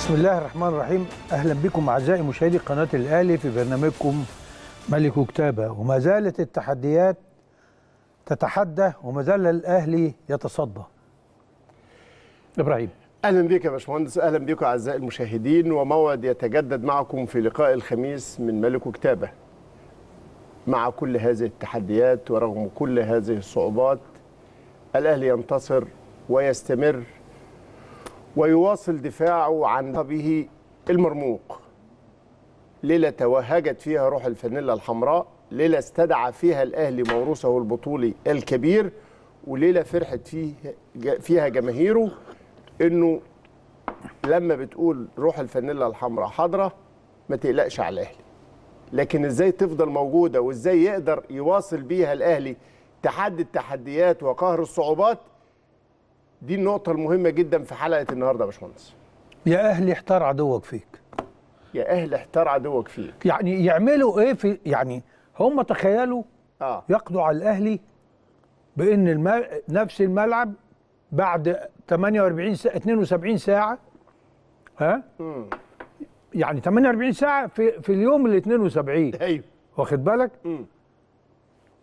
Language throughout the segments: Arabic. بسم الله الرحمن الرحيم. أهلا بكم أعزائي مشاهدي قناة الأهلي في برنامجكم ملك وكتابة. وما زالت التحديات تتحدى وما زال الأهلي يتصدى. إبراهيم أهلا بك يا باشمهندس، أهلا بكم أعزائي المشاهدين، وموعد يتجدد معكم في لقاء الخميس من ملك وكتابة. مع كل هذه التحديات ورغم كل هذه الصعوبات الأهلي ينتصر ويستمر ويواصل دفاعه عن لقبه المرموق. ليلة توهجت فيها روح الفانيلا الحمراء، ليلة استدعى فيها الأهلي موروثه البطولي الكبير، وليلة فرحت فيها جماهيره. إنه لما بتقول روح الفانيلا الحمراء حاضرة ما تقلقش على الأهلي، لكن إزاي تفضل موجودة وإزاي يقدر يواصل بيها الأهلي تحدي التحديات وقهر الصعوبات، دي النقطة المهمة جدا في حلقة النهاردة يا باشمهندس. يا أهلي احتار عدوك فيك، يا أهلي احتار عدوك فيك. يعني يعملوا إيه في يعني هم تخيلوا يقضوا على الأهلي بإن نفس الملعب بعد 48 ساعة 72 ساعة ها؟ يعني 48 ساعة في اليوم ال 72 ايوه واخد بالك؟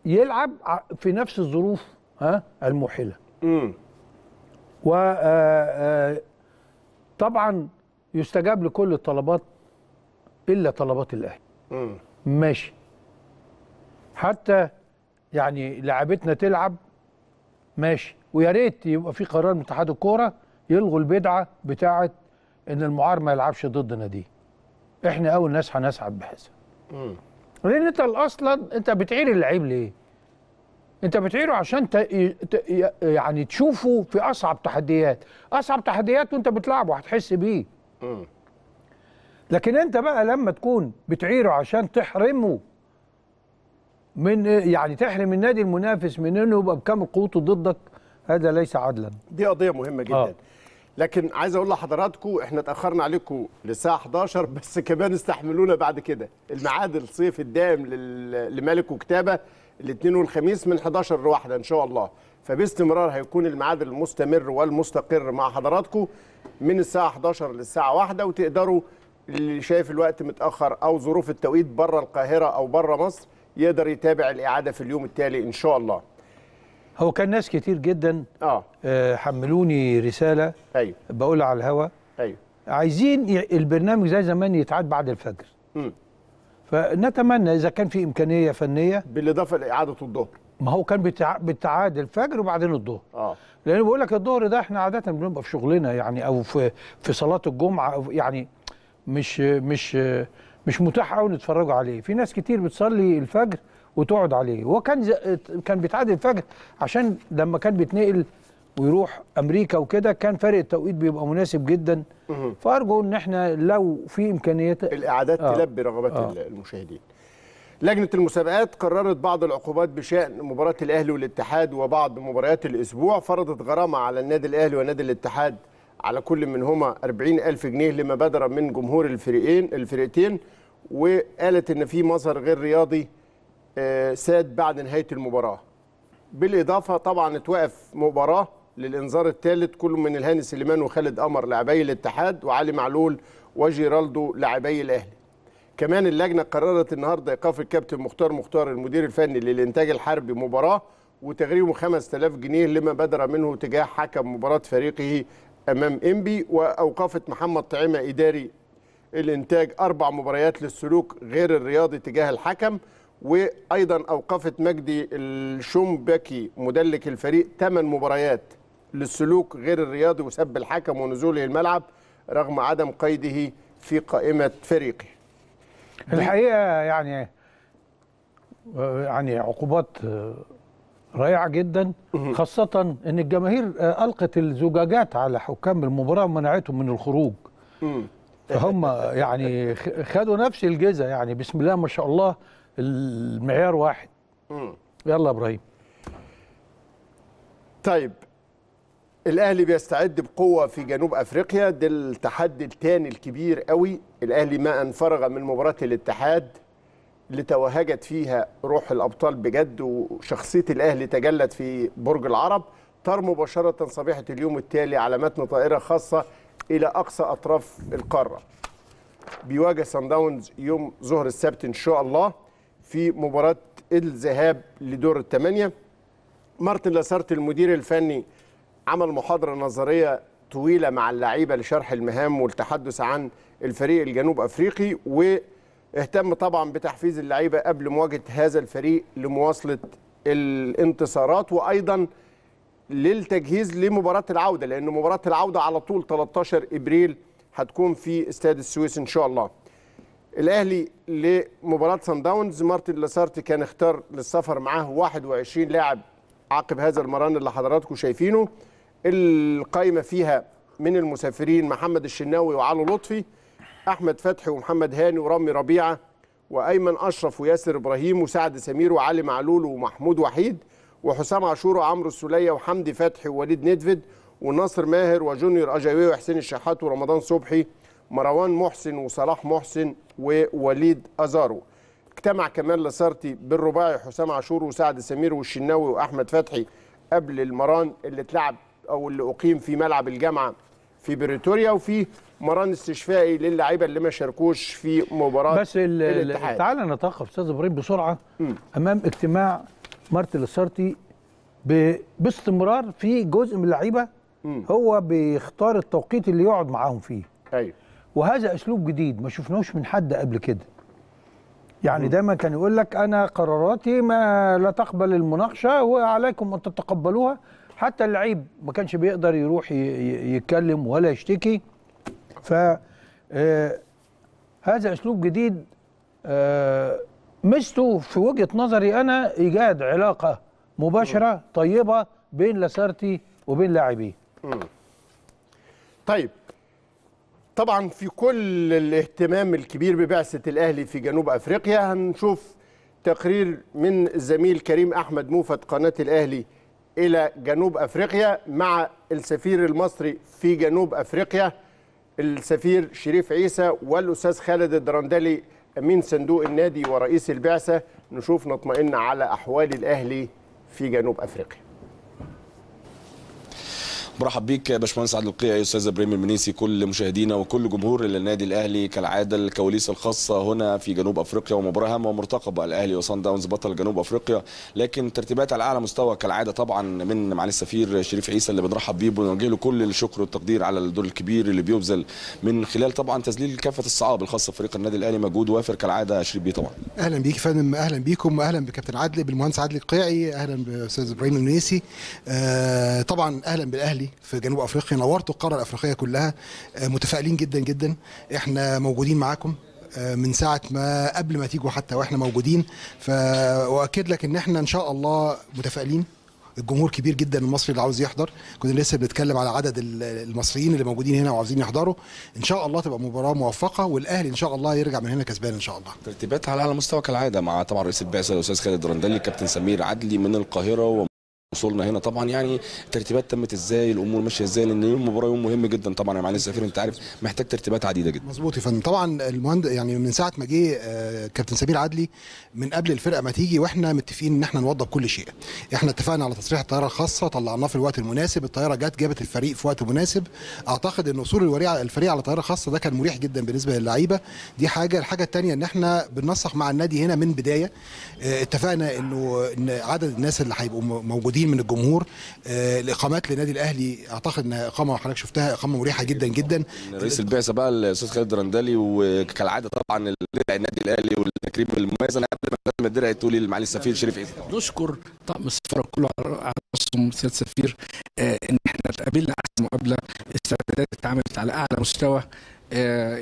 يلعب في نفس الظروف ها المحلة. و طبعا يستجاب لكل الطلبات الا طلبات الاهلي. ماشي، حتى يعني لعبتنا تلعب ماشي، ويا ريت يبقى في قرار من اتحاد الكوره يلغوا البدعه بتاعه ان المعار ما يلعبش ضد ناديه. احنا اول ناس هنسعد بهذا. لان انت اصلا انت بتعير اللعيب ليه؟ انت بتعيره عشان يعني تشوفه في اصعب تحديات، اصعب تحديات وانت بتلعبه هتحس بيه. لكن انت بقى لما تكون بتعيره عشان تحرمه من يعني تحرم النادي المنافس من انه يبقى بكامل قوته ضدك، هذا ليس عدلا. دي قضيه مهمه جدا. لكن عايز اقول لحضراتكم احنا اتاخرنا عليكم للساعه 11، بس كمان استحملونا بعد كده. الميعاد الصيف الدائم لملك وكتابه الاثنين والخميس من 11 لواحدة ان شاء الله، فباستمرار هيكون الميعاد المستمر والمستقر مع حضراتكم من الساعه 11 للساعه 1، وتقدروا اللي شايف الوقت متاخر او ظروف التوقيت بره القاهره او بره مصر يقدر يتابع الاعاده في اليوم التالي ان شاء الله. هو كان ناس كتير جدا حملوني رساله بقولها على الهوا، عايزين البرنامج زي زمان يتعاد بعد الفجر. فنتمنى اذا كان في امكانيه فنيه بالاضافه لاعاده الظهر. ما هو كان بالتعادل الفجر وبعدين الظهر. لان بقول لك الظهر ده احنا عاده بنبقى في شغلنا يعني او في صلاه الجمعه، أو يعني مش متاح قوي نتفرجوا عليه. في ناس كتير بتصلي الفجر وتقعد عليه. وكان كان بيتعادل الفجر عشان لما كان بيتنقل ويروح امريكا وكده كان فرق التوقيت بيبقى مناسب جدا. فارجو ان احنا لو في امكانيات الاعادات تلبي رغبات المشاهدين. لجنه المسابقات قررت بعض العقوبات بشان مباراه الاهلي والاتحاد وبعض مباريات الاسبوع. فرضت غرامه على النادي الاهلي ونادي الاتحاد على كل منهما 40,000 جنيه لما بدر من جمهور الفرقتين، وقالت ان في مظهر غير رياضي ساد بعد نهايه المباراه. بالاضافه طبعا اتوقف مباراه للانذار الثالث، كل من الهاني سليمان وخالد قمر لاعبي الاتحاد وعلي معلول وجيرالدو لاعبي الاهلي. كمان اللجنه قررت النهارده ايقاف الكابتن مختار المدير الفني للانتاج الحربي مباراه، وتغريمه 5000 جنيه لما بدر منه تجاه حكم مباراه فريقه امام انبي. واوقفت محمد طعيمه اداري الانتاج 4 مباريات للسلوك غير الرياضي تجاه الحكم. وايضا اوقفت مجدي الشنبكي مدلك الفريق 8 مباريات للسلوك غير الرياضي وسب الحكم ونزوله الملعب رغم عدم قيده في قائمه فريقه. الحقيقه يعني عقوبات رائعه جدا، خاصه ان الجماهير القت الزجاجات على حكام المباراه ومنعتهم من الخروج. فهم يعني خدوا نفس الجزء، يعني بسم الله ما شاء الله المعيار واحد. يلا ابراهيم. طيب الاهلي بيستعد بقوه في جنوب افريقيا، ده التحدي الثاني الكبير قوي. الاهلي ما ان فرغ من مباراه الاتحاد اللي توهجت فيها روح الابطال بجد، وشخصيه الاهلي تجلت في برج العرب. طار مباشره صبيحه اليوم التالي على متن طائره خاصه إلى أقصى أطراف القارة. بيواجه صن داونز يوم ظهر السبت إن شاء الله في مباراة الذهاب لدور الثمانية. مارتن لاسارت المدير الفني عمل محاضرة نظرية طويلة مع اللعيبة لشرح المهام والتحدث عن الفريق الجنوب أفريقي، واهتم طبعا بتحفيز اللعيبة قبل مواجهة هذا الفريق لمواصلة الانتصارات، وأيضا للتجهيز لمباراة العودة، لأن مباراة العودة على طول 13 إبريل هتكون في استاد السويس إن شاء الله. الأهلي لمباراة صن داونز، مارتن لاسارتي كان اختار للسفر معاه 21 لاعب عقب هذا المران اللي حضراتكم شايفينه. القايمة فيها من المسافرين محمد الشناوي وعلو لطفي، أحمد فتحي ومحمد هاني ورامي ربيعة وأيمن أشرف وياسر إبراهيم وسعد سمير وعلي معلول ومحمود وحيد وحسام عاشور وعمرو السولية وحمدي فتحي ووليد ندفد وناصر ماهر وجونيور أجاوي وحسين الشحات ورمضان صبحي، مروان محسن وصلاح محسن ووليد أزارو. اجتمع كمان لاسارتي بالرباعي حسام عاشور وسعد سمير والشناوي وأحمد فتحي قبل المران اللي اتلعب أو اللي أقيم في ملعب الجامعة في بريتوريا، وفي مران استشفائي للاعيبه اللي ما شاركوش في مباراه بس الاتحاد. تعالى نتوقف استاذ ابراهيم بسرعه امام اجتماع مارتن لاسارتي باستمرار في جزء من اللعيبه هو بيختار التوقيت اللي يقعد معاهم فيه. ايوه، وهذا اسلوب جديد ما شفناهوش من حد قبل كده. يعني دايما كان يقول لك انا قراراتي ما لا تقبل المناقشه وعليكم ان تتقبلوها. حتى اللعيب ما كانش بيقدر يروح يتكلم ولا يشتكي. فهذا اسلوب جديد مستو في وجهه نظري انا ايجاد علاقه مباشره طيبه بين لاسارتي وبين لاعبيه. طيب، طبعا في كل الاهتمام الكبير ببعثه الاهلي في جنوب افريقيا هنشوف تقرير من الزميل كريم احمد موفد قناه الاهلي إلى جنوب أفريقيا مع السفير المصري في جنوب أفريقيا السفير شريف عيسى والأستاذ خالد الدرندلي أمين صندوق النادي ورئيس البعثة. نشوف نطمئن على أحوال الأهلي في جنوب أفريقيا. مرحب بيك يا باشمهندس عادل القيعي، استاذ ابراهيم المنيسي، كل مشاهدينا وكل جمهور النادي الاهلي. كالعاده الكواليس الخاصه هنا في جنوب افريقيا ومباراه هامه ومرتقبه، الاهلي وصن داونز بطل جنوب افريقيا، لكن ترتيبات على اعلى مستوى كالعاده طبعا من معالي السفير شريف عيسى اللي بنرحب بيه وبنوجه له كل الشكر والتقدير على الدور الكبير اللي بيبذل من خلال طبعا تذليل كافه الصعاب الخاصه بفريق النادي الاهلي. مجهود وافر كالعاده شريف بيه. طبعا اهلا بيك يا فندم، اهلا بيكم، واهلا بكابتن عادل بالمهندس عادل القيعي، اهلا باستاذ ابراهيم المنيسي. طبعا اهلا بالاهلي في جنوب افريقيا، نورتوا القاره الافريقيه كلها. متفائلين جدا جدا، احنا موجودين معاكم من ساعه ما قبل ما تيجوا حتى واحنا موجودين، فاؤكد لك ان احنا ان شاء الله متفائلين. الجمهور كبير جدا المصري اللي عاوز يحضر، كنا لسه بنتكلم على عدد المصريين اللي موجودين هنا وعاوزين يحضروا. ان شاء الله تبقى مباراه موفقه والاهلي ان شاء الله يرجع من هنا كسبان ان شاء الله. ترتيبات على اعلى مستوى كالعاده مع طبعا رئيس البعثه الاستاذ خالد الدرندلي، كابتن سمير عدلي من القاهره. وصلنا هنا طبعا، يعني ترتيبات تمت ازاي، الامور ماشيه ازاي، لان يوم مباراه يوم مهم جدا طبعا يا معالي السفير، انت عارف محتاج ترتيبات عديده جدا. مظبوط يا فندم. طبعا المهندس يعني من ساعه ما جه كابتن سمير عدلي من قبل الفرقه ما تيجي واحنا متفقين ان احنا نوضب كل شيء. احنا اتفقنا على تصريح الطياره الخاصه، طلعناه في الوقت المناسب، الطياره جت جابت الفريق في وقت مناسب. اعتقد ان وصول الفريق على طياره خاصه ده كان مريح جدا بالنسبه للعيبه، دي حاجه. الحاجه الثانيه ان احنا بننسق مع النادي هنا من بدايه، اتفقنا انه عدد الناس اللي هيبقوا موجودين من الجمهور. الاقامات لنادي الاهلي اعتقد ان اقامه حضرتك شفتها اقامه مريحه جدا جدا. رئيس البعثه بقى الاستاذ خالد الدرندلي، وكالعاده طبعا درع النادي الاهلي والتكريم المميز. انا قبل ما الدرع تقولي لمعالي السفير شريف عيسى. نشكر طقم السفاره كله على راسهم سياده السفير، ان احنا اتقابلنا احسن مقابله، الاستعدادات اتعملت على اعلى مستوى.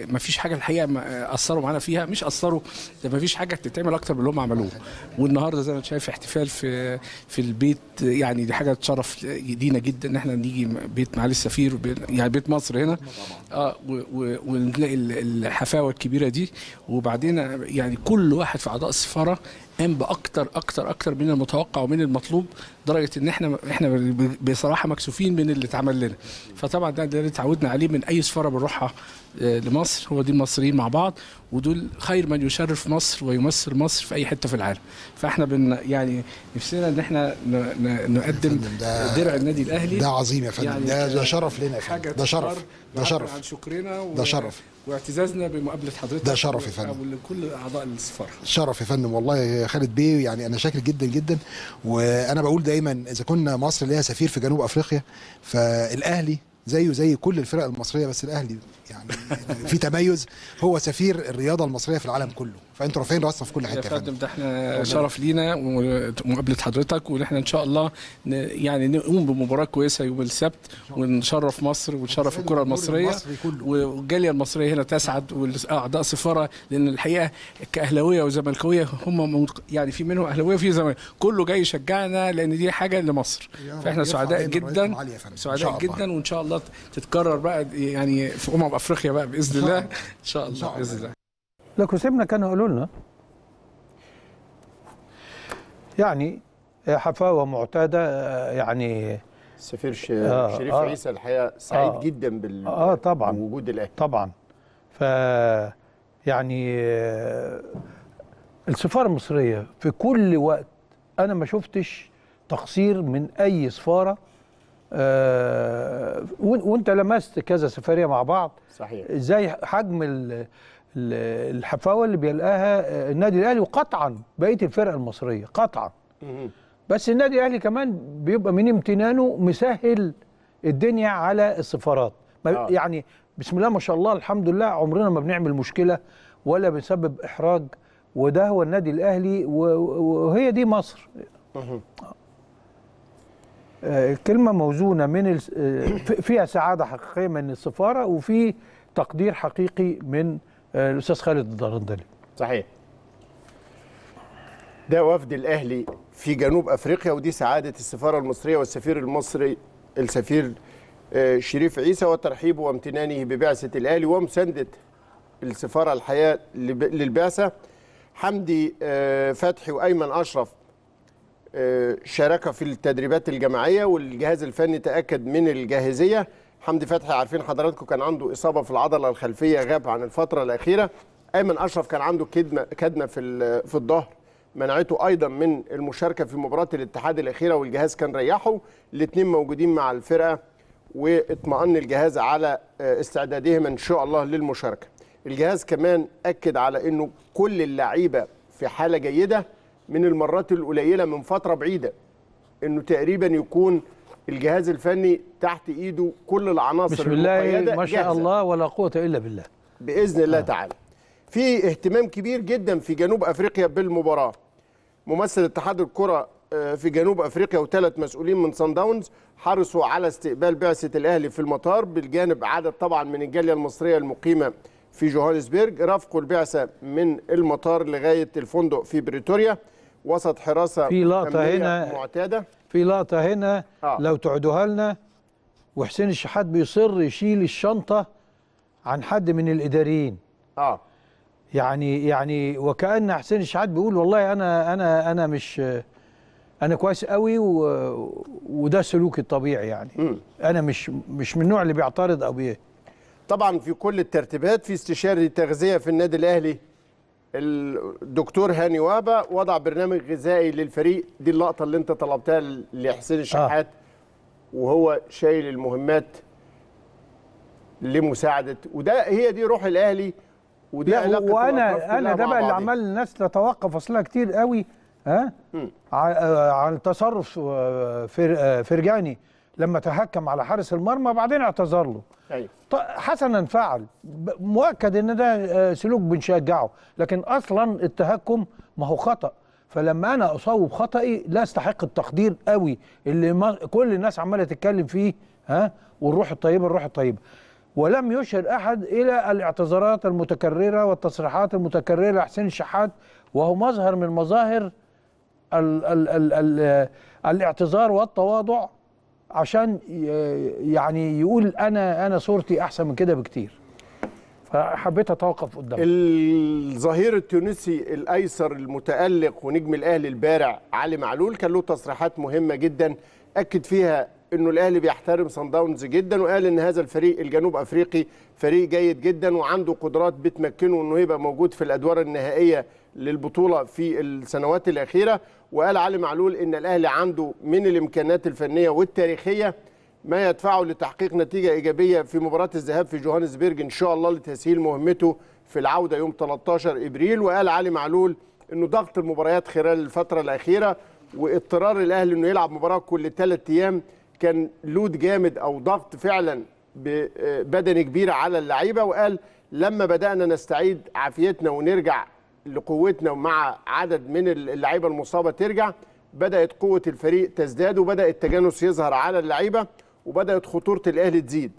ما فيش حاجه الحقيقه اثروا معانا فيها، مش اثروا، ما فيش حاجه تتعمل اكتر من اللي هم عملوه. والنهارده زي ما انت شايف احتفال في البيت، يعني دي حاجه تشرف لينا جدا ان احنا نيجي بيت معالي السفير يعني بيت مصر هنا ونلاقي الحفاوه الكبيره دي. وبعدين يعني كل واحد في اعضاء السفاره قام باكتر اكتر اكتر من المتوقع ومن المطلوب، درجه ان احنا بصراحه مكسوفين من اللي اتعمل لنا. فطبعا ده اللي اتعودنا عليه من اي سفاره بنروحها لمصر، هو دي المصريين مع بعض، ودول خير من يشرف مصر ويمثل مصر في اي حته في العالم. فاحنا يعني نفسنا ان احنا نقدم درع النادي الاهلي. ده عظيم يا فندم، يعني ده شرف لنا، ده شرف، ده شرف، شكرنا ده شرف واعتزازنا بمقابله حضرتك. ده شرف يا فندم لكل اعضاء السفاره. شرف يا فندم والله يا خالد بيه، يعني انا شاكر جدا جدا. وانا بقول دايما اذا كنا مصر ليها سفير في جنوب افريقيا، فالاهلي زيه زي كل الفرق المصريه، بس الاهلي يعني في تميز، هو سفير الرياضه المصريه في العالم كله، فانتوا رافعين راسنا في كل حته يا فندم. ده احنا شرف لينا ومقابله حضرتك، وان احنا ان شاء الله يعني نقوم بمباراه كويسه يوم السبت، ونشرف مصر ونشرف الكره المصريه، والجاليه المصريه هنا تسعد، واعضاء سفاره، لان الحقيقه كاهلاويه وزملكاويه هم يعني في منهم اهلاويه وفي زملكاويه، كله جاي يشجعنا لان دي حاجه لمصر. فاحنا سعداء جدا، سعداء جدا، وان شاء الله تتكرر بقى يعني في افريقيا بقى باذن الله. ان شاء الله باذن الله. لو كسبنا كانوا قالوا لنا، يعني حفاوه معتاده، يعني السفير شريف عيسى الحقيقه سعيد جدا بال طبعا بوجود الاهلي طبعا. ف يعني السفاره المصريه في كل وقت، انا ما شفتش تقصير من اي سفاره. وانت لمست كذا سفريه مع بعض صحيح، ازاي حجم الحفاوه اللي بيلقاها النادي الاهلي، وقطعا بقيه الفرق المصريه قطعا. بس النادي الاهلي كمان بيبقى من امتنانه مسهل الدنيا على السفارات. يعني بسم الله ما شاء الله الحمد لله، عمرنا ما بنعمل مشكله ولا بنسبب احراج، وده هو النادي الاهلي وهي دي مصر. كلمة موزونة من فيها سعادة حقيقية من السفارة، وفي تقدير حقيقي من الأستاذ خالد الدرندلي. صحيح. ده وفد الأهلي في جنوب أفريقيا، ودي سعادة السفارة المصرية والسفير المصري السفير شريف عيسى، وترحيبه وامتنانه ببعثة الأهلي، ومساندة السفارة الحياة للبعثة. حمدي فتحي وأيمن أشرف شارك في التدريبات الجماعيه، والجهاز الفني تاكد من الجاهزيه. حمدي فتحي عارفين حضراتكم كان عنده اصابه في العضله الخلفيه، غاب عن الفتره الاخيره. ايمن اشرف كان عنده كدمه في الظهر، منعته ايضا من المشاركه في مباراه الاتحاد الاخيره، والجهاز كان ريحه. الاثنين موجودين مع الفرقه، واطمأن الجهاز على استعدادهم ان شاء الله للمشاركه. الجهاز كمان اكد على انه كل اللعيبه في حاله جيده، من المرات القليله من فتره بعيده انه تقريبا يكون الجهاز الفني تحت ايده كل العناصر. بسم الله ما شاء الله ولا قوه الا بالله باذن الله تعالى. في اهتمام كبير جدا في جنوب افريقيا بالمباراه. ممثل اتحاد الكره في جنوب افريقيا وثلاث مسؤولين من صن داونز حرصوا على استقبال بعثه الاهلي في المطار، بالجانب عدد طبعا من الجاليه المصريه المقيمه في جوهانسبرج. رافقوا البعثه من المطار لغايه الفندق في بريتوريا وسط حراسه في لقطه هنا معتاده. في لقطه هنا لو تعدوها لنا، وحسين الشحات بيصر يشيل الشنطه عن حد من الاداريين. يعني وكأن حسين الشحات بيقول والله انا مش انا كويس قوي، وده سلوكي الطبيعي يعني. انا مش من النوع اللي بيعترض او ايه. طبعا في كل الترتيبات، في استشاري تغذيه في النادي الاهلي الدكتور هاني وابا وضع برنامج غذائي للفريق. دي اللقطه اللي انت طلبتها لحسين الشحات وهو شايل المهمات لمساعده، وده هي دي روح الاهلي. وده علاقه وانا ده بقى اللي عمال الناس تتوقف اصلها كتير قوي عن تصرف فرجاني لما تهكم على حارس المرمى بعدين اعتذر له. أيوة. حسنا فعل، مؤكد ان ده سلوك بنشجعه، لكن اصلا التهكم ما هو خطأ. فلما انا اصوب خطأي لا استحق التقدير قوي اللي كل الناس عماله تتكلم فيه. والروح الطيبه الروح الطيبه، ولم يشر احد الى الاعتذارات المتكرره والتصريحات المتكرره لحسين الشحات، وهو مظهر من مظاهر الاعتذار والتواضع، عشان يعني يقول انا صورتي احسن من كده بكتير. فحبيت اتوقف قدامه. الظهير التونسي الايسر المتالق ونجم الاهلي البارع علي معلول كان له تصريحات مهمه جدا اكد فيها انه الاهلي بيحترم صن داونز جدا، وقال ان هذا الفريق الجنوب افريقي فريق جيد جدا وعنده قدرات بتمكنه انه يبقى موجود في الادوار النهائيه للبطوله في السنوات الاخيره. وقال علي معلول ان الاهلي عنده من الامكانات الفنيه والتاريخيه ما يدفعه لتحقيق نتيجه ايجابيه في مباراه الذهاب في جوهانسبرج ان شاء الله لتسهيل مهمته في العوده يوم 13 ابريل. وقال علي معلول انه ضغط المباريات خلال الفتره الاخيره واضطرار الاهلي انه يلعب مباراه كل 3 ايام كان لود جامد او ضغط فعلا بدني كبير على اللعيبه. وقال لما بدانا نستعيد عافيتنا ونرجع لقوتنا ومع عدد من اللعيبه المصابه ترجع بدات قوه الفريق تزداد وبدا التجانس يظهر على اللعيبه وبدات خطوره الاهلي تزيد.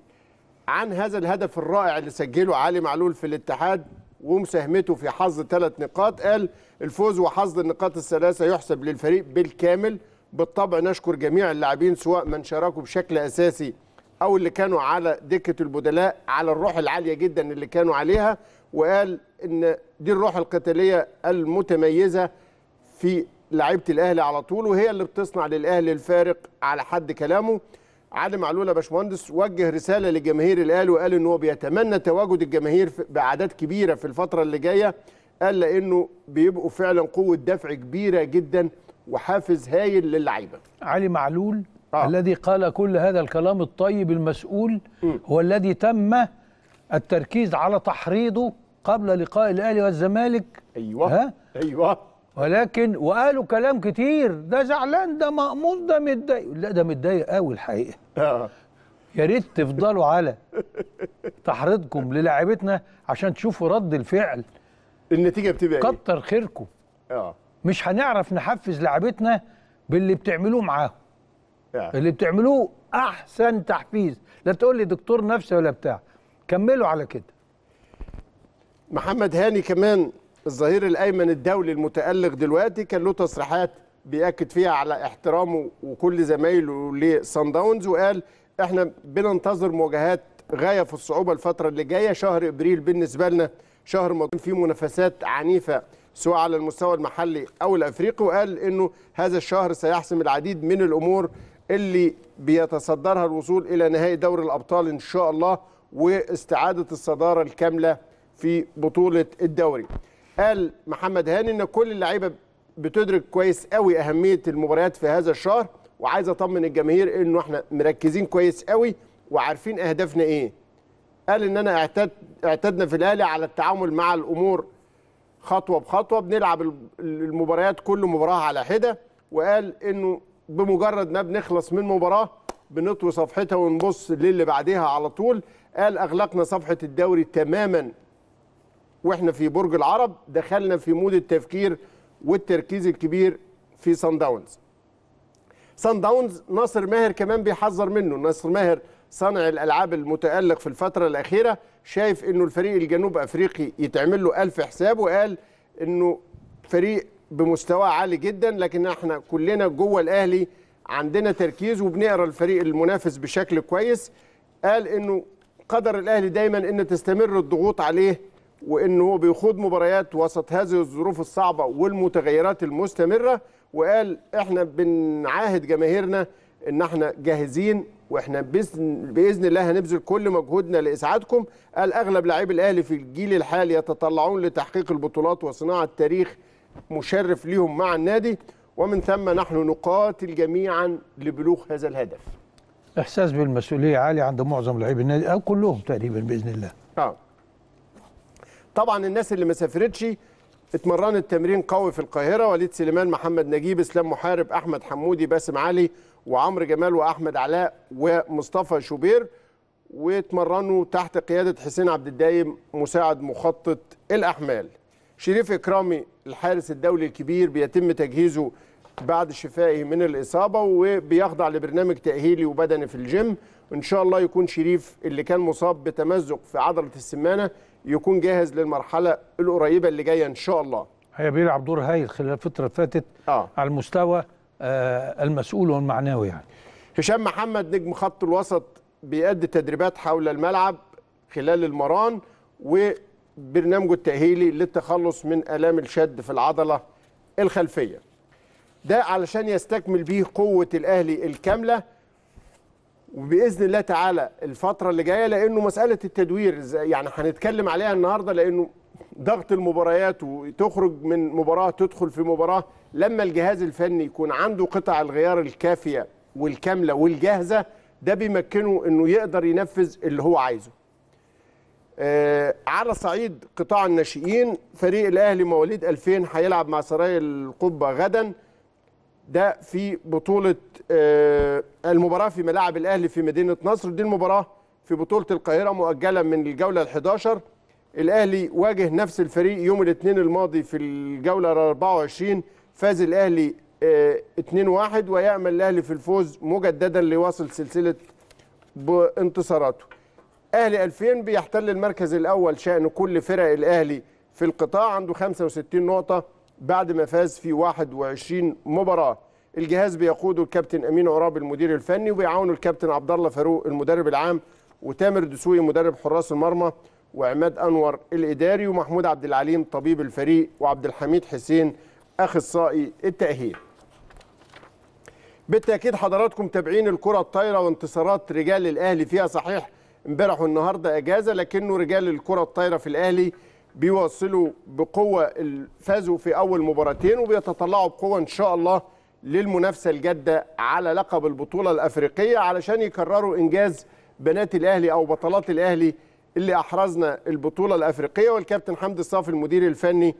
عن هذا الهدف الرائع اللي سجله علي معلول في الاتحاد ومساهمته في حظ 3 نقاط، قال الفوز وحظ النقاط الثلاثه يحسب للفريق بالكامل. بالطبع نشكر جميع اللاعبين سواء من شاركوا بشكل اساسي او اللي كانوا على دكه البدلاء على الروح العاليه جدا اللي كانوا عليها. وقال ان دي الروح القتاليه المتميزه في لعيبه الاهلي على طول وهي اللي بتصنع للاهلي الفارق على حد كلامه. علي معلول يا باشمهندس وجه رساله لجماهير الاهلي وقال ان هو بيتمنى تواجد الجماهير باعداد كبيره في الفتره اللي جايه، قال لانه بيبقوا فعلا قوه دفع كبيره جدا وحافز هايل للعيبه. علي معلول الذي قال كل هذا الكلام الطيب المسؤول هو الذي تم التركيز على تحريضه قبل لقاء الاهلي والزمالك. ايوه ولكن وقالوا كلام كتير، ده زعلان ده مقموص ده متضايق، لا ده متضايق قوي الحقيقه. يا ريت تفضلوا على تحريضكم للاعيبتنا عشان تشوفوا رد الفعل، النتيجه بتبقى ايه؟ كتر خيركم. مش هنعرف نحفز لاعيبتنا باللي بتعملوه معاهم. اللي بتعملوه احسن تحفيز، لا تقول لي دكتور نفسي ولا بتاع. كملوا على كده. محمد هاني كمان الظهير الايمن الدولي المتالق دلوقتي كان له تصريحات بياكد فيها على احترامه وكل زمايله لصن داونز، وقال احنا بننتظر مواجهات غايه في الصعوبه الفتره اللي جايه. شهر ابريل بالنسبه لنا شهر مضمون فيه منافسات عنيفه سواء على المستوى المحلي او الافريقي، وقال انه هذا الشهر سيحسم العديد من الامور اللي بيتصدرها الوصول الى نهائي دوري الابطال ان شاء الله واستعاده الصداره الكامله في بطوله الدوري. قال محمد هاني ان كل اللعيبه بتدرك كويس قوي اهميه المباريات في هذا الشهر، وعايز اطمن الجماهير انه احنا مركزين كويس قوي وعارفين اهدافنا ايه. قال ان انا اعتدنا في الاهلي على التعامل مع الامور خطوه بخطوه، بنلعب المباريات كل مباراه على حده. وقال انه بمجرد ما بنخلص من مباراه بنطوي صفحتها ونبص للي بعدها على طول. قال اغلقنا صفحه الدوري تماما واحنا في برج العرب، دخلنا في مود التفكير والتركيز الكبير في صن داونز. صن داونز ناصر ماهر كمان بيحذر منه. ناصر ماهر صانع الالعاب المتالق في الفتره الاخيره شايف انه الفريق الجنوب افريقي يتعمل له 1000 حساب، وقال انه فريق بمستوى عالي جدا لكن احنا كلنا جوه الاهلي عندنا تركيز وبنقرا الفريق المنافس بشكل كويس. قال انه قدر الاهلي دايما ان تستمر الضغوط عليه وانه هو بيخوض مباريات وسط هذه الظروف الصعبه والمتغيرات المستمره. وقال احنا بنعاهد جماهيرنا ان احنا جاهزين واحنا باذن الله هنبذل كل مجهودنا لاسعادكم. قال اغلب لاعبي الاهلي في الجيل الحالي يتطلعون لتحقيق البطولات وصناعه تاريخ مشرف ليهم مع النادي، ومن ثم نحن نقاتل جميعا لبلوغ هذا الهدف. احساس بالمسؤوليه عالي عند معظم لاعبي النادي او كلهم تقريبا باذن الله. طبعا الناس اللي ما سافرتش اتمرنت تمرين قوي في القاهره. وليد سليمان، محمد نجيب، اسلام محارب، احمد حمودي، باسم علي وعمرو جمال واحمد علاء ومصطفى شوبير، واتمرنوا تحت قياده حسين عبد الدايم مساعد مخطط الاحمال. شريف اكرامي الحارس الدولي الكبير بيتم تجهيزه بعد شفائه من الاصابه وبيخضع لبرنامج تاهيلي وبدني في الجيم، ان شاء الله يكون شريف اللي كان مصاب بتمزق في عضله السمانه يكون جاهز للمرحله القريبه اللي جايه ان شاء الله. هي بيلعب دور هايل خلال الفتره اللي فاتت على المستوى المسؤول والمعنوي. يعني هشام محمد نجم خط الوسط بيأدي تدريبات حول الملعب خلال المران، وبرنامجه التأهيلي للتخلص من آلام الشد في العضلة الخلفية. ده علشان يستكمل بيه قوة الأهلي الكاملة وبإذن الله تعالى الفترة اللي جاية، لأنه مسألة التدوير يعني هنتكلم عليها النهاردة، لأنه ضغط المباريات وتخرج من مباراة تدخل في مباراة، لما الجهاز الفني يكون عنده قطع الغيار الكافية والكاملة والجاهزة ده بيمكنه أنه يقدر ينفذ اللي هو عايزه. على صعيد قطاع الناشئين، فريق الأهلي مواليد 2000 هيلعب مع سراي القبة غدا، ده في بطولة المباراة في ملاعب الأهلي في مدينة نصر. دي المباراة في بطولة القاهرة مؤجلة من الجولة 11. الأهلي واجه نفس الفريق يوم الاثنين الماضي في الجولة 24، فاز الأهلي 2-1، ويأمل الأهلي في الفوز مجددا ليواصل سلسلة بانتصاراته. أهلي 2000 بيحتل المركز الأول شأن كل فرق الأهلي في القطاع، عنده 65 نقطة بعد ما فاز في 21 مباراة. الجهاز بيقوده الكابتن أمين عراب المدير الفني، وبيعاونه الكابتن عبد الله فاروق المدرب العام، وتامر دسوقي مدرب حراس المرمى، وعماد أنور الإداري، ومحمود عبد العليم طبيب الفريق، وعبد الحميد حسين أخصائي التأهيل. بالتأكيد حضراتكم تابعين الكرة الطايرة وانتصارات رجال الأهلي فيها، صحيح امبارح والنهارده إجازة، لكنه رجال الكرة الطايرة في الأهلي بيوصلوا بقوة، فازوا في أول مباراتين وبيتطلعوا بقوة إن شاء الله للمنافسة الجادة على لقب البطولة الأفريقية، علشان يكرروا إنجاز بنات الأهلي أو بطلات الأهلي اللي أحرزنا البطولة الأفريقية. والكابتن حمدي الصافي المدير الفني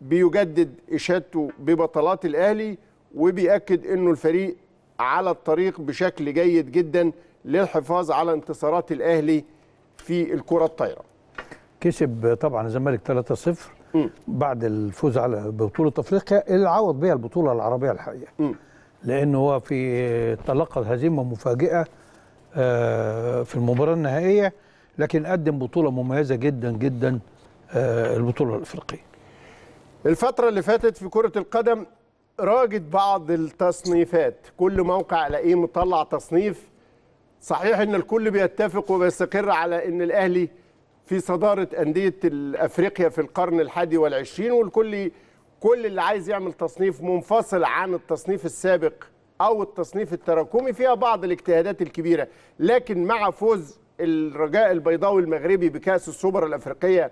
بيجدد إشادته ببطلات الأهلي، وبيأكد أنه الفريق على الطريق بشكل جيد جدا للحفاظ على انتصارات الأهلي في الكرة الطايرة. كسب طبعا الزمالك 3-0 بعد الفوز على بطولة أفريقيا اللي عوض بيها البطولة العربية الحقيقة، لأنه هو في تلقى هزيمة مفاجئة في المباراة النهائية، لكن قدم بطولة مميزة جدا جدا البطولة الأفريقية. الفترة اللي فاتت في كرة القدم راجت بعض التصنيفات، كل موقع الاقيه مطلع تصنيف. صحيح ان الكل بيتفق وبيستقر على ان الأهلي في صدارة أندية أفريقيا في القرن ال21، والكل اللي عايز يعمل تصنيف منفصل عن التصنيف السابق أو التصنيف التراكمي فيها بعض الاجتهادات الكبيرة، لكن مع فوز الرجاء البيضاوي المغربي بكأس السوبر الأفريقية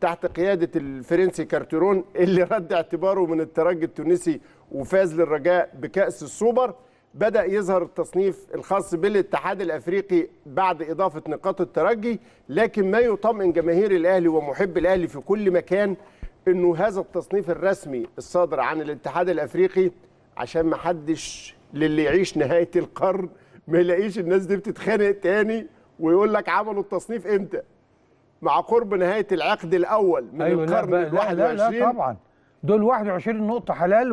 تحت قيادة الفرنسي كارتيرون اللي رد اعتباره من الترجي التونسي وفاز للرجاء بكأس السوبر، بدأ يظهر التصنيف الخاص بالاتحاد الأفريقي بعد إضافة نقاط الترجي. لكن ما يطمئن جماهير الأهلي ومحب الأهلي في كل مكان أنه هذا التصنيف الرسمي الصادر عن الاتحاد الأفريقي، عشان ما حدش للي يعيش نهاية القرن ما يلاقيش الناس دي بتتخانق تاني ويقول لك عملوا التصنيف إمتى، مع قرب نهاية العقد الأول من القرن ال21. لا طبعا دول 21 نقطة حلال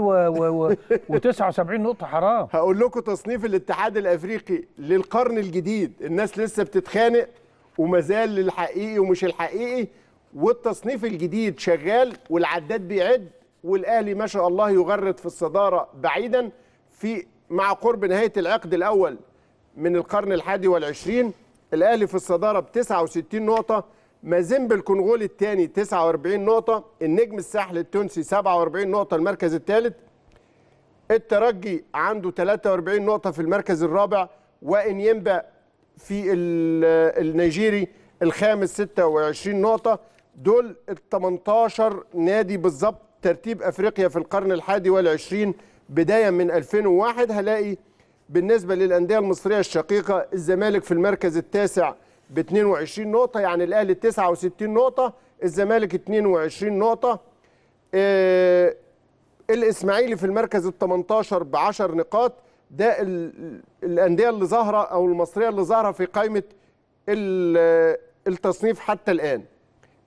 و79 نقطة حرام. هقول لكم تصنيف الاتحاد الأفريقي للقرن الجديد، الناس لسه بتتخانق ومازال الحقيقي ومش الحقيقي، والتصنيف الجديد شغال والعداد بيعد، والأهلي ما شاء الله يغرد في الصدارة بعيدا في مع قرب نهاية العقد الأول من القرن ال21. الأهلي في الصدارة ب69 نقطة، مازيمبي الكونغولي الثاني 49 نقطة، النجم الساحل التونسي 47 نقطة المركز الثالث، الترجي عنده 43 نقطة في المركز الرابع، وإنيمبا في النيجيري الخامس 26 نقطة. دول ال 18 نادي بالظبط ترتيب أفريقيا في القرن ال21 بداية من 2001. هلاقي بالنسبة للأندية المصرية الشقيقة الزمالك في المركز التاسع ب 22 نقطة، يعني الأهلي 69 نقطة، الزمالك 22 نقطة، الإسماعيلي في المركز ال 18 ب 10 نقاط. ده الأندية اللي ظاهرة أو المصرية اللي ظاهرة في قائمة التصنيف حتى الآن.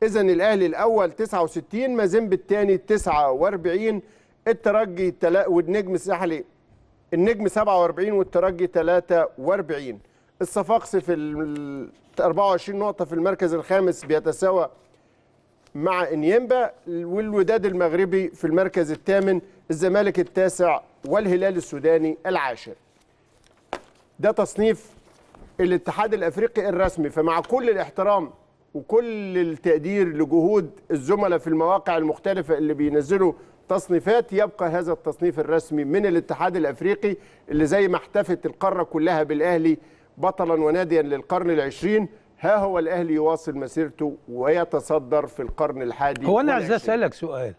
إذا الأهلي الأول 69، مازيمبي الثاني 49، الترجي والنجم الساحلي النجم 47 والترجي 43. الصفاقسي في 24 نقطة في المركز الخامس بيتساوى مع إنيمبا، والوداد المغربي في المركز الثامن، الزمالك التاسع، والهلال السوداني العاشر. ده تصنيف الاتحاد الأفريقي الرسمي. فمع كل الاحترام وكل التقدير لجهود الزملاء في المواقع المختلفة اللي بينزلوا تصنيفات. يبقى هذا التصنيف الرسمي من الاتحاد الأفريقي اللي زي ما احتفت القارة كلها بالأهلي بطلا وناديا للقرن العشرين، ها هو الأهلي يواصل مسيرته ويتصدر في القرن الحادي. هو أنا عايز أسألك سؤال.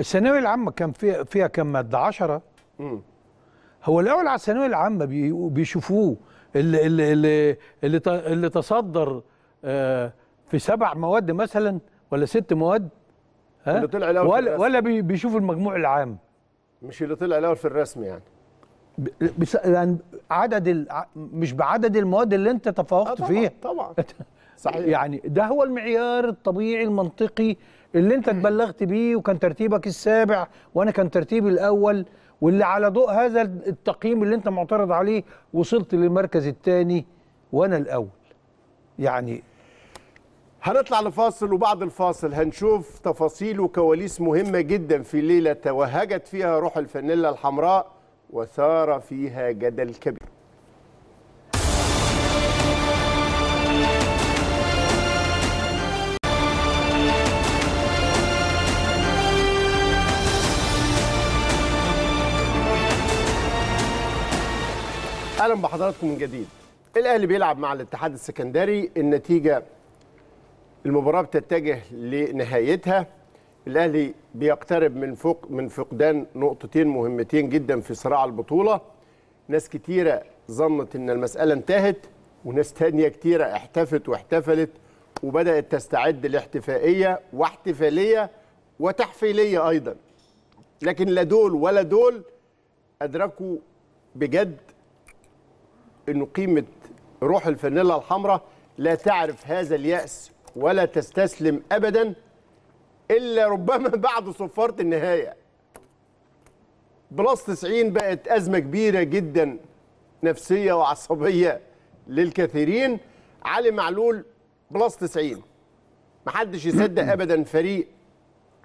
الثانوية العامة كان فيها كم مادة؟ 10. هو الأول على الثانوية العامة بيشوفوه اللي تصدر في 7 مواد مثلا ولا 6 مواد، ها؟ ولا بيشوف المجموع العام، مش اللي طلع الاول في الرسم يعني، يعني عدد مش بعدد المواد اللي انت تفوقت فيها. طبعا صحيح. يعني ده هو المعيار الطبيعي المنطقي اللي انت اتبلغت بيه، وكان ترتيبك السابع وانا كان ترتيبي الاول، واللي على ضوء هذا التقييم اللي انت معترض عليه وصلت للمركز الثاني وانا الاول. يعني هنطلع لفاصل، وبعد الفاصل هنشوف تفاصيل وكواليس مهمة جدا في ليلة توهجت فيها روح الفانيلا الحمراء وثار فيها جدل كبير. اهلا بحضراتكم من جديد. الاهلي بيلعب مع الاتحاد السكندري، النتيجة المباراة بتتجه لنهايتها، الأهلي بيقترب من فقدان نقطتين مهمتين جدا في صراع البطولة. ناس كتيرة ظنت إن المسألة انتهت، وناس تانية كتيرة احتفت واحتفلت وبدأت تستعد لاحتفائية واحتفالية وتحفيلية أيضا، لكن لا دول ولا دول أدركوا بجد إنه قيمة روح الفانيلا الحمراء لا تعرف هذا اليأس ولا تستسلم أبدا، إلا ربما بعد صفارة النهاية. بلس 90 بقت أزمة كبيرة جدا نفسية وعصبية للكثيرين. علي معلول بلس 90، محدش يصدق أبدا فريق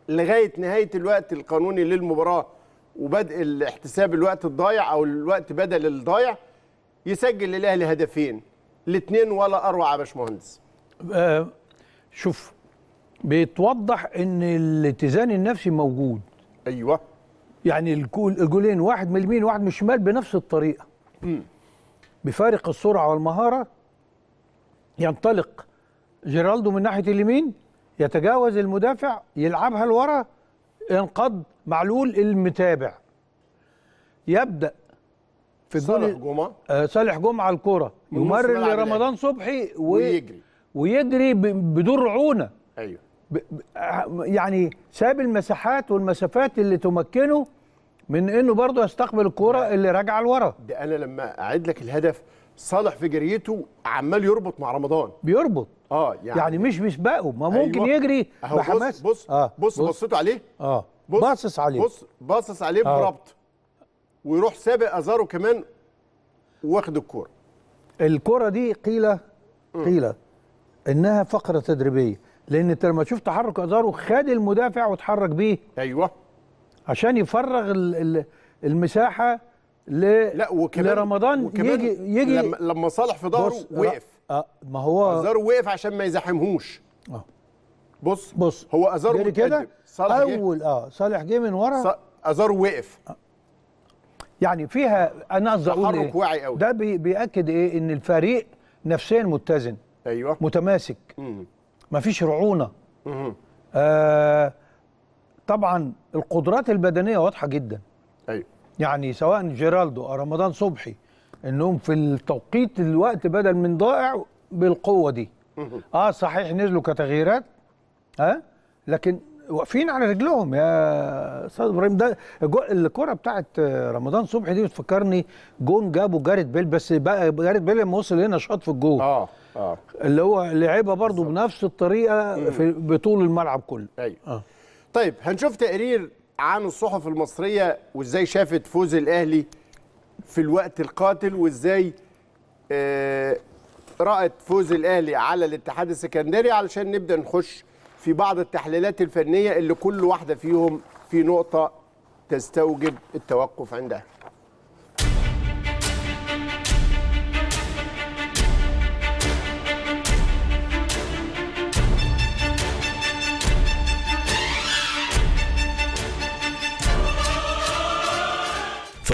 لغاية نهاية الوقت القانوني للمباراة وبدء الاحتساب الوقت الضايع أو الوقت بدل الضايع يسجل للأهلي هدفين، الاثنين ولا أروع يا باشمهندس. شوف، بيتوضح ان الاتزان النفسي موجود. ايوه، يعني الجولين واحد من اليمين واحد من الشمال بنفس الطريقه، بفارق السرعه والمهاره. ينطلق جيرالدو من ناحيه اليمين، يتجاوز المدافع، يلعبها لورا، ينقض معلول المتابع، يبدا في صالح جمعه. صالح جمعه الكره يمرر لرمضان صبحي ويجري بدون رعونه. ايوه، يعني ساب المساحات والمسافات اللي تمكنه من انه برضه يستقبل الكوره اللي راجعه لورا. ده انا لما اعد لك الهدف، صالح في جريته عمال يربط مع رمضان، بيربط يعني مش بيسبقه، ما ممكن. أيوة، يجري بحماس. بص بص بصيتوا عليه، باصص عليه، باصص عليه بربط، ويروح سابق ازاره كمان واخد الكوره. الكوره دي قيله انها فقره تدريبيه، لان انت لما تشوف تحرك ازاره خد المدافع وتحرك بيه. ايوه، عشان يفرغ المساحه لرمضان. وكمان يجي لما صالح في ظهره وقف، ما هو ازاره وقف عشان ما يزاحمهوش. بص هو ازاره كده، اول صالح جه من ورا، ازاره وقف. يعني فيها انا قصدي اقول تحرك واعي قوي. ده بياكد ايه؟ ان الفريق نفسيا متزن. ايوه، متماسك، مفيش رعونه. طبعا القدرات البدنيه واضحه جدا. ايوه، يعني سواء جيرالدو او رمضان صبحي، انهم في التوقيت الوقت بدل من ضائع بالقوه دي. صحيح نزلوا كتغييرات، لكن واقفين على رجلهم يا استاذ ابراهيم. ده الكره بتاعت رمضان صبحي دي بتفكرني جون جابه جاريت بيل، بس بقى جاريت بيل لما وصل هنا شاط في الجون. اللي هو لعبها برضه بنفس الطريقه في بطول الملعب كله. ايوه. طيب، هنشوف تقرير عن الصحف المصريه وازاي شافت فوز الاهلي في الوقت القاتل، وازاي رأت فوز الاهلي على الاتحاد السكندري، علشان نبدا نخش في بعض التحليلات الفنيه اللي كل واحده فيهم في نقطه تستوجب التوقف عندها.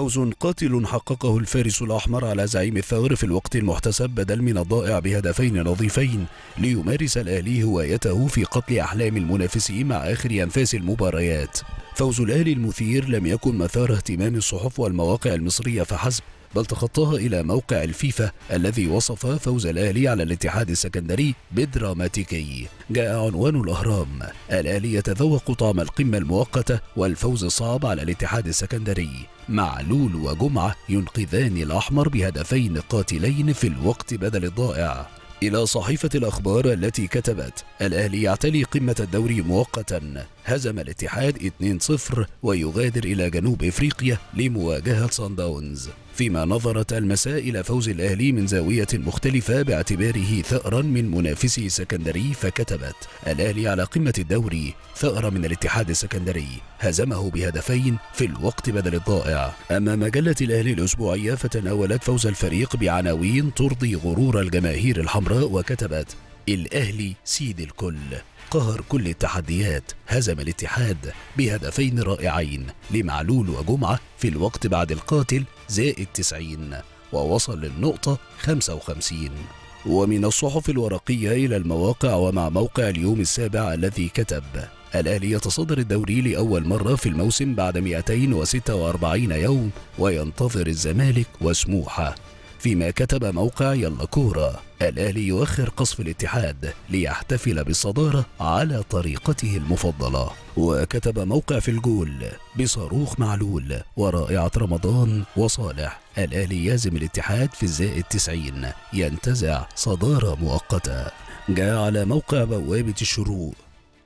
فوز قاتل حققه الفارس الأحمر على زعيم الثغر في الوقت المحتسب بدل من الضائع بهدفين نظيفين ليمارس الأهلي هوايته في قتل أحلام المنافسين مع آخر أنفاس المباريات. فوز الأهلي المثير لم يكن مثار اهتمام الصحف والمواقع المصرية فحسب، بل تخطاها إلى موقع الفيفا الذي وصف فوز الأهلي على الاتحاد السكندري بدراماتيكي. جاء عنوان الأهرام: الأهلي يتذوق طعم القمة المؤقتة والفوز الصعب على الاتحاد السكندري. معلول وجمعة ينقذان الأحمر بهدفين قاتلين في الوقت بدل الضائع. إلى صحيفة الأخبار التي كتبت: الأهلي يعتلي قمة الدوري مؤقتا، هزم الاتحاد 2-0 ويغادر إلى جنوب إفريقيا لمواجهة صن داونز. فيما نظرت المساء إلى فوز الأهلي من زاوية مختلفة باعتباره ثأرا من منافسه السكندري، فكتبت: الأهلي على قمة الدوري، ثأر من الاتحاد السكندري، هزمه بهدفين في الوقت بدل الضائع. أما مجلة الأهلي الأسبوعية فتناولت فوز الفريق بعناوين ترضي غرور الجماهير الحمراء، وكتبت: الأهلي سيد الكل، قهر كل التحديات، هزم الاتحاد بهدفين رائعين لمعلول وجمعة في الوقت بعد القاتل زائد 90 ووصل للنقطة 55. ومن الصحف الورقية إلى المواقع ومع موقع اليوم السابع الذي كتب: الأهلي يتصدر الدوري لأول مرة في الموسم بعد 246 يوم وينتظر الزمالك وسموحة. فيما كتب موقع يلا كورة: الأهلي يؤخر قصف الاتحاد ليحتفل بالصدارة على طريقته المفضلة. وكتب موقع في الجول: بصاروخ معلول ورائعة رمضان وصالح، الأهلي يهزم الاتحاد في الزائد 90 ينتزع صدارة مؤقتة. جاء على موقع بوابة الشروق: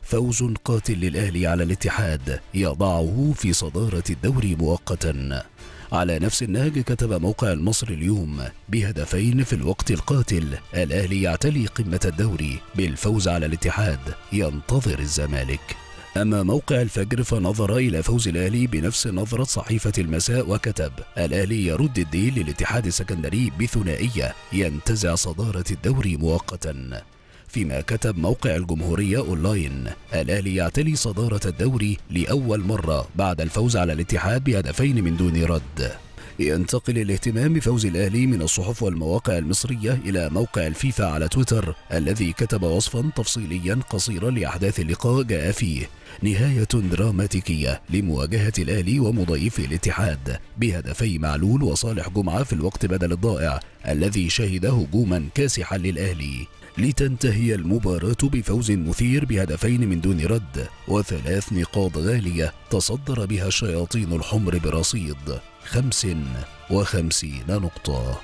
فوز قاتل للأهلي على الاتحاد يضعه في صدارة الدوري مؤقتا. على نفس النهج كتب موقع المصري اليوم: بهدفين في الوقت القاتل، الأهلي يعتلي قمة الدوري بالفوز على الاتحاد ينتظر الزمالك. أما موقع الفجر فنظر إلى فوز الأهلي بنفس نظرة صحيفة المساء وكتب: الأهلي يرد الدين للاتحاد السكندري بثنائية ينتزع صدارة الدوري مؤقتا. فيما كتب موقع الجمهورية أونلاين: الأهلي يعتلي صدارة الدوري لأول مرة بعد الفوز على الاتحاد بهدفين من دون رد. ينتقل الاهتمام بفوز الأهلي من الصحف والمواقع المصرية إلى موقع الفيفا على تويتر الذي كتب وصفا تفصيليا قصيرا لأحداث اللقاء جاء فيه: نهاية دراماتيكية لمواجهة الأهلي ومضيفي الاتحاد بهدفي معلول وصالح جمعة في الوقت بدل الضائع الذي شهد هجوما كاسحا للأهلي، لتنتهي المباراة بفوز مثير بهدفين من دون رد وثلاث نقاط غالية تصدر بها الشياطين الحمر برصيد 55 نقطة.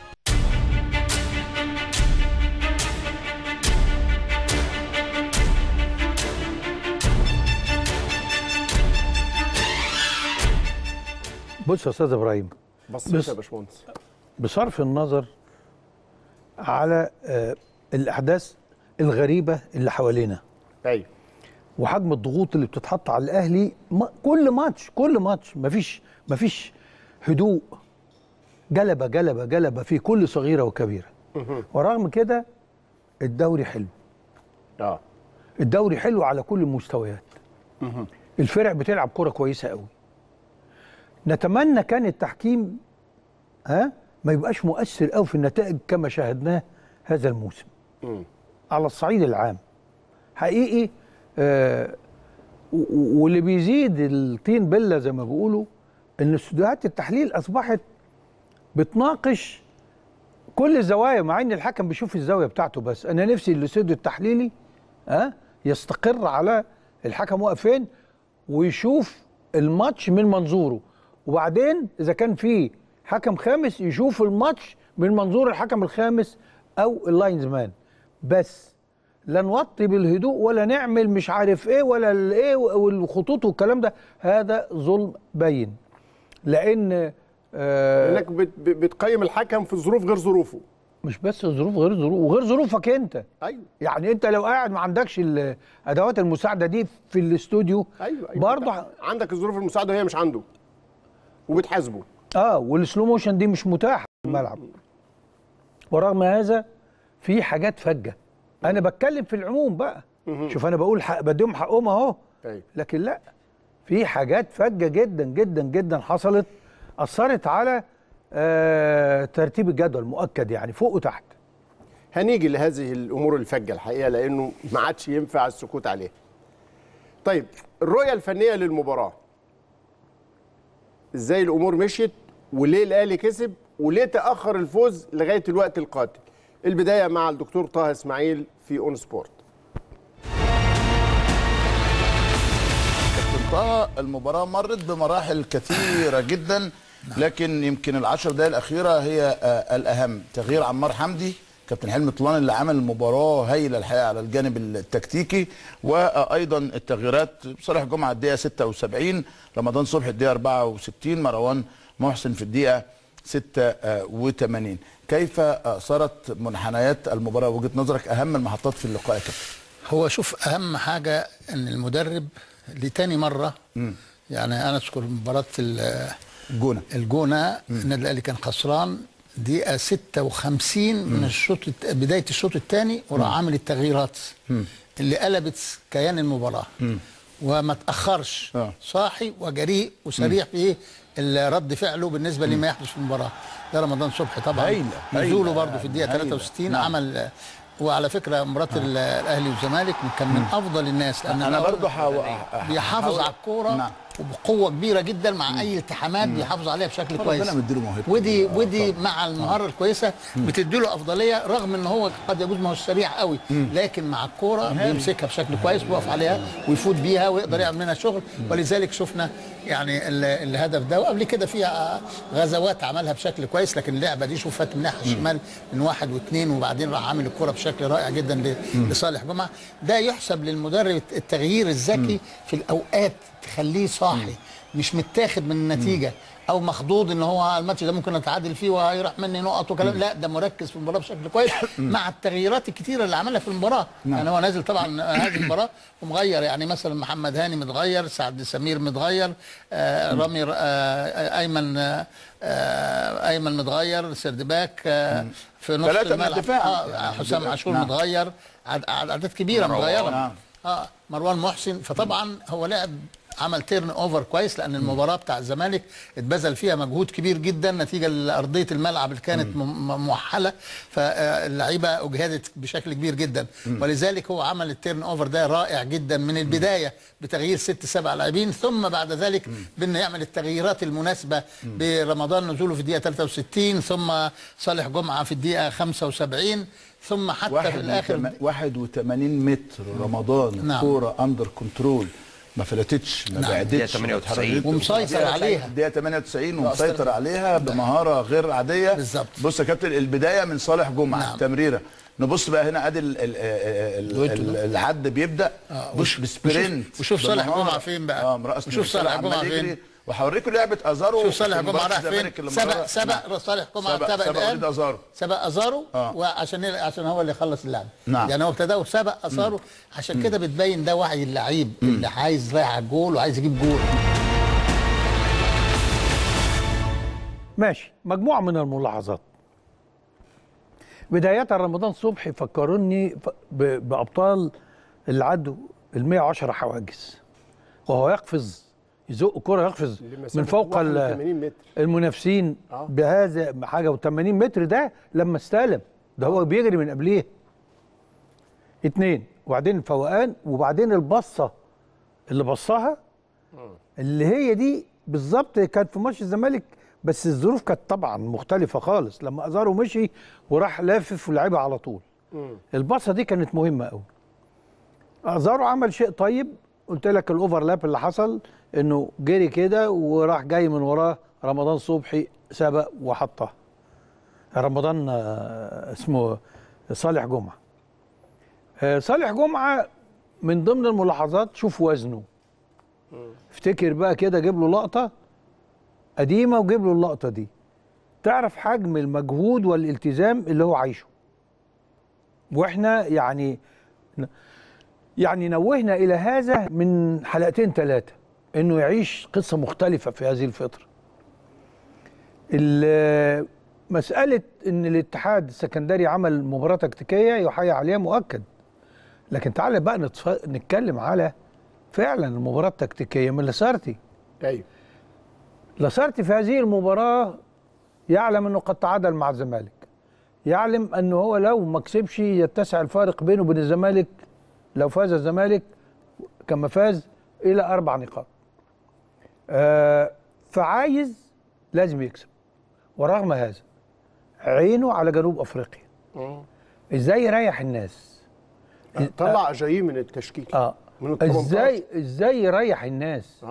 بص يا أستاذ إبراهيم، بص يا باشمهندس، بصرف النظر على الأحداث الغريبة اللي حوالينا، أيوة، وحجم الضغوط اللي بتتحط على الأهلي كل ماتش مفيش هدوء، جلبة جلبة جلبة في كل صغيرة وكبيرة. ورغم كده الدوري حلو. الدوري حلو على كل المستويات. الفرق بتلعب كرة كويسة قوي. نتمنى كان التحكيم ما يبقاش مؤثر قوي في النتائج كما شاهدناه هذا الموسم. على الصعيد العام حقيقي، واللي بيزيد الطين بله زي ما بيقولوا ان استوديوهات التحليل اصبحت بتناقش كل الزوايا، مع ان الحكم بيشوف الزاويه بتاعته بس. انا نفسي الاستوديو التحليلي يستقر على الحكم واقف فين ويشوف الماتش من منظوره، وبعدين اذا كان في حكم خامس يشوف الماتش من منظور الحكم الخامس او اللاينز مان، بس لا نوطي بالهدوء ولا نعمل مش عارف ايه ولا الايه والخطوط والكلام ده. هذا ظلم بين، لان انك بتقيم الحكم في ظروف غير ظروفه، مش بس ظروف غير ظروفه وغير ظروفك انت. ايوه، يعني انت لو قاعد ما عندكش الادوات المساعده دي في الاستوديو، أيوة برضه عندك الظروف المساعده وهي مش عنده وبتحاسبه. والسلو موشن دي مش متاحه في الملعب. ورغم هذا في حاجات فجه. انا بتكلم في العموم بقى، شوف انا بقول بديهم حقهم اهو، لكن لا، في حاجات فجه جدا جدا جدا حصلت اثرت على ترتيب الجدول مؤكد يعني فوق وتحت. هنيجي لهذه الامور الفجه الحقيقه لانه ما عادش ينفع السكوت عليها. طيب الرؤيه الفنيه للمباراه ازاي الامور مشيت وليه الاهلي كسب وليه تاخر الفوز لغايه الوقت القاتل. البدايه مع الدكتور طه اسماعيل في اون سبورت. كابتن طه المباراه مرت بمراحل كثيره جدا لكن يمكن العشر دقائق الاخيره هي الاهم. تغيير عمار حمدي، كابتن حلمي طولان اللي عمل مباراه هايله الحقيقه على الجانب التكتيكي، وايضا التغييرات صالح جمعه الدقيقه 76، رمضان صبحي الدقيقه 64، مروان محسن في الدقيقه 86. كيف صارت منحنيات المباراه وجهه نظرك اهم المحطات في اللقاء يا كابتن؟ هو شوف اهم حاجه ان المدرب لتاني مره يعني انا اذكر مباراه الجونه النادي الاهلي كان خسران دقيقة 56 من الشوط بداية الشوط الثاني وراح عامل التغييرات اللي قلبت كيان المباراة وما تأخرش صاحي وجريء وسريع في رد فعله بالنسبة لما يحدث في المباراة. ده رمضان صبحي طبعا نزوله برضه في الدقيقة 63 عمل. وعلى فكره مباراه الاهلي والزمالك كان من افضل الناس لان انا برضه بيحافظ على الكوره وبقوه كبيره جدا مع اي التحامات بيحافظ عليها بشكل كويس. انا مديله موهبه ودي مع المهاره الكويسه بتديله افضليه رغم ان هو قد يجوز ما هوش سريع قوي لكن مع الكوره بيمسكها بشكل كويس ويقف عليها ويفوت بيها ويقدر يعمل منها شغل. ولذلك شفنا يعني الهدف ده وقبل كده فيها غزوات عملها بشكل كويس لكن اللعبه دي شوفت من ناحيه الشمال من واحد واثنين وبعدين راح عامل الكوره بشكل رائع جدا لصالح جمعه. ده يحسب للمدرب التغيير الذكي في الاوقات تخليه صاحي مش متاخد من النتيجه او مخضوض ان هو الماتش ده ممكن اتعادل فيه وهيروح مني نقط وكلام. لا ده مركز في المباراه بشكل كويس مع التغييرات الكتيره اللي عملها في المباراه. يعني هو نازل طبعا هذه المباراه ومغير يعني مثلا محمد هاني متغير، سعد سمير متغير، رامي ايمن متغير، سردباك في نص الملعب حسام عاشور متغير، عدد كبيره متغيره، مروان محسن. فطبعا هو لعب عمل تيرن اوفر كويس لان المباراه بتاع الزمالك اتبذل فيها مجهود كبير جدا نتيجه لارضيه الملعب اللي كانت موحله فاللعيبه اجهدت بشكل كبير جدا. ولذلك هو عمل التيرن اوفر ده رائع جدا من البدايه بتغيير 6-7 لاعبين ثم بعد ذلك بانه يعمل التغييرات المناسبه برمضان نزوله في الدقيقه 63 ثم صالح جمعه في الدقيقه 75 ثم حتى في الاخر 81 متر رمضان الكوره اندر كنترول ما فلتتش ما بعدتش ومسيطر عليها الدقيقه 98 ومسيطر عليها بمهاره غير عاديه بالظبط. بص يا كابتن البدايه من صالح جمعه التمريره. نبص بقى هنا ادي العد بيبدا مش بسبرنت وشوف صالح جمعه فين بقى وشوف صالح جمعه فين وهوريكم لعبه ازارو. شوف صالح جمعه راح فين سبق صالح جمعه سبق ازارو وعشان هو اللي خلص اللعبه. يعني هو ابتدى وسبق ازارو عشان كده بتبين ده وعي اللعيب اللي عايز رايح على الجول وعايز يجيب جول. ماشي مجموعه من الملاحظات. بدايه رمضان صبحي فكرني بابطال اللي عدوا ال 110 حواجز وهو يقفز يزق كرة يقفز من فوق المنافسين بهذا حاجة و80 متر. ده لما استلم ده هو بيجري من قبليه اتنين وبعدين الفوقان وبعدين البصة اللي بصها اللي هي دي بالظبط كانت في ماتش الزمالك بس الظروف كانت طبعا مختلفة خالص لما أزارو مشي وراح لافف ولعبها على طول. البصة دي كانت مهمة قوي. أزارو عمل شيء طيب قلت لك الاوفرلاب اللي حصل انه جري كده وراح جاي من وراه رمضان صبحي سبق وحطها رمضان اسمه صالح جمعه. صالح جمعه من ضمن الملاحظات شوف وزنه. افتكر بقى كده جيب له لقطه قديمه وجيب له اللقطه دي تعرف حجم المجهود والالتزام اللي هو عايشه. واحنا يعني نوهنا إلى هذا من حلقتين ثلاثة إنه يعيش قصة مختلفة في هذه الفترة. مسألة إن الاتحاد السكندري عمل مباراة تكتيكية يحيى عليها مؤكد. لكن تعالى بقى نتكلم على فعلا المباراة التكتيكية من لاسارتي. أيوه لاسارتي في هذه المباراة يعلم أنه قد تعادل مع الزمالك، يعلم أنه هو لو ما كسبش يتسع الفارق بينه وبين الزمالك، لو فاز الزمالك كما فاز إلى 4 نقاط. فعايز لازم يكسب. ورغم هذا عينه على جنوب أفريقيا. إزاي يريح الناس؟ طلع جاي من التشكيل. إزاي يريح الناس؟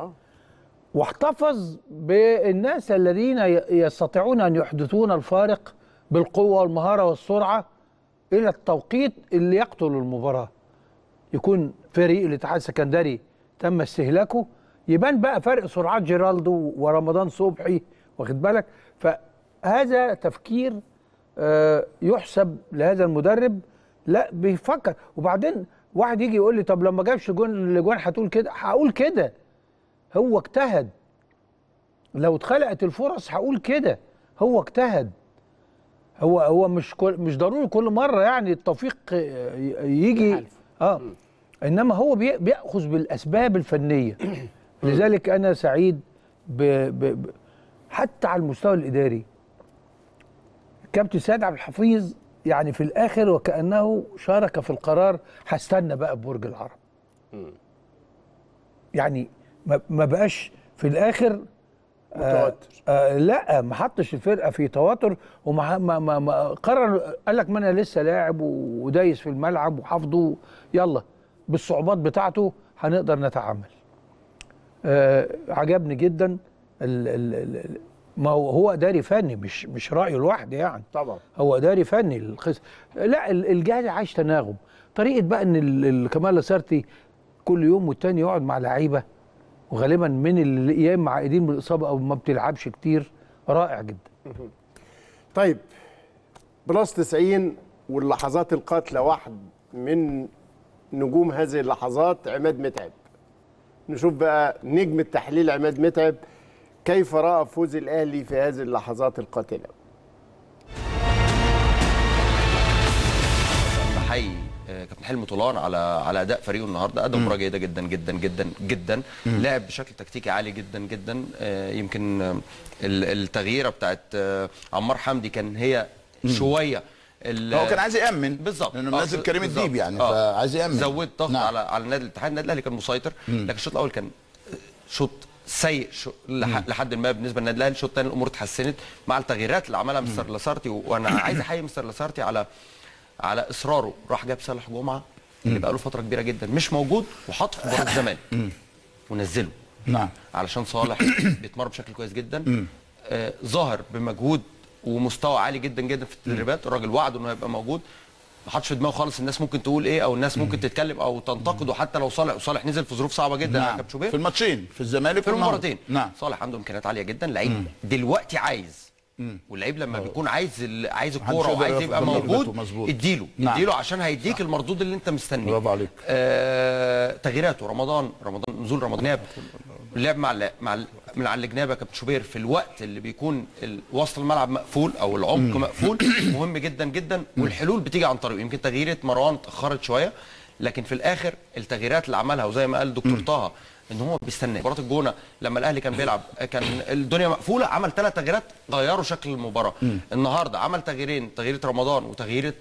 واحتفظ بالناس الذين يستطيعون أن يحدثون الفارق بالقوة والمهارة والسرعة إلى التوقيت اللي يقتل المباراة. يكون فريق الاتحاد السكندري تم استهلاكه، يبان بقى فرق سرعات جيرالدو ورمضان صبحي، واخد بالك؟ فهذا تفكير يحسب لهذا المدرب، لا بيفكر. وبعدين واحد يجي يقول لي طب لما جابش جون لجوان هتقول كده؟ هقول كده. هو اجتهد. لو اتخلقت الفرص هقول كده. هو اجتهد. هو مش ضروري كل مره يعني التوفيق يجي، انما هو بيأخذ بالاسباب الفنيه. لذلك انا سعيد حتى على المستوى الاداري. كابتن سيد عبد الحفيظ يعني في الاخر وكانه شارك في القرار، هستنى بقى ببرج العرب. يعني ما بقاش في الاخر متوتر. لا، ما حطش الفرقه في توتر، وما ما ما قرر قال لك ما انا لسه لاعب ودايس في الملعب وحافظه، يلا بالصعوبات بتاعته هنقدر نتعامل. عجبني جدا ما هو اداري فني، مش رايه لوحده يعني، طبعا هو اداري فني. لا، الجهاز عايش تناغم. طريقه بقى ان كمال لاسارتي كل يوم والتاني يقعد مع لعيبه، وغالبا من اللي يا اما عائدين من الاصابه او ما بتلعبش كتير، رائع جدا. طيب بلس 90 واللحظات القاتله، واحد من نجوم هذه اللحظات عماد متعب. نشوف بقى نجم التحليل عماد متعب كيف راى فوز الاهلي في هذه اللحظات القاتله. بحيي كابتن حلمي طولان على اداء فريقه النهارده. قدم مباراه جيده جدا جدا جدا جدا، لعب بشكل تكتيكي عالي جدا جدا. يمكن التغييره بتاعت عمار حمدي كان هي شويه، هو كان عايز يامن بالظبط لانه منزل كريم الديب يعني، فعايز يامن، زود ضغط. نعم. على نادي الاتحاد. النادي الاهلي كان مسيطر، لكن الشوط الاول كان شوط سيء لحد ما بالنسبه للنادي الاهلي. الشوط الثاني الامور اتحسنت مع التغييرات اللي عملها مستر لاسارتي، وانا عايز احيي مستر لاسارتي على اصراره. راح جاب صالح جمعه اللي بقى له فتره كبيره جدا مش موجود، وحط في مباراه الزمالك ونزله. نعم، علشان صالح بيتمرن بشكل كويس جدا، ظاهر بمجهود ومستوى عالي جدا جدا في التدريبات. الراجل وعده انه هيبقى موجود، ما حطش في دماغه خالص الناس ممكن تقول ايه او الناس ممكن تتكلم او تنتقده. حتى لو صالح نزل في ظروف صعبه جدا. نعم. في الماتشين في الزمالك في المباراتين. نعم. صالح عنده امكانيات عاليه جدا، لعيب دلوقتي عايز، واللعيب لما بيكون عايز الكوره وعايز يبقى موجود اديله. نعم. اديله عشان هيديك. نعم. المردود اللي انت مستنيه. برافو عليك. تغييراته، رمضان نزول رمضان جناب، اللعب من على الجناب يا كابتن شوبير في الوقت اللي بيكون وسط الملعب مقفول او العمق مقفول، مهم جدا جدا. والحلول بتيجي عن طريقه. يمكن تغييره مروان اتاخرت شويه، لكن في الاخر التغييرات اللي عملها، وزي ما قال دكتور طه ان هو بيستنى. مباراه الجونه لما الاهلي كان بيلعب كان الدنيا مقفوله، عمل 3 تغييرات غيروا شكل المباراه. النهارده عمل تغييرين، تغييره رمضان وتغييره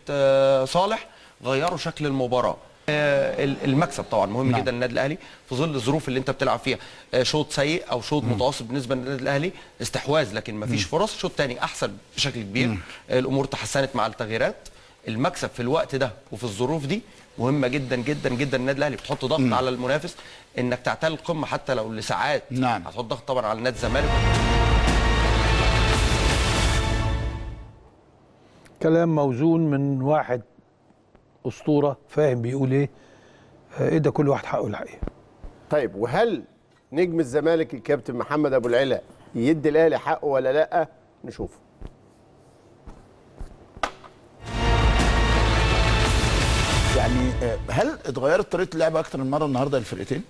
صالح، غيروا شكل المباراه. المكسب طبعا مهم. نعم. جدا للنادي الاهلي في ظل الظروف اللي انت بتلعب فيها. شوط سيء او شوط متوسط بالنسبه للنادي الاهلي، استحواذ لكن ما فيش فرص. شوط ثاني احسن بشكل كبير. الامور تحسنت مع التغييرات. المكسب في الوقت ده وفي الظروف دي مهمه جدا جدا جدا. النادي الاهلي بتحط ضغط على المنافس انك تعتل القمه حتى لو لساعات. نعم. هتحط ضغط طبعا على نادي الزمالك. كلام موزون من واحد اسطوره فاهم بيقول ايه. ادى كل واحد حقه الحقيقه. طيب وهل نجم الزمالك الكابتن محمد ابو العلا يدي الاهلي حقه ولا لا؟ نشوفه. يعني هل اتغيرت طريقه اللعب اكتر من مره النهارده للفرقتين؟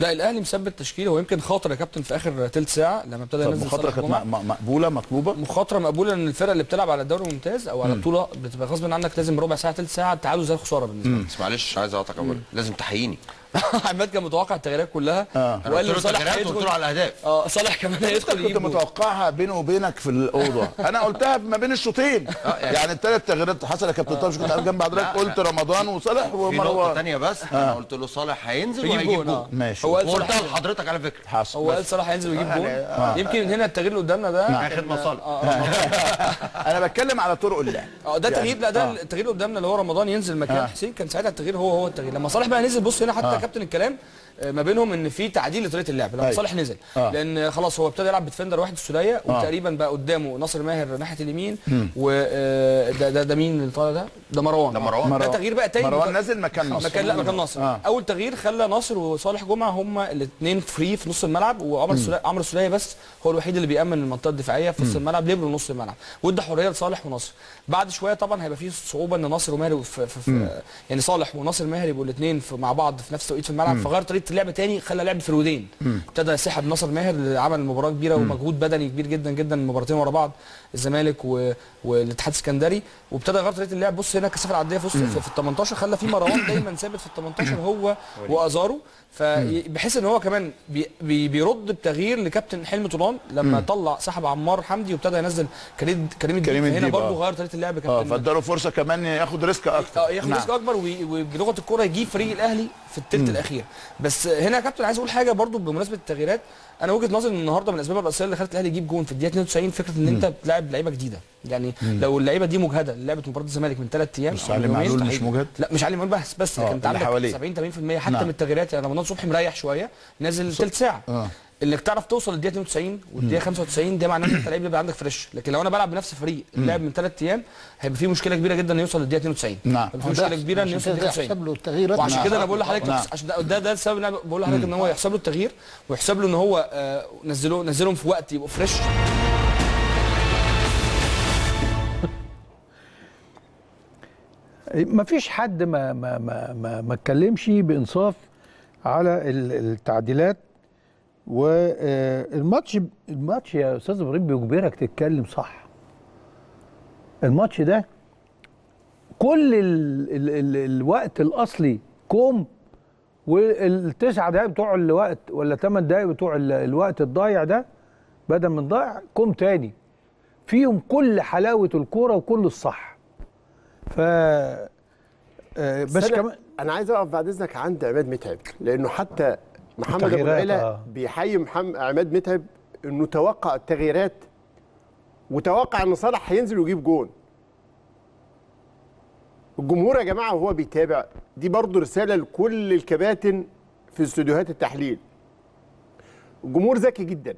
لا، الاهلي مثبت تشكيله. هو يمكن خاطر يا كابتن في اخر ثلث ساعه لما ابتدى ينزل. مخاطره كانت مقبوله مطلوبه. مخاطره مقبوله، ان الفرقه اللي بتلعب على الدوري الممتاز او على البطوله بتبقى غصب عنك لازم ربع ساعه ثلث ساعه التعادل زي الخساره بالنسبه لي. بس معلش عايز اقاطعك، اولا لازم تحييني عماد كان متوقع التغييرات كلها وقال له صالح هيدخل على الاهداف. صالح كمان هيدخل. كنت متوقعها بينه وبينك في الاوضه. انا قلتها ما بين الشوطين. يعني الثلاث تغييرات حصل يا كابتن طارق. كنت قاعد جنب حضرتك قلت رمضان وصالح ومروان. في نقطه ثانيه بس انا قلت له صالح هينزل وهيجيب جول. ماشي. هو قلتها لحضرتك على فكره. حصل. هو قال صالح هينزل ويجيب جول. يمكن هنا التغيير اللي قدامنا ده هياخد مصالح. انا بتكلم على طرق اللعب. ده تغيير. لا ده التغيير قدامنا اللي هو رمضان ينزل مكان حسين. كان ساعتها التغيير هو التغيير. لما صالح بقى نزل بص هنا حتى كابتن الكلام ما بينهم ان في تعديل لطريقه اللعب لما صالح نزل لان خلاص هو ابتدى يلعب بديفندر واحد السوديه وتقريبا بقى قدامه ناصر ماهر ناحيه اليمين وده مين اللي طالع ده مروان. ده تغيير بقى تاني. مروان نازل مكان ناصر. مكان ناصر. اول تغيير خلى ناصر وصالح جمعه هما الاثنين فري في نص الملعب وعمر السوديه بس هو الوحيد اللي بيامن المنطقه الدفاعيه في نص الملعب ليبرو نص الملعب وادى حريه لصالح وناصر. بعد شويه طبعا هيبقى في صعوبه ان ناصر وماهر يعني صالح وناصر ماهر يبقوا الاثنين مع بعض في نفس التوقيت في الملعب فغير طريقه اللعب تاني خلى لعب فرودين. ابتدى يسحب ناصر ماهر عمل مباراه كبيره ومجهود بدني كبير جدا جدا مباراتين ورا بعض الزمالك والاتحاد السكندري وابتدى يغير طريقه اللعب. بص هنا الكثافه العدديه في ال 18 خلى في مروان دايما ثابت في ال 18 هو وازارو فبحيث ان هو كمان بيرد بتغيير لكابتن حلمي طولان لما طلع سحب عمار حمدي وابتدى ينزل كريم هنا برضه غير طريقه اللعب كابتن فاداله فرصه كمان ياخد ريسك اكتر ياخد ريسك اكبر وبلغه الكوره يجيب فريق الاهلي في الثلث الاخير. بس هنا يا كابتن عايز اقول حاجه برضو بمناسبه التغييرات. انا وجهه نظري ان النهارده من الاسباب الرئيسيه اللي خلت الاهلي يجيب جون في الدقيقه 92 فكره ان انت بتلاعب لعيبه جديده. يعني لو اللعيبه دي مجهده لعبت مباراه الزمالك من 3 ايام علي معلول مش مجهد. لا مش علي معلول بس كانت عندك 70 80% حتى من التغييرات. يعني رمضان صبحي مريح شويه نازل ثلث ساعه انك تعرف توصل للدقيقه 92 والدقيقه 95 ده معناه ان انت لعيب يبقى عندك فريش. لكن لو انا بلعب بنفس الفريق اللاعب من 3 ايام هيبقى في مشكله كبيره جدا انه يوصل للدقيقه 92. نعم مشكله كبيره انه يوصل للدقيقه 92 وعشان كده انا بقول لحضرتك عشان ده السبب اللي انا بقول لحضرتك ان هو يحسب له التغيير ويحسب له ان هو نزلهم في وقت يبقوا فريش. مفيش حد ما اتكلمش بانصاف على التعديلات. والماتش يا استاذ ابراهيم بيجبرك تتكلم صح. الماتش ده كل الوقت الاصلي كوم والتسع دقايق بتوع الوقت ولا 8 دقايق بتوع الوقت الضايع ده بدل من ضايع كوم تاني فيهم كل حلاوه الكوره وكل الصح. ف بس كمان انا عايز اقف بعد اذنك عند عماد متعب لانه حتى محمد ابو العيله بيحيي عماد متعب انه توقع التغييرات وتوقع ان صالح هينزل ويجيب جون. الجمهور يا جماعه وهو بيتابع دي برضه رساله لكل الكباتن في استوديوهات التحليل. الجمهور ذكي جدا.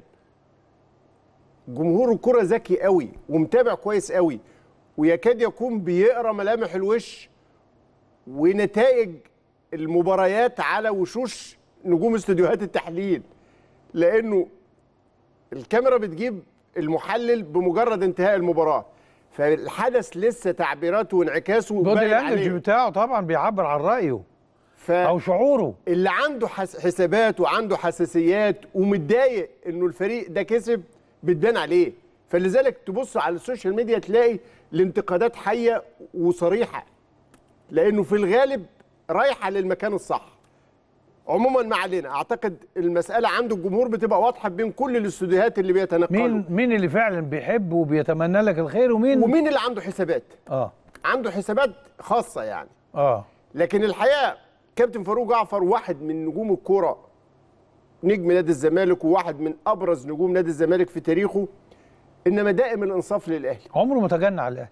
جمهور الكره ذكي قوي ومتابع كويس قوي ويكاد يكون بيقرا ملامح الوش ونتائج المباريات على وشوش نجوم استوديوهات التحليل لانه الكاميرا بتجيب المحلل بمجرد انتهاء المباراه فالحدث لسه تعبيراته وانعكاسه بودي الانرجي بتاعه طبعا بيعبر عن رايه او شعوره. اللي عنده حسابات وعنده حساسيات ومتضايق انه الفريق ده كسب بتبان عليه فلذلك تبص على السوشيال ميديا تلاقي الانتقادات حيه وصريحه لانه في الغالب رايحه للمكان الصح. عموما ما علينا، اعتقد المساله عند الجمهور بتبقى واضحه بين كل الاستوديوهات اللي بيتنقلوا. مين اللي فعلا بيحب وبيتمنى لك الخير ومين اللي عنده حسابات. عنده حسابات خاصه يعني. لكن الحقيقه كابتن فاروق جعفر واحد من نجوم الكوره نجم نادي الزمالك وواحد من ابرز نجوم نادي الزمالك في تاريخه. انما دائم الانصاف للاهلي. عمره ما تجنى على الاهلي.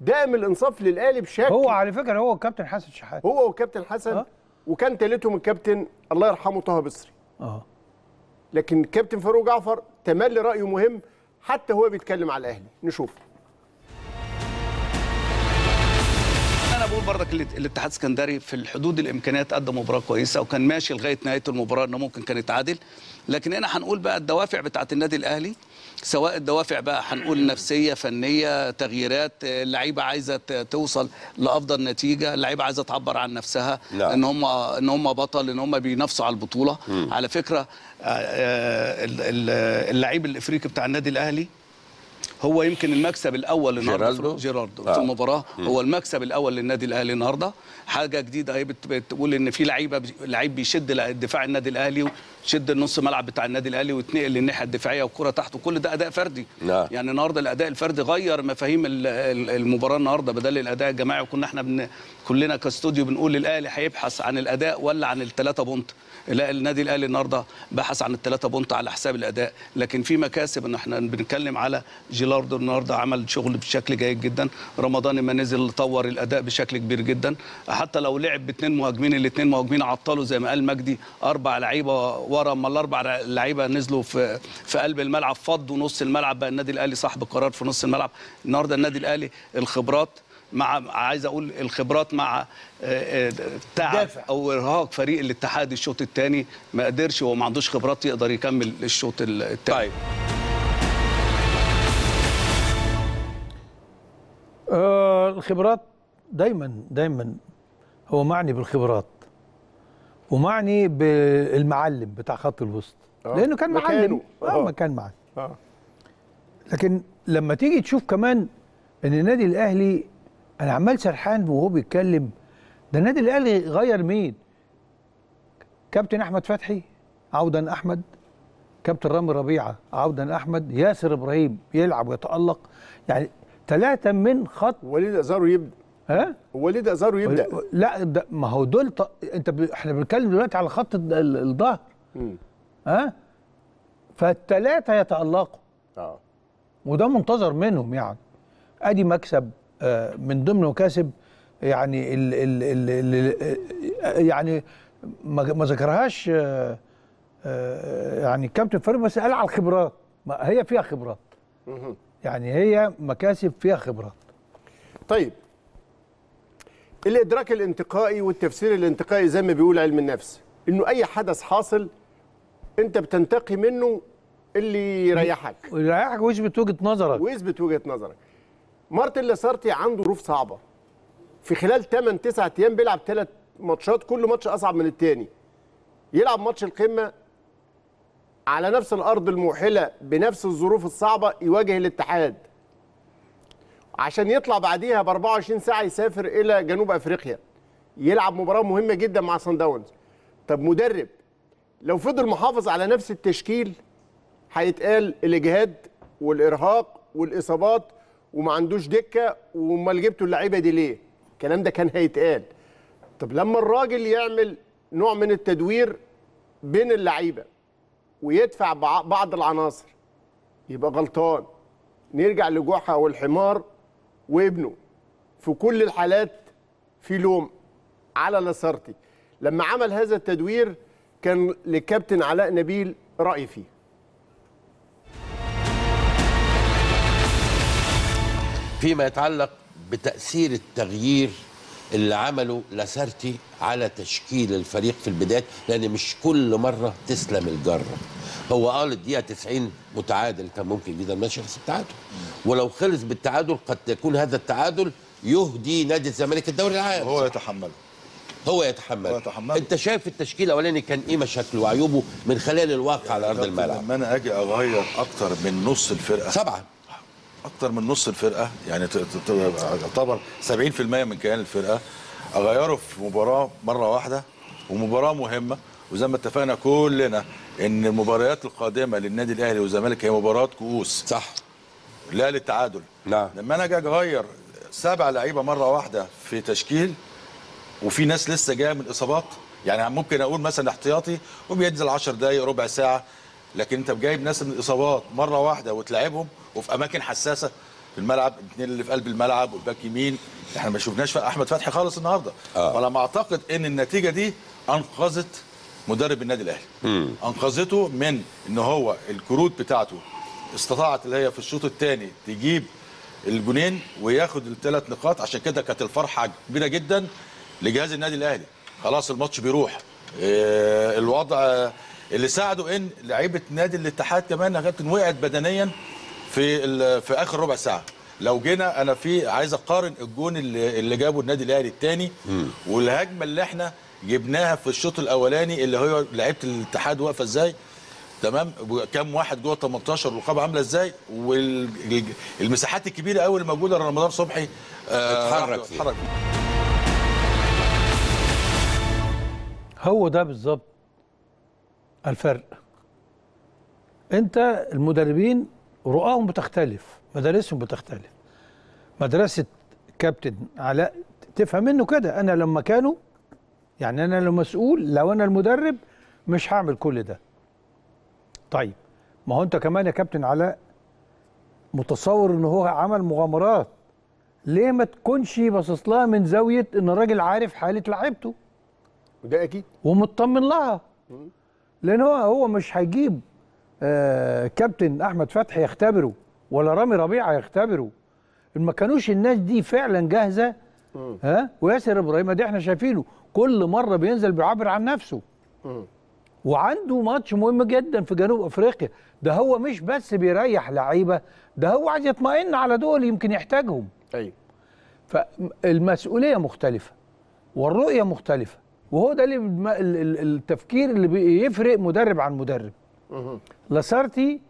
دائم الانصاف للاهلي بشكل هو على فكره هو والكابتن حسن شحات. هو والكابتن حسن وكان ثالثهم الكابتن الله يرحمه طه بصري. لكن كابتن فاروق جعفر تملي رايه مهم حتى هو بيتكلم على الاهلي. نشوف. انا بقول برضك الاتحاد السكندري في الحدود الامكانيات قدم مباراه كويسه وكان ماشي لغايه نهايه المباراه انه ممكن كان يتعادل. لكن هنا هنقول بقى الدوافع بتاعت النادي الاهلي سواء الدوافع بقى هنقول نفسيه فنيه تغييرات اللعيبه عايزه توصل لافضل نتيجه اللعيبه عايزه تعبر عن نفسها. لا. ان هم بطل ان هم بينافسوا على البطوله. على فكره اللعيب الافريقي بتاع النادي الاهلي هو يمكن المكسب الاول النهارده جيراردو في المباراه، هو المكسب الاول للنادي الاهلي النهارده. حاجه جديده اهي بتقول ان في لعيب بيشد دفاع النادي الاهلي وشد النص ملعب بتاع النادي الاهلي ويتنقل للناحيه الدفاعيه والكره تحته، كل ده اداء فردي. يعني النهارده الاداء الفردي غير مفاهيم المباراه النهارده، بدل الاداء الجماعي. وكنا احنا كلنا كاستوديو بنقول الاهلي هيبحث عن الاداء ولا عن الثلاثه بونت. لا، النادي الاهلي النهارده بحث عن الثلاثه بونت على حساب الاداء، لكن في مكاسب ان احنا بنتكلم على جيلاردو النهارده عمل شغل بشكل جيد جدا، رمضان ما نزل طور الاداء بشكل كبير جدا، حتى لو لعب باثنين مهاجمين الاثنين مهاجمين عطلوا زي ما قال مجدي، اربع لعيبه ورا، اما الاربع لعيبه نزلوا في قلب الملعب فضوا نص الملعب، بقى النادي الاهلي صاحب القرار في نص الملعب. النهارده النادي الاهلي الخبرات مع عايز اقول الخبرات مع تعب او ارهاق فريق الاتحاد الشوط الثاني، ما قدرش وما عندوش خبرات يقدر يكمل الشوط الثاني. طيب الخبرات دايما هو معني بالخبرات ومعني بالمعلم بتاع خط الوسط، لانه كان معلم لكن لما تيجي تشوف كمان ان النادي الاهلي، انا عمال سرحان وهو بيتكلم، ده النادي الاهلي غير مين؟ كابتن احمد فتحي عودا احمد، كابتن رامي ربيعه عودا احمد، ياسر ابراهيم يلعب ويتالق، يعني ثلاثه من خط وليد ازارو يبدا. ها؟ وليد ازارو يبدا؟ لا ده ما هو دول انت احنا بنتكلم دلوقتي على خط الظهر. ها؟ فالثلاثه يتالقوا. وده منتظر منهم يعني. ادي مكسب من ضمن مكاسب يعني يعني ما ذكرهاش يعني كابتن فاروق، بس قال على الخبرات، هي فيها خبرات. يعني هي مكاسب فيها خبرات. طيب الادراك الانتقائي والتفسير الانتقائي زي ما بيقول علم النفس، انه اي حدث حاصل انت بتنتقي منه اللي يريحك ويثبت وجهه نظرك مارتن لاسارتي عنده ظروف صعبه، في خلال 8-9 ايام بيلعب 3 ماتشات، كل ماتش اصعب من الثاني. يلعب ماتش القمه على نفس الارض الموحله بنفس الظروف الصعبه، يواجه الاتحاد عشان يطلع بعديها ب 24 ساعه يسافر الى جنوب افريقيا يلعب مباراه مهمه جدا مع صن داونز. طب مدرب لو فضل محافظ على نفس التشكيل هيتقال الاجهاد والارهاق والاصابات وما عندوش دكه، وامال جبتوا اللعيبه دي ليه؟ الكلام ده كان هيتقال. طب لما الراجل يعمل نوع من التدوير بين اللعيبه ويدفع بعض العناصر يبقى غلطان. نرجع لجحا والحمار وابنه، في كل الحالات في لوم على لاسارتي. لما عمل هذا التدوير كان للكابتن علاء نبيل راي فيه. فيما يتعلق بتأثير التغيير اللي عمله لاسارتي على تشكيل الفريق في البدايات، لأن مش كل مرة تسلم الجرة. هو قال الدقيقة 90 متعادل، كان ممكن جدا ماشي خلص التعادل، ولو خلص بالتعادل قد يكون هذا التعادل يهدي نادي الزمالك الدوري العام. هو يتحمله انت شايف التشكيل الاولاني كان ايه مشاكله وعيوبه من خلال الواقع على ارض الملعب؟ لما انا اجي اغير اكتر من نص الفرقة، يعني تعتبر 70% من كيان الفرقه، اغيره في مباراه مره واحده ومباراه مهمه، وزي ما اتفقنا كلنا ان المباريات القادمه للنادي الاهلي والزمالك هي مباراه كؤوس، صح، لا للتعادل. لما انا اجي اغير 7 لعيبه مره واحده في تشكيل وفي ناس لسه جايه من اصابات، يعني ممكن اقول مثلا احتياطي وبينزل 10 دقائق ربع ساعه، لكن انت جايب ناس من الاصابات مره واحده وتلعبهم وفي اماكن حساسه في الملعب، الاثنين اللي في قلب الملعب والباك يمين، احنا ما شفناش احمد فتحي خالص النهارده. فلما اعتقد ان النتيجه دي انقذت مدرب النادي الاهلي، انقذته من ان هو الكروت بتاعته استطاعت اللي هي في الشوط الثاني تجيب الجونين وياخد ال3 نقاط. عشان كده كانت الفرحه كبيره جدا لجهاز النادي الاهلي، خلاص الماتش بيروح. الوضع اللي ساعده ان لعيبه نادي الاتحاد كمان يا كابتن وقعت بدنيا في اخر ربع ساعه. لو جينا انا عايز اقارن الجون اللي جابه النادي الاهلي الثاني والهجمه اللي احنا جبناها في الشوط الاولاني، اللي هو لعيبه الاتحاد واقفه ازاي، تمام، كام واحد جوه 18 الرقابه عامله ازاي، والمساحات الكبيره قوي اللي موجوده لرمضان صبحي اتحرك. هو ده بالظبط الفرق. انت المدربين رؤاهم بتختلف، مدارسهم بتختلف. مدرسه كابتن علاء تفهم منه كده، انا لما كانوا يعني انا لو مسؤول، لو انا المدرب مش هعمل كل ده. طيب ما هو انت كمان يا كابتن علاء متصور ان هو عمل مغامرات، ليه ما تكونش باصص لها من زاويه ان الراجل عارف حاله لعيبته، وده اكيد ومطمن لها، لان هو مش هيجيب كابتن احمد فتحي يختبره ولا رامي ربيعه يختبره، ما كانوش الناس دي فعلا جاهزه. ها، وياسر ابراهيم ده احنا شايفينه كل مره بينزل بيعبر عن نفسه. وعنده ماتش مهم جدا في جنوب افريقيا، ده هو مش بس بيريح لعيبه، ده هو عايز يطمئن على دول يمكن يحتاجهم. ايوه، فالمسؤوليه مختلفه والرؤيه مختلفه، وهو ده التفكير اللي بيفرق مدرب عن مدرب. لاسارتي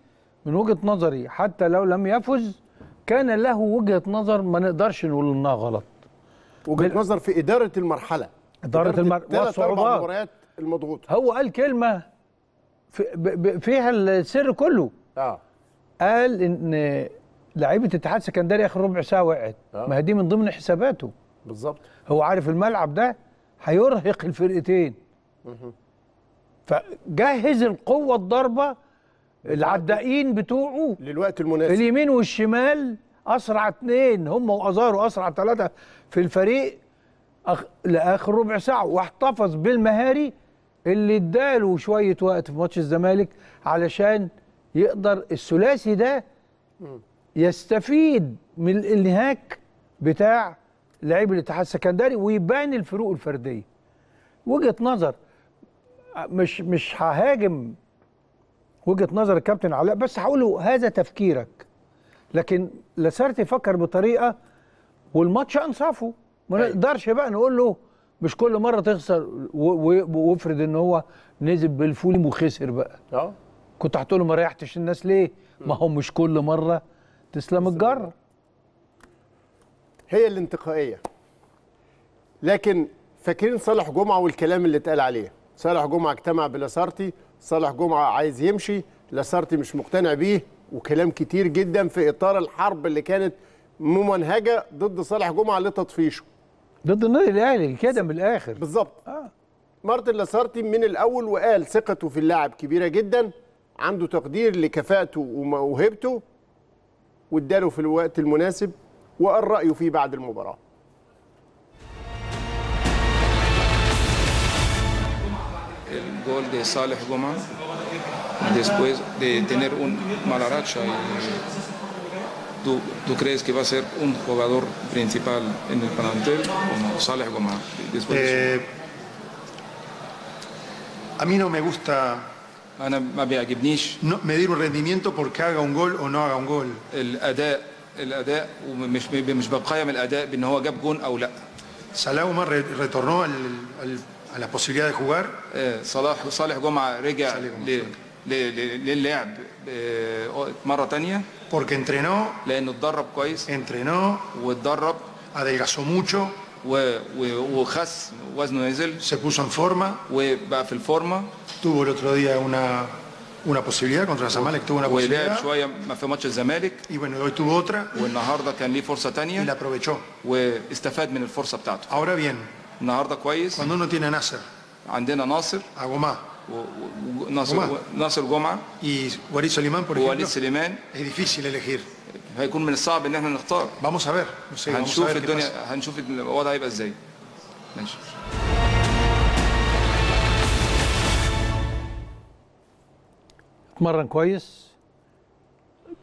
من وجهه نظري حتى لو لم يفز كان له وجهه نظر ما نقدرش نقول انها غلط، وجهه نظر في اداره المرحله، والصعوبات المضغوطه. هو قال كلمه فيها السر كله. قال ان لعيبه الاتحاد السكندري اخر ربع ساعه وقعت. ما هي دي من ضمن حساباته بالظبط، هو عارف الملعب ده هيرهق الفرقتين. فجهز القوه الضربه العدائين بتوعه للوقت المناسب، اليمين والشمال اسرع اثنين هم وازاروا اسرع ثلاثه في الفريق لاخر ربع ساعه، واحتفظ بالمهاري اللي اداله شويه وقت في ماتش الزمالك علشان يقدر الثلاثي ده يستفيد من الانهاك بتاع لعيب الاتحاد السكندري ويبان الفروق الفرديه. وجهه نظر، مش ههاجم وجهه نظر الكابتن علاء، بس هقول له هذا تفكيرك، لكن لاسارتي فكر بطريقه والماتش انصافه، ما نقدرش بقى نقول له مش كل مره تخسر وافرض ان هو نزل بالفوليم وخسر بقى. كنت هتقول له ما ريحتش الناس ليه؟ ما هو مش كل مره تسلم الجره. هي الانتقائيه. لكن فاكرين صالح جمعه والكلام اللي اتقال عليه، صالح جمعه اجتمع بلاسارتي، صالح جمعه عايز يمشي، لاسارتي مش مقتنع بيه، وكلام كتير جدا في اطار الحرب اللي كانت ممنهجه ضد صالح جمعه لتطفيشه، ضد النادي الاهلي كده من الاخر بالظبط. مارتن لاسارتي من الاول وقال ثقته في اللاعب كبيره جدا، عنده تقدير لكفاءته وموهبته، واداله في الوقت المناسب، وقال رايه فيه بعد المباراه. Gol de Salah Gomaa, después de tener mala racha, ¿tú crees que va a ser un jugador principal en el plantel como Salah Gomaa? A mí no me gusta medir un rendimiento porque haga un gol o no haga un gol. El adá, y no بقيم الاداء بان هو جاب جون او لا. Salah Gomaa retornó a la posibilidad de jugar. Salah Gomaa رجع للعب مرة تانية. Porque entrenó. لأنه اتدرب كويس. Entrenó. واتدرب. Adelgazó mucho. وخس وزنه نزل. Se puso en forma. وبقى في الفورمة. Tuvo el otro día una posibilidad contra el Zamalek, tuvo una posibilidad. ولعب شوية في ماتش الزمالك. Y bueno, hoy tuvo otra. والنهاردة كان ليه فرصة تانية. Y la aprovechó. واستفاد من الفرصة بتاعته. Ahora bien. النهارده كويس. Cuando uno tiene Nasser. عندنا ناصر. Gomaa. ناصر جمعه. Y Waled Soliman por ejemplo. Waled Soliman. Es difícil elegir. هيكون من الصعب ان احنا نختار. Vamos a ver. هنشوف الدنيا، هنشوف الوضع هيبقى ازاي. ماشي. اتمرن كويس.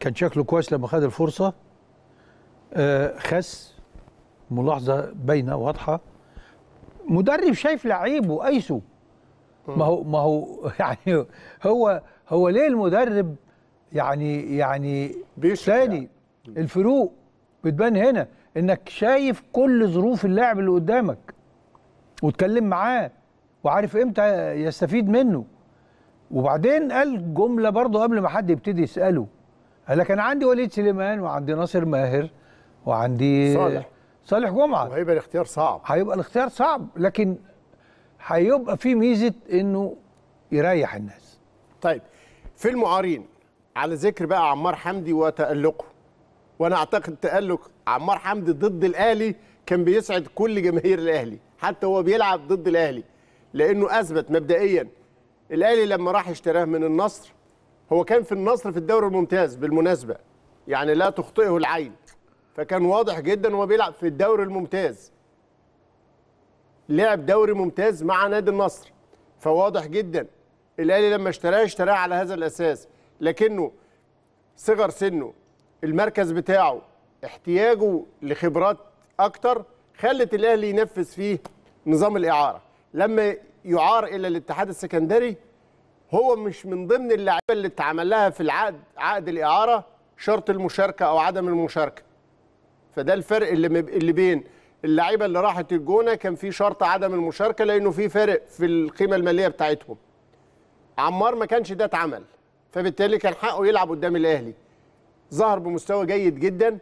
كان شكله كويس لما خد الفرصه. خس. ملاحظه باينه واضحه. مدرب شايف لعيبه قايسه. ما هو يعني هو ليه المدرب يعني ثاني الفروق بتبان هنا، انك شايف كل ظروف اللاعب اللي قدامك وتكلم معاه وعارف امتى يستفيد منه. وبعدين قال جمله برضه قبل ما حد يبتدي يساله، قال لك انا عندي وليد سليمان وعندي ناصر ماهر وعندي صالح جمعه، وهيبقى الاختيار صعب. هيبقى الاختيار صعب، لكن هيبقى في ميزه انه يريح الناس. طيب في المعارين، على ذكر بقى عمار حمدي وتألقه، وانا اعتقد تألق عمار حمدي ضد الاهلي كان بيسعد كل جماهير الاهلي حتى هو بيلعب ضد الاهلي، لانه اثبت مبدئيا الاهلي لما راح اشتراه من النصر، هو كان في النصر في الدوري الممتاز بالمناسبه، يعني لا تخطئه العين، فكان واضح جدا هو بيلعب في الدوري الممتاز، لعب دوري ممتاز مع نادي النصر، فواضح جدا الاهلي لما اشتراه على هذا الاساس، لكنه صغر سنه، المركز بتاعه، احتياجه لخبرات اكتر، خلت الاهلي ينفذ فيه نظام الاعاره. لما يعار الى الاتحاد السكندري هو مش من ضمن اللاعيبه اللي اتعمل لها في العقد، عقد الاعاره، شرط المشاركه او عدم المشاركه. فده الفرق اللي بين اللاعيبه اللي راحت الجونه كان في شرط عدم المشاركه لانه في فرق في القيمه الماليه بتاعتهم. عمار ما كانش ده اتعمل، فبالتالي كان حقه يلعب قدام الاهلي. ظهر بمستوى جيد جدا،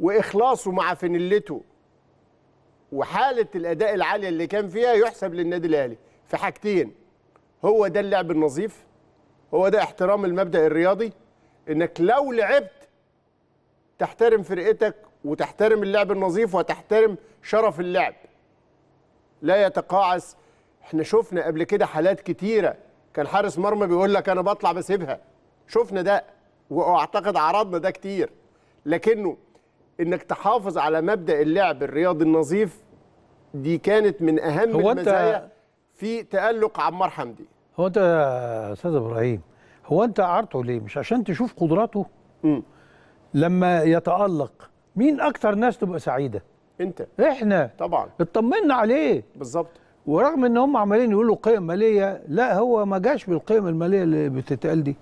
واخلاصه مع فنلته وحاله الاداء العاليه اللي كان فيها يحسب للنادي الاهلي في حاجتين، هو ده اللعب النظيف، هو ده احترام المبدأ الرياضي، انك لو لعبت تحترم فرقتك وتحترم اللعب النظيف وتحترم شرف اللعب، لا يتقاعس. احنا شفنا قبل كده حالات كتيره كان حارس مرمى بيقول لك انا بطلع بسيبها، شفنا ده واعتقد عرضنا ده كتير، لكنه انك تحافظ على مبدأ اللعب الرياضي النظيف دي كانت من اهم المزايا في تألق عمار حمدي. هو انت يا استاذ ابراهيم، هو انت قعرته ليه؟ مش عشان تشوف قدراته؟ لما يتألق مين اكتر ناس تبقى سعيده؟ انت، احنا طبعا اطمنا عليه بالظبط. ورغم ان هم عمالين يقولوا قيم ماليه، لا هو ما جاش بالقيم الماليه اللي بتتقال دي.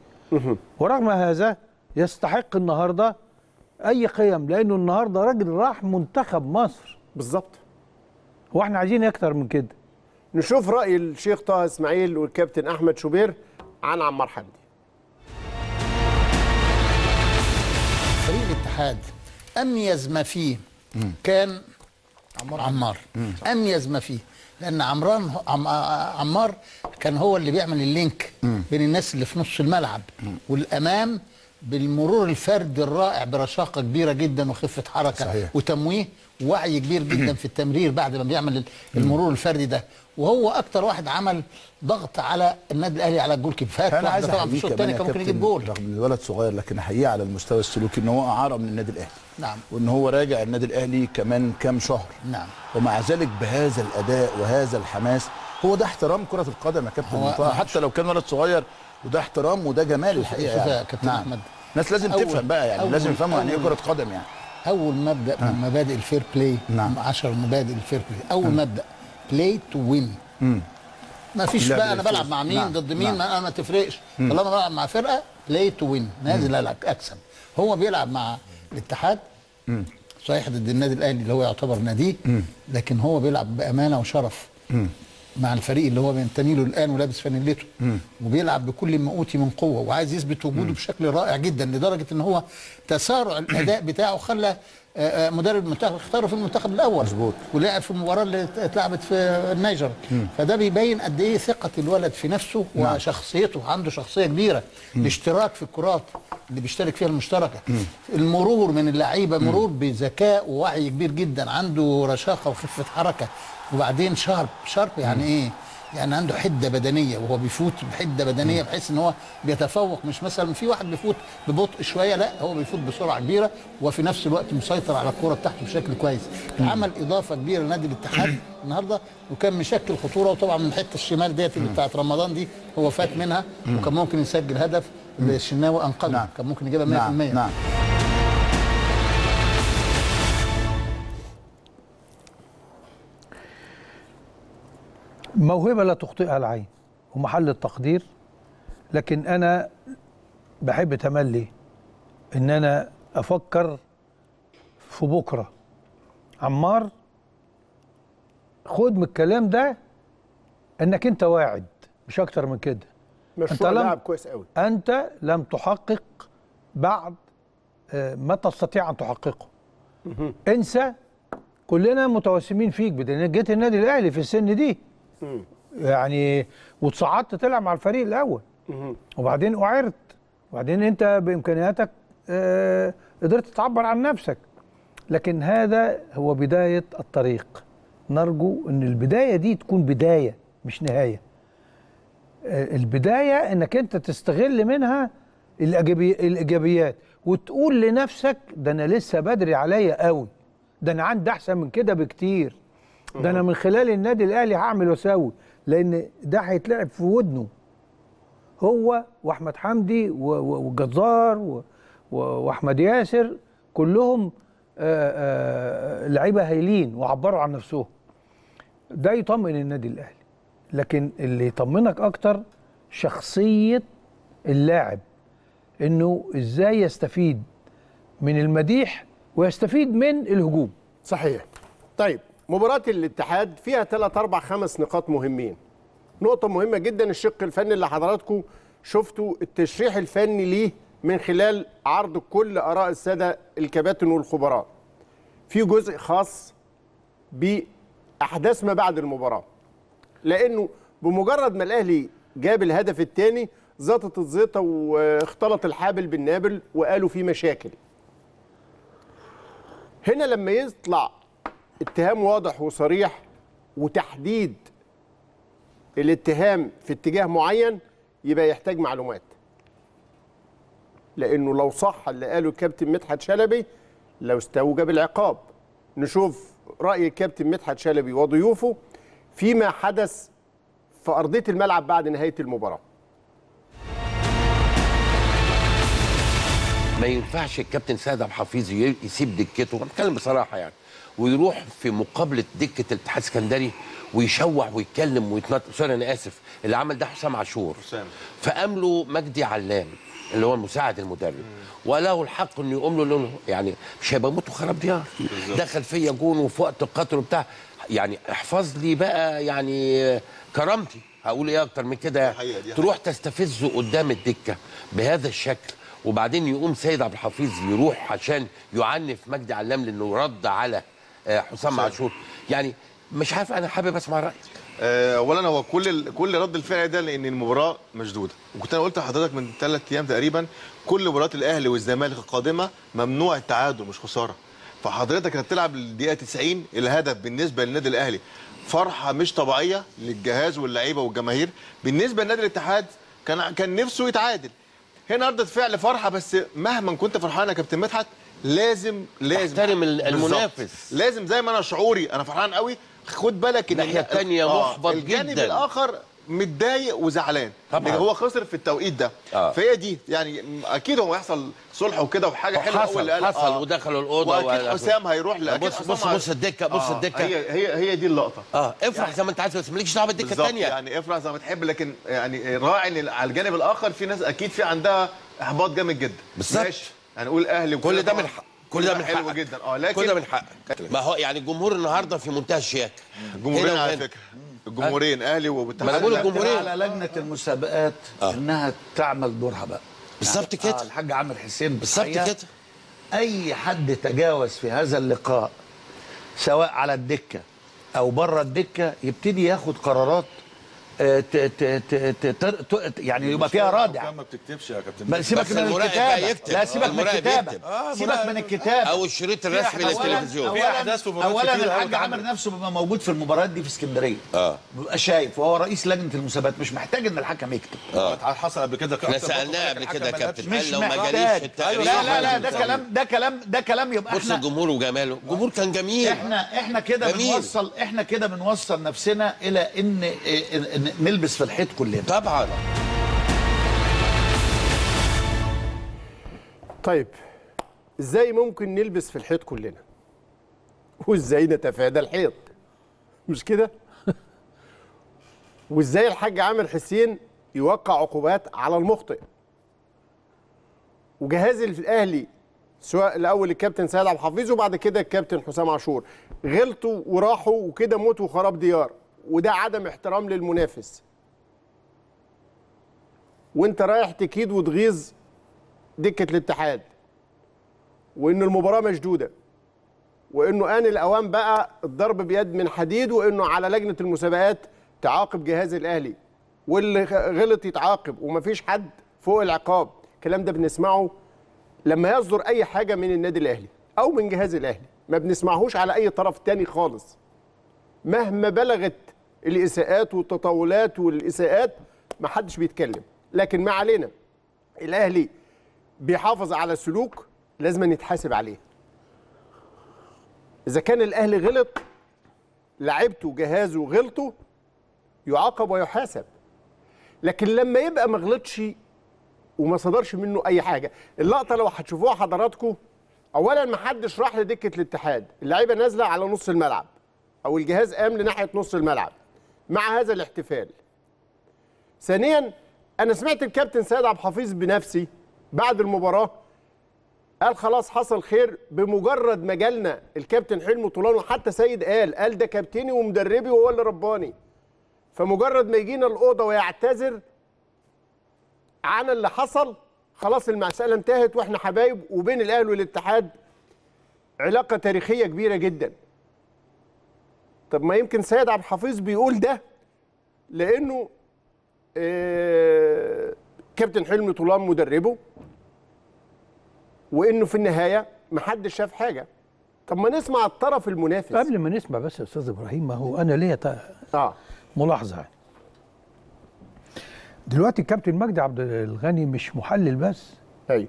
ورغم هذا يستحق النهارده اي قيم، لانه النهارده راجل راح منتخب مصر. بالظبط. واحنا عايزين اكتر من كده. نشوف راي الشيخ طه اسماعيل والكابتن احمد شوبير عن عمار حمدي. فريق الاتحاد اميز ما فيه كان عمار. اميز ما فيه، لان عمار كان هو اللي بيعمل اللينك بين الناس اللي في نص الملعب والامام، بالمرور الفردي الرائع برشاقه كبيره جدا وخفه حركه. صحيح. وتمويه، ووعي كبير جدا في التمرير بعد ما بيعمل المرور الفردي ده، وهو اكتر واحد عمل ضغط على النادي الاهلي على الجول كيب. فانا عايز طبعا في الشوط الثاني كان ممكن يجيب جول رغم ان الولد صغير، لكن احييه على المستوى السلوكي ان هو اعاره من النادي الاهلي. نعم. وان هو راجع النادي الاهلي كمان كام شهر. نعم. ومع ذلك بهذا الاداء وهذا الحماس، هو ده احترام كره القدم يا كابتن، حتى لو كان ولد صغير، وده احترام وده جمال الحقيقه. شوف يا كابتن احمد، الناس لازم تفهم بقى، يعني لازم يفهموا يعني ايه كره قدم. يعني اول مبدا من مبادئ الفير بلاي، 10 مبادئ الفير بلاي، اول مبدا بلاي تو وين. ما فيش بقى انا بلعب مع مين ضد مين، ما انا ما تفرقش، طالما بلعب مع فرقه بلاي تو وين، نازل العب اكسب. هو بيلعب مع الاتحاد صحيح ضد النادي الاهلي اللي هو يعتبر ناديه، لكن هو بيلعب بامانه وشرف مع الفريق اللي هو بينتمي له الان ولابس فانيلته، وبيلعب بكل ما اوتي من قوه، وعايز يثبت وجوده بشكل رائع جدا، لدرجه ان هو تسارع الاداء بتاعه خلى مدرب المنتخب اختاره في المنتخب الاول. مظبوط. ولعب في المباراه اللي اتلعبت في النيجر. فده بيبين قد ايه ثقه الولد في نفسه وشخصيته، عنده شخصيه كبيره، الاشتراك في الكرات اللي بيشترك فيها المشتركه، المرور من اللعيبه، مرور بذكاء ووعي كبير جدا، عنده رشاقه وخفه حركه، وبعدين شارب يعني ايه؟ يعني عنده حده بدنيه، وهو بيفوت بحده بدنيه بحيث ان هو بيتفوق، مش مثلا في واحد بيفوت ببطء شويه، لا هو بيفوت بسرعه كبيره وفي نفس الوقت مسيطر على الكوره بتاعته بشكل كويس. عمل اضافه كبيره لنادي الاتحاد النهارده، وكان مشكل خطوره، وطبعا من الحته الشمال ديت اللي بتاعت رمضان دي هو فات منها، وكان ممكن يسجل هدف للشناوي انقذه. نعم. كان ممكن يجيبها 100%. نعم. موهبة لا تخطئها العين ومحل التقدير، لكن أنا بحب تملي إن أنا أفكر في بكرة. عمار خد من الكلام ده إنك أنت واعد، مش أكتر من كده. مشروع لاعب كويس قوي. انت لم تحقق بعد ما تستطيع ان تحققه. انسى، كلنا متوسمين فيك بدل جيت النادي الاهلي في السن دي. يعني وتصعدت تلعب مع الفريق الاول. وبعدين اعرت، وبعدين انت بامكانياتك قدرت تعبر عن نفسك. لكن هذا هو بدايه الطريق. نرجو ان البدايه دي تكون بدايه مش نهايه. البدايه انك انت تستغل منها الايجابيات وتقول لنفسك ده انا لسه بدري عليا قوي، ده انا عندي احسن من كده بكتير، ده انا من خلال النادي الاهلي هعمل واسوي، لان ده هيتلعب في ودنه هو واحمد حمدي والجزار واحمد ياسر، كلهم لعيبه هايلين وعبروا عن نفسهم. ده يطمن النادي الاهلي، لكن اللي يطمنك اكتر شخصيه اللاعب، انه ازاي يستفيد من المديح ويستفيد من الهجوم. صحيح. طيب مباراه الاتحاد فيها 3 4 5 نقاط مهمين. نقطه مهمه جدا الشق الفني اللي حضراتكم شفتوا التشريح الفني ليه من خلال عرض كل اراء الساده الكباتن والخبراء. في جزء خاص باحداث ما بعد المباراه، لانه بمجرد ما الاهلي جاب الهدف الثاني زطت الزيطه واختلط الحابل بالنابل وقالوا في مشاكل. هنا لما يطلع اتهام واضح وصريح وتحديد الاتهام في اتجاه معين يبقى يحتاج معلومات، لانه لو صح اللي قاله الكابتن مدحت شلبي لو استوجب العقاب. نشوف راي الكابتن مدحت شلبي وضيوفه فيما حدث في ارضيه الملعب بعد نهايه المباراه. ما ينفعش الكابتن سيد عبد الحفيظ يسيب دكته، بتكلم بصراحه يعني، ويروح في مقابله دكه الاتحاد السكندري ويشوع ويتكلم ويتنطط. سوري انا اسف، اللي عمل ده حسام عاشور، فقام له مجدي علام اللي هو مساعد المدرب وله الحق انه يقوم له لونه، يعني مش هيبقى موته خراب ديار، دخل فيا جون وفي وقت القتل وبتاع، يعني احفظ لي بقى يعني كرامتي، هقول ايه اكتر من كده يعني. تروح تستفزه قدام الدكه بهذا الشكل، وبعدين يقوم سيد عبد الحفيظ يروح عشان يعنف مجدي علام لانه رد على حسام عاشور. يعني مش عارف، انا حابب اسمع رايك. اولا هو كل رد الفعل ده لان المباراه مشدوده، وكنت انا قلت لحضرتك من 3 ايام تقريبا كل مباريات الاهلي والزمالك القادمه ممنوع التعادل مش خساره. فحضرتك هتلعب الدقيقه 90، الهدف بالنسبه للنادي الاهلي فرحه مش طبيعيه للجهاز واللعيبه والجماهير. بالنسبه لنادي الاتحاد كان نفسه يتعادل، هنا ردة فعل فرحه، بس مهما كنت فرحان يا كابتن مدحت لازم تحترم المنافس. لازم زي ما انا شعوري انا فرحان قوي، خد بالك ان الناحيه الثانيه محبط جدا، الجانب الاخر متضايق وزعلان طبعا هو خسر في التوقيت ده. فهي دي يعني اكيد هو هيحصل صلح وكده وحاجه حلوه. حصل ودخلوا الاوضه واكيد حسام هيروح لاكيد. بص الدكه، بص الدكه، هي دي اللقطه. افرح يعني زي ما انت عايز، بس مالكش دعوه بالدكه الثانيه، يعني افرح زي ما تحب، لكن يعني راعي على الجانب الاخر في ناس اكيد في عندها احباط جامد جدا. ماشي هنقول اهلي كل ده من حق، كل ده من حقك، حلو جدا. لكن كل ده من حقك. ما هو يعني الجمهور النهارده في منتهى الشياكه، الجمهورين على فكره، الجمهورين اهلي وبالتحديد. ما انا بقول الجمهورين على لجنه المسابقات انها تعمل دورها بقى بالظبط كده. الحاج عامر حسين بالظبط كده، اي حد تجاوز في هذا اللقاء سواء على الدكه او بره الدكه يبتدي ياخد قرارات يعني يبقى فيها رادع. ما بتكتبش يا كابتن، سيبك من الكتابه، لا سيبك من الكتابه، سيبك من الكتابه او الشريط الرسمي للتلفزيون. اولا الحاج عامر نفسه بيبقى موجود في المباريات دي في اسكندريه، بيبقى شايف، وهو رئيس لجنه المسابقات، مش محتاج ان الحكم يكتب. حصل قبل كده، احنا سالناه قبل كده يا كابتن، قال لو ما جاليش التغيير. لا ده كلام يبقى احنا بص الجمهور وجماله، الجمهور كان جميل. احنا كده بنوصل، نفسنا الى ان نلبس في الحيط كلنا طبعا. طيب ازاي ممكن نلبس في الحيط كلنا وازاي نتفادى الحيط، مش كده؟ وازاي الحاج عامر حسين يوقع عقوبات على المخطئ، وجهاز الاهلي سواء الاول الكابتن سيد عبد الحفيظ وبعد كده الكابتن حسام عاشور غلطوا وراحوا وكده موتوا خراب ديار، وده عدم احترام للمنافس. وانت رايح تكيد وتغيظ دكه الاتحاد، وان المباراه مشدوده، وانه آن الاوان بقى الضرب بيد من حديد، وانه على لجنه المسابقات تعاقب جهاز الاهلي، واللي غلط يتعاقب، ومفيش حد فوق العقاب. الكلام ده بنسمعه لما يصدر اي حاجه من النادي الاهلي او من جهاز الاهلي، ما بنسمعهوش على اي طرف تاني خالص مهما بلغت الاساءات والتطاولات والاساءات، ما حدش بيتكلم. لكن ما علينا، الاهلي بيحافظ على السلوك لازم يتحاسب عليه. اذا كان الاهلي غلط، لعبته جهازه غلطه، يعاقب ويحاسب. لكن لما يبقى ما غلطش وما صدرش منه اي حاجه، اللقطه لو هتشوفوها حضراتكم، اولا ما حدش راح لدكه الاتحاد، اللعيبه نازله على نص الملعب، او الجهاز قام لناحيه نص الملعب مع هذا الاحتفال. ثانيا، انا سمعت الكابتن سيد عبد-الحفيظ بنفسي بعد المباراه قال خلاص حصل خير، بمجرد ما جالنا الكابتن حلمي طولان، وحتى سيد قال ده كابتني ومدربي وهو اللي رباني، فمجرد ما يجينا الاوضه ويعتذر عن اللي حصل خلاص المساله انتهت، واحنا حبايب، وبين الاهلي والاتحاد علاقه تاريخيه كبيره جدا. طب ما يمكن سيد عبد-الحفيظ بيقول ده لانه كابتن حلمي طولان مدربه، وانه في النهايه محدش شاف حاجه. طب ما نسمع الطرف المنافس قبل ما نسمع. بس يا استاذ ابراهيم، ما هو انا ليا ملاحظه يعني. دلوقتي الكابتن مجدي عبد-الغني مش محلل بس، ايوه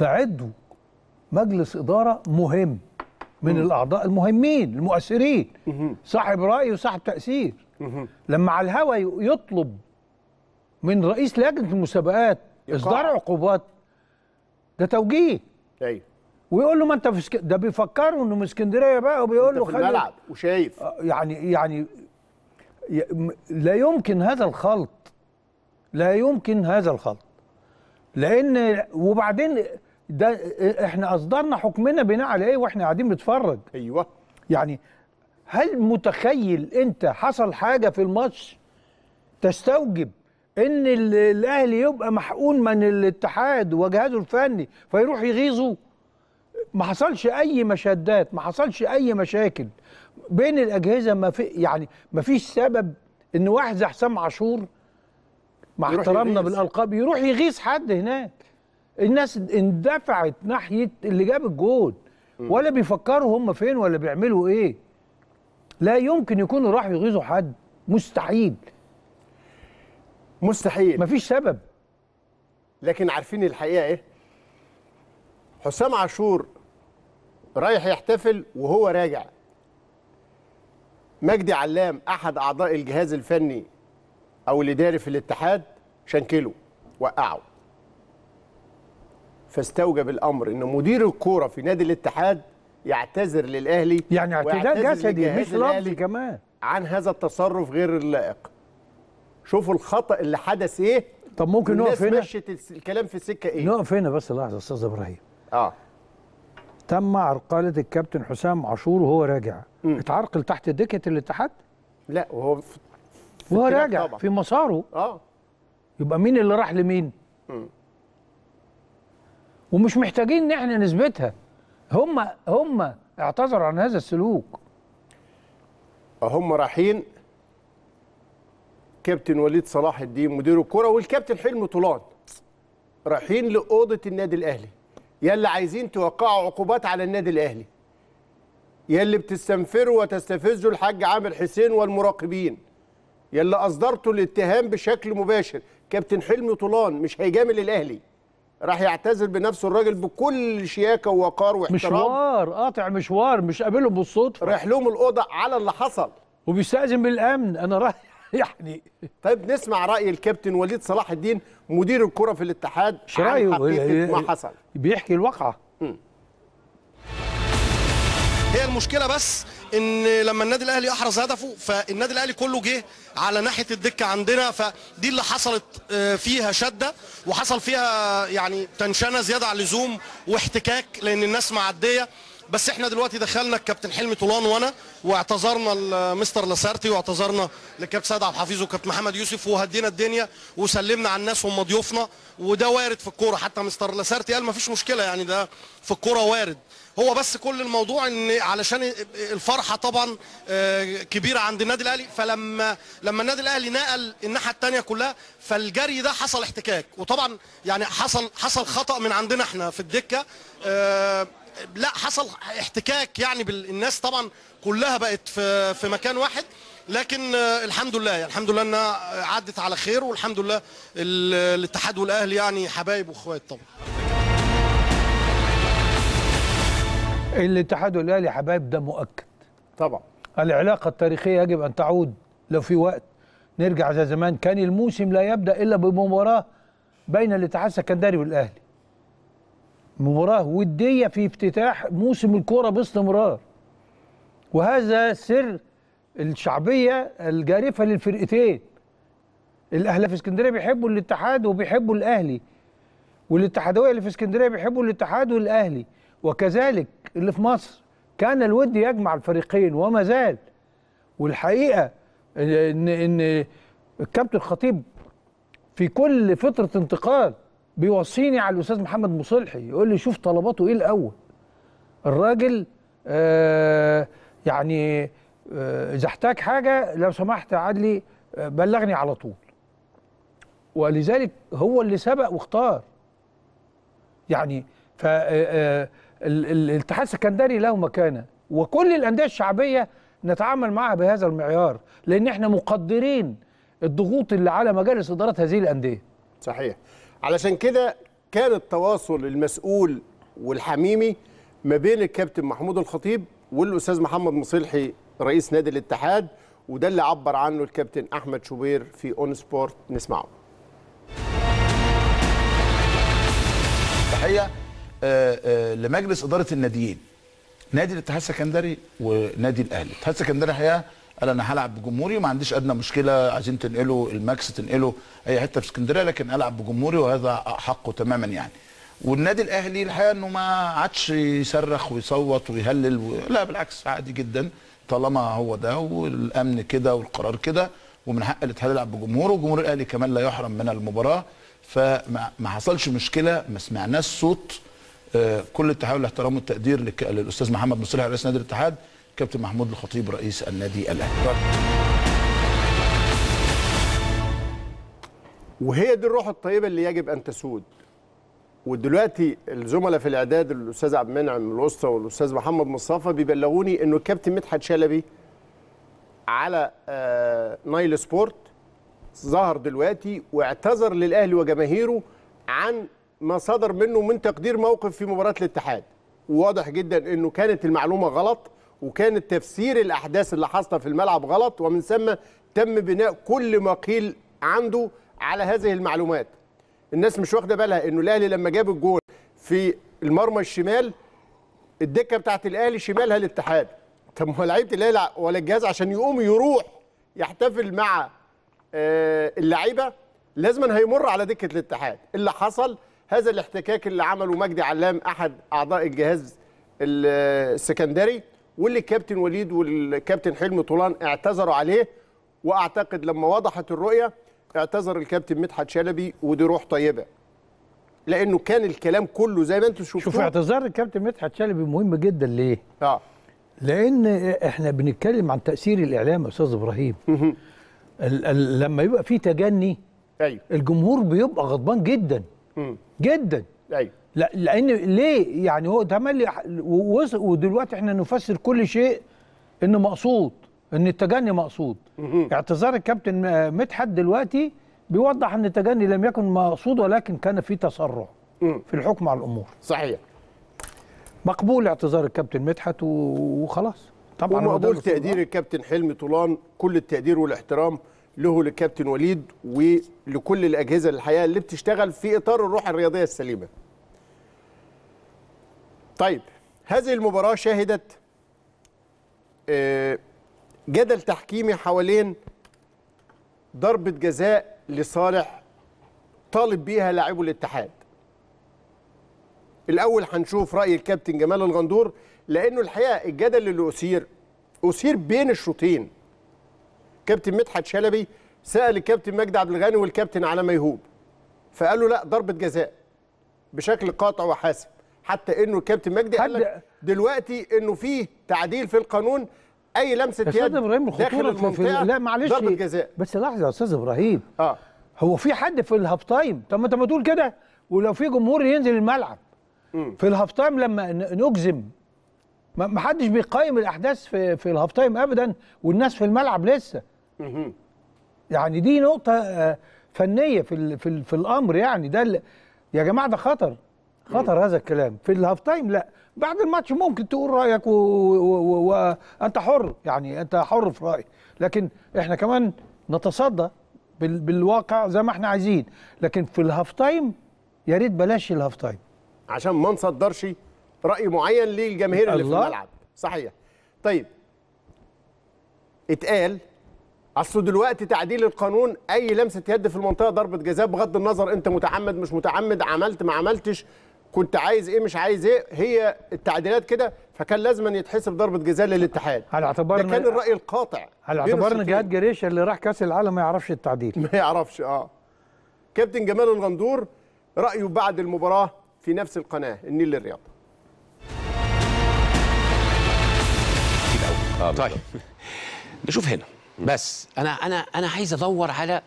ده عضو مجلس اداره مهم من الاعضاء المهمين المؤثرين، صاحب راي وصاحب تاثير. لما على الهوا يطلب من رئيس لجنه المسابقات اصدار عقوبات، ده توجيه. ايوه، ويقول له ما انت ده بيفكروا انه من اسكندريه بقى، وبيقول له خلي الملعب وشايف. يعني لا يمكن هذا الخلط، لا يمكن هذا الخلط. لان وبعدين ده احنا اصدرنا حكمنا بناء على ايه واحنا قاعدين بنتفرج؟ ايوه، يعني هل متخيل انت حصل حاجه في الماتش تستوجب ان الاهلي يبقى محقون من الاتحاد وجهازه الفني فيروح يغيظه؟ ما حصلش اي مشادات، ما حصلش اي مشاكل بين الاجهزه، ما في يعني ما فيش سبب ان واحد زي حسام عاشور مع احترامنا بالالقاب يروح يغيظ حد هناك. الناس اندفعت ناحيه اللي جاب الجول، ولا بيفكروا هم فين ولا بيعملوا ايه. لا يمكن يكونوا راحوا يغيظوا حد، مستحيل مستحيل، مفيش سبب. لكن عارفين الحقيقه ايه؟ حسام عاشور رايح يحتفل وهو راجع، مجدي علام احد اعضاء الجهاز الفني او الاداري في الاتحاد شنكله وقعه، فاستوجب الامر ان مدير الكوره في نادي الاتحاد يعتذر للاهلي، يعني اعتذار جسدي مش لفظي كمان، عن هذا التصرف غير اللائق. شوفوا الخطأ اللي حدث ايه. طب ممكن نقف هنا، الناس مشت الكلام في السكه ايه. نقف هنا بس لحظه استاذ ابراهيم. تم عرقله الكابتن حسام عاشور وهو راجع. اتعرقل تحت دكه الاتحاد؟ لا، وهو راجع طبعا في مساره. يبقى مين اللي راح لمين؟ ومش محتاجين ان احنا نثبتها، هم اعتذروا عن هذا السلوك. هم رايحين كابتن وليد صلاح الدين مدير الكرة والكابتن حلمي طولان رايحين لأوضة النادي الأهلي، يا اللي عايزين توقعوا عقوبات على النادي الأهلي، يا اللي بتستنفروا وتستفزوا الحاج عامر حسين والمراقبين، يا اللي أصدرتوا الاتهام بشكل مباشر. كابتن حلمي طولان مش هيجامل الأهلي، راح يعتذر بنفسه الراجل بكل شياكة ووقار واحترام. مشوار قاطع، مشوار مش قابلهم بالصدفة، رايح لهم الأوضة على اللي حصل وبيستأذن بالأمن. أنا رايح يعني. طيب نسمع رأي الكابتن وليد صلاح الدين مدير الكرة في الاتحاد عن حقيقة ما حصل، بيحكي الواقعة. هي المشكلة بس ان لما النادي الاهلي احرز هدفه فالنادي الاهلي كله جه على ناحيه الدكه عندنا، فدي اللي حصلت فيها شده، وحصل فيها يعني تنشنه زياده عن اللزوم واحتكاك، لان الناس معديه بس احنا دلوقتي دخلنا الكابتن حلمي طولان وانا، واعتذرنا لمستر لاسارتي، واعتذرنا للكابتن سيد عبد الحفيظ وكابتن محمد يوسف، وهدينا الدنيا وسلمنا على الناس وهم ضيوفنا، وده وارد في الكوره. حتى مستر لاسارتي قال ما فيش مشكله، يعني ده في الكوره وارد. هو بس كل الموضوع ان علشان الفرحه طبعا كبيره عند النادي الاهلي، فلما النادي الاهلي نقل الناحيه الثانيه كلها، فالجري ده حصل احتكاك، وطبعا يعني حصل خطا من عندنا احنا في الدكه، لا حصل احتكاك يعني بالناس طبعا كلها بقت في مكان واحد. لكن الحمد لله، يعني الحمد لله انها عدت على خير، والحمد لله الاتحاد والاهلي يعني حبايب واخوات. طبعا الاتحاد والاهلي حبايب ده مؤكد طبعا. العلاقه التاريخيه يجب ان تعود، لو في وقت نرجع زي زمان. كان الموسم لا يبدا الا بمباراه بين الاتحاد السكندري والاهلي، مباراه وديه في افتتاح موسم الكوره باستمرار، وهذا سر الشعبيه الجارفه للفرقتين. الاهلي في اسكندريه بيحبوا الاتحاد وبيحبوا الاهلي، والاتحادويه اللي في اسكندريه بيحبوا الاتحاد والاهلي، وكذلك اللي في مصر. كان الود يجمع الفريقين وما زال. والحقيقه ان الكابتن الخطيب في كل فتره انتقال بيوصيني على الاستاذ محمد مصلحي، يقول لي شوف طلباته ايه الاول. الراجل يعني اذا احتاج حاجه لو سمحت يا عدلي بلغني على طول. ولذلك هو اللي سبق واختار. يعني ف الاتحاد السكندري له مكانه، وكل الانديه الشعبيه نتعامل معها بهذا المعيار، لان احنا مقدرين الضغوط اللي على مجالس ادارات هذه الانديه. صحيح، علشان كده كان التواصل المسؤول والحميمي ما بين الكابتن محمود الخطيب والاستاذ محمد مصلحي رئيس نادي الاتحاد، وده اللي عبر عنه الكابتن احمد شوبير في اون سبورت. نسمعه. تحيه لمجلس اداره الناديين، نادي الاتحاد السكندري ونادي الاهلي. الاتحاد السكندري الحقيقه قال انا هلعب بجمهوري، ما عنديش ادنى مشكله، عايزين تنقلوا الماكس تنقلوا اي حته في اسكندريه، لكن العب بجمهوري وهذا حقه تماما يعني. والنادي الاهلي الحقيقه انه ما عادش يصرخ ويصوت ويهلل لا بالعكس، عادي جدا طالما هو ده والامن كده والقرار كده، ومن حق الاتحاد يلعب بجمهوره، وجمهور الاهلي كمان لا يحرم من المباراه. فما حصلش مشكله، ما سمعناش صوت. كل التحايل والاحترام والتقدير للاستاذ محمد مصلحي رئيس نادي الاتحاد، كابتن محمود الخطيب رئيس النادي الاهلي. وهي دي الروح الطيبه اللي يجب ان تسود. ودلوقتي الزملاء في الاعداد الاستاذ عبد المنعم الوسطى والاستاذ محمد مصطفى بيبلغوني انه الكابتن مدحت شلبي على نايل سبورت ظهر دلوقتي واعتذر للاهلي وجماهيره عن ما صدر منه من تقدير موقف في مباراة الاتحاد، وواضح جدا انه كانت المعلومة غلط، وكان تفسير الاحداث اللي حصلت في الملعب غلط، ومن ثم تم بناء كل ما قيل عنده على هذه المعلومات. الناس مش واخده بالها انه الاهلي لما جاب الجول في المرمى الشمال، الدكة بتاعت الاهلي شمالها الاتحاد. طب ما لعيبة الاهلي ولا الجهاز عشان يقوم يروح يحتفل مع اللعيبة لازما هيمر على دكة الاتحاد. اللي حصل هذا الاحتكاك اللي عمله مجدي علام احد اعضاء الجهاز السكندري، واللي الكابتن وليد والكابتن حلمي طولان اعتذروا عليه. واعتقد لما وضحت الرؤيه اعتذر الكابتن مدحت شلبي، ودي روح طيبه، لانه كان الكلام كله زي ما انتم شفتوا. شوف اعتذار الكابتن مدحت شلبي مهم جدا. ليه؟ لان احنا بنتكلم عن تاثير الاعلام يا استاذ ابراهيم. لما يبقى في تجني، ايوه، الجمهور بيبقى غضبان جدا جدا. ايوه، لان ليه يعني هو تملي. ودلوقتي احنا نفسر كل شيء انه مقصود، ان التجني مقصود. اعتذار الكابتن مدحت دلوقتي بيوضح ان التجني لم يكن مقصود، ولكن كان في تسرع في الحكم على الامور. صحيح، مقبول اعتذار الكابتن مدحت وخلاص طبعا. ومقبول تقدير الكابتن حلمي طولان، كل التقدير والاحترام له للكابتن وليد ولكل الاجهزه الحقيقه اللي بتشتغل في اطار الروح الرياضيه السليمه. طيب، هذه المباراه شهدت جدل تحكيمي حوالين ضربه جزاء لصالح طالب بيها لاعبو الاتحاد. الاول هنشوف راي الكابتن جمال الغندور، لانه الحقيقه الجدل اللي اثير بين الشوطين. كابتن مدحت شلبي سال الكابتن مجدي عبد الغني والكابتن على ميهوب، فقال له لا ضربه جزاء بشكل قاطع وحاسم، حتى انه الكابتن مجدي قال لك دلوقتي انه فيه تعديل في القانون، اي لمسه يد داخل المنطقه لا معلش ضربه جزاء. بس لحظه يا استاذ ابراهيم، هو في حد في الهاف تايم؟ طب ما انت ما تقول كده، ولو في جمهور ينزل الملعب في الهاف تايم لما نجزم، ما حدش بيقيم الاحداث في الهاف تايم ابدا والناس في الملعب لسه. يعني دي نقطه فنيه في الامر، يعني ده يا جماعه ده خطر هذا الكلام في الهاف تايم. لا بعد الماتش ممكن تقول رايك وانت حر، يعني انت حر في رايك، لكن احنا كمان نتصدى بالواقع زي ما احنا عايزين، لكن في الهاف تايم يا ريت بلاش الهاف تايم عشان ما نصدرش راي معين للجماهير اللي في الملعب. صحيح. طيب اتقال اصل دلوقتي تعديل القانون اي لمسه يد في المنطقه ضربه جزاء، بغض النظر انت متعمد مش متعمد، عملت ما عملتش، كنت عايز ايه مش عايز ايه، هي التعديلات كده، فكان لازم يتحسب ضربه جزاء للاتحاد. على اعتبارنا ده كان الراي القاطع، على اعتبارنا جهاد جريشه اللي راح كاس العالم ما يعرفش التعديل، ما يعرفش. كابتن جمال الغندور رايه بعد المباراه في نفس القناه النيل للرياض. طيب نشوف هنا، بس انا عايز ادور على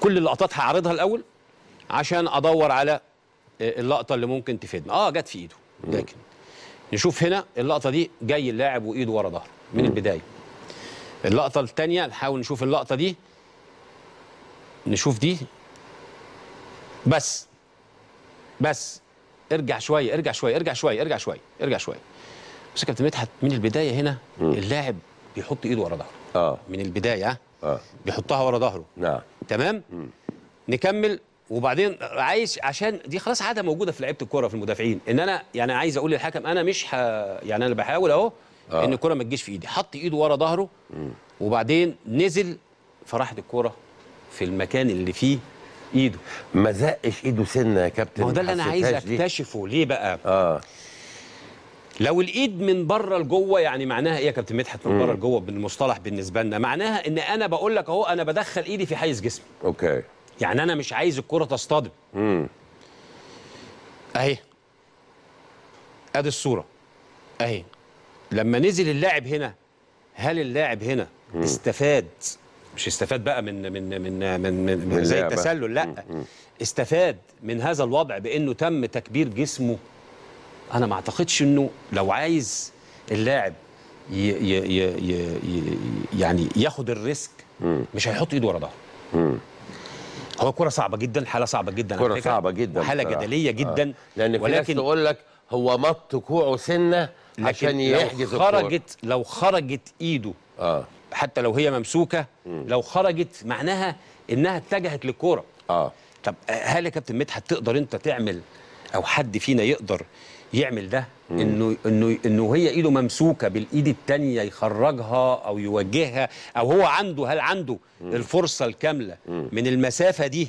كل اللقطات، هعرضها الاول عشان ادور على اللقطه اللي ممكن تفيدنا. جت في ايده، لكن نشوف هنا اللقطه دي، جاي اللاعب وايده ورا ظهره من البدايه. اللقطه الثانيه نحاول نشوف اللقطه دي، نشوف دي بس ارجع شويه ارجع شويه ارجع شويه ارجع شويه ارجع شويه. بس يا كابتن مدحت من البدايه هنا اللاعب بيحط ايده ورا ظهره من البدايه، بيحطها ورا ظهره. تمام. نكمل. وبعدين عايز، عشان دي خلاص عاده موجوده في لعيبه الكوره في المدافعين، ان انا يعني عايز اقول للحكم انا مش يعني انا بحاول اهو ان الكوره ما تجيش في ايدي. حط ايده ورا ظهره وبعدين نزل، فراحت الكوره في المكان اللي فيه ايده، ما زقش ايده سنه يا كابتن. هو ده اللي انا عايز اكتشفه. ليه بقى؟ لو الايد من بره لجوه، يعني معناها ايه يا كابتن مدحت من بره لجوه بالمصطلح بالنسبه لنا؟ معناها ان انا بقول لك اهو انا بدخل ايدي في حيز جسمي. اوكي. يعني انا مش عايز الكره تصطدم. اهي ادي الصوره اهي. لما نزل اللاعب هنا، هل اللاعب هنا استفاد؟ مش استفاد بقى من من من من, من زي التسلل، لا استفاد من هذا الوضع بانه تم تكبير جسمه. انا ما اعتقدش انه لو عايز اللاعب يعني ياخد الريسك مش هيحط ايده ورا ظهره. هو كرة صعبة جدا، حالة صعبة جدا، كرة صعبة جدا، حالة جدلية جدا. لأن في ناس تقول لك هو مط كوعه سنة عشان يحجز الكورة. لو خرجت إيده حتى لو هي ممسوكة، لو خرجت معناها إنها اتجهت للكورة. طب هل يا كابتن مدحت تقدر أنت تعمل، أو حد فينا يقدر يعمل ده، إنه هي إيده ممسوكة بالإيد التانية يخرجها أو يوجهها، أو هو هل عنده الفرصة الكاملة من المسافة دي؟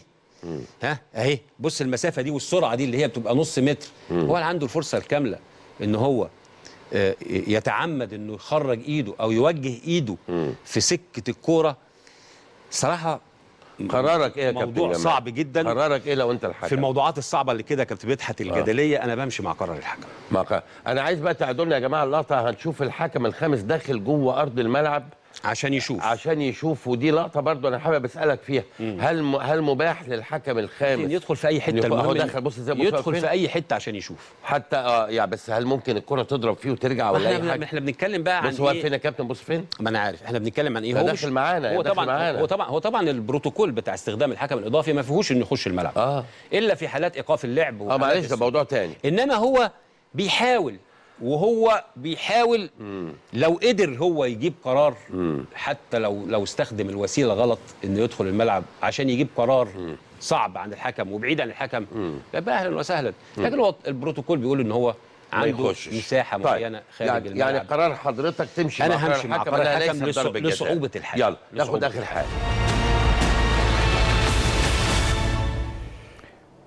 ها أهي بص المسافة دي والسرعة دي اللي هي بتبقى نص متر، هو هل عنده الفرصة الكاملة إن هو يتعمد إنه يخرج إيده أو يوجه إيده في سكة الكورة؟ صراحة قرارك ايه يا كابتن؟ موضوع صعب جدا. قرارك ايه لو انت الحكم؟ في الموضوعات الصعبه اللي كده يا كابتن مدحت الجدليه، انا بمشي مع قرار الحكم. انا عايز بقى تعدلنا يا جماعه اللقطه، هنشوف الحكم الخامس داخل جوه ارض الملعب عشان يشوف. ودي لقطه برضو انا حابب اسالك فيها، هل مباح للحكم الخامس يدخل في اي حته؟ هو دخل، بص ازاي، يدخل في اي حته عشان يشوف حتى. يعني بس هل ممكن الكره تضرب فيه وترجع ولا اي حاجه؟ احنا بنتكلم بقى عن، بص هو فين يا كابتن، بص فين، ما انا عارف احنا بنتكلم عن ايه. هو داخل معانا، هو طبعا البروتوكول بتاع استخدام الحكم الاضافي ما فيهوش انه يخش الملعب الا في حالات ايقاف اللعب. معلش ده موضوع ثاني، انما هو بيحاول، لو قدر هو يجيب قرار، حتى لو استخدم الوسيله غلط انه يدخل الملعب عشان يجيب قرار صعب عن الحكم وبعيد عن الحكم، يبقى اهلا وسهلا. لكن هو البروتوكول بيقول ان هو عنده مساحه معينه خارج الملعب. يعني قرار حضرتك تمشي، انا همشي مع قرار الحكم لصعوبه الحاجه. يلا ناخد اخر حاجه.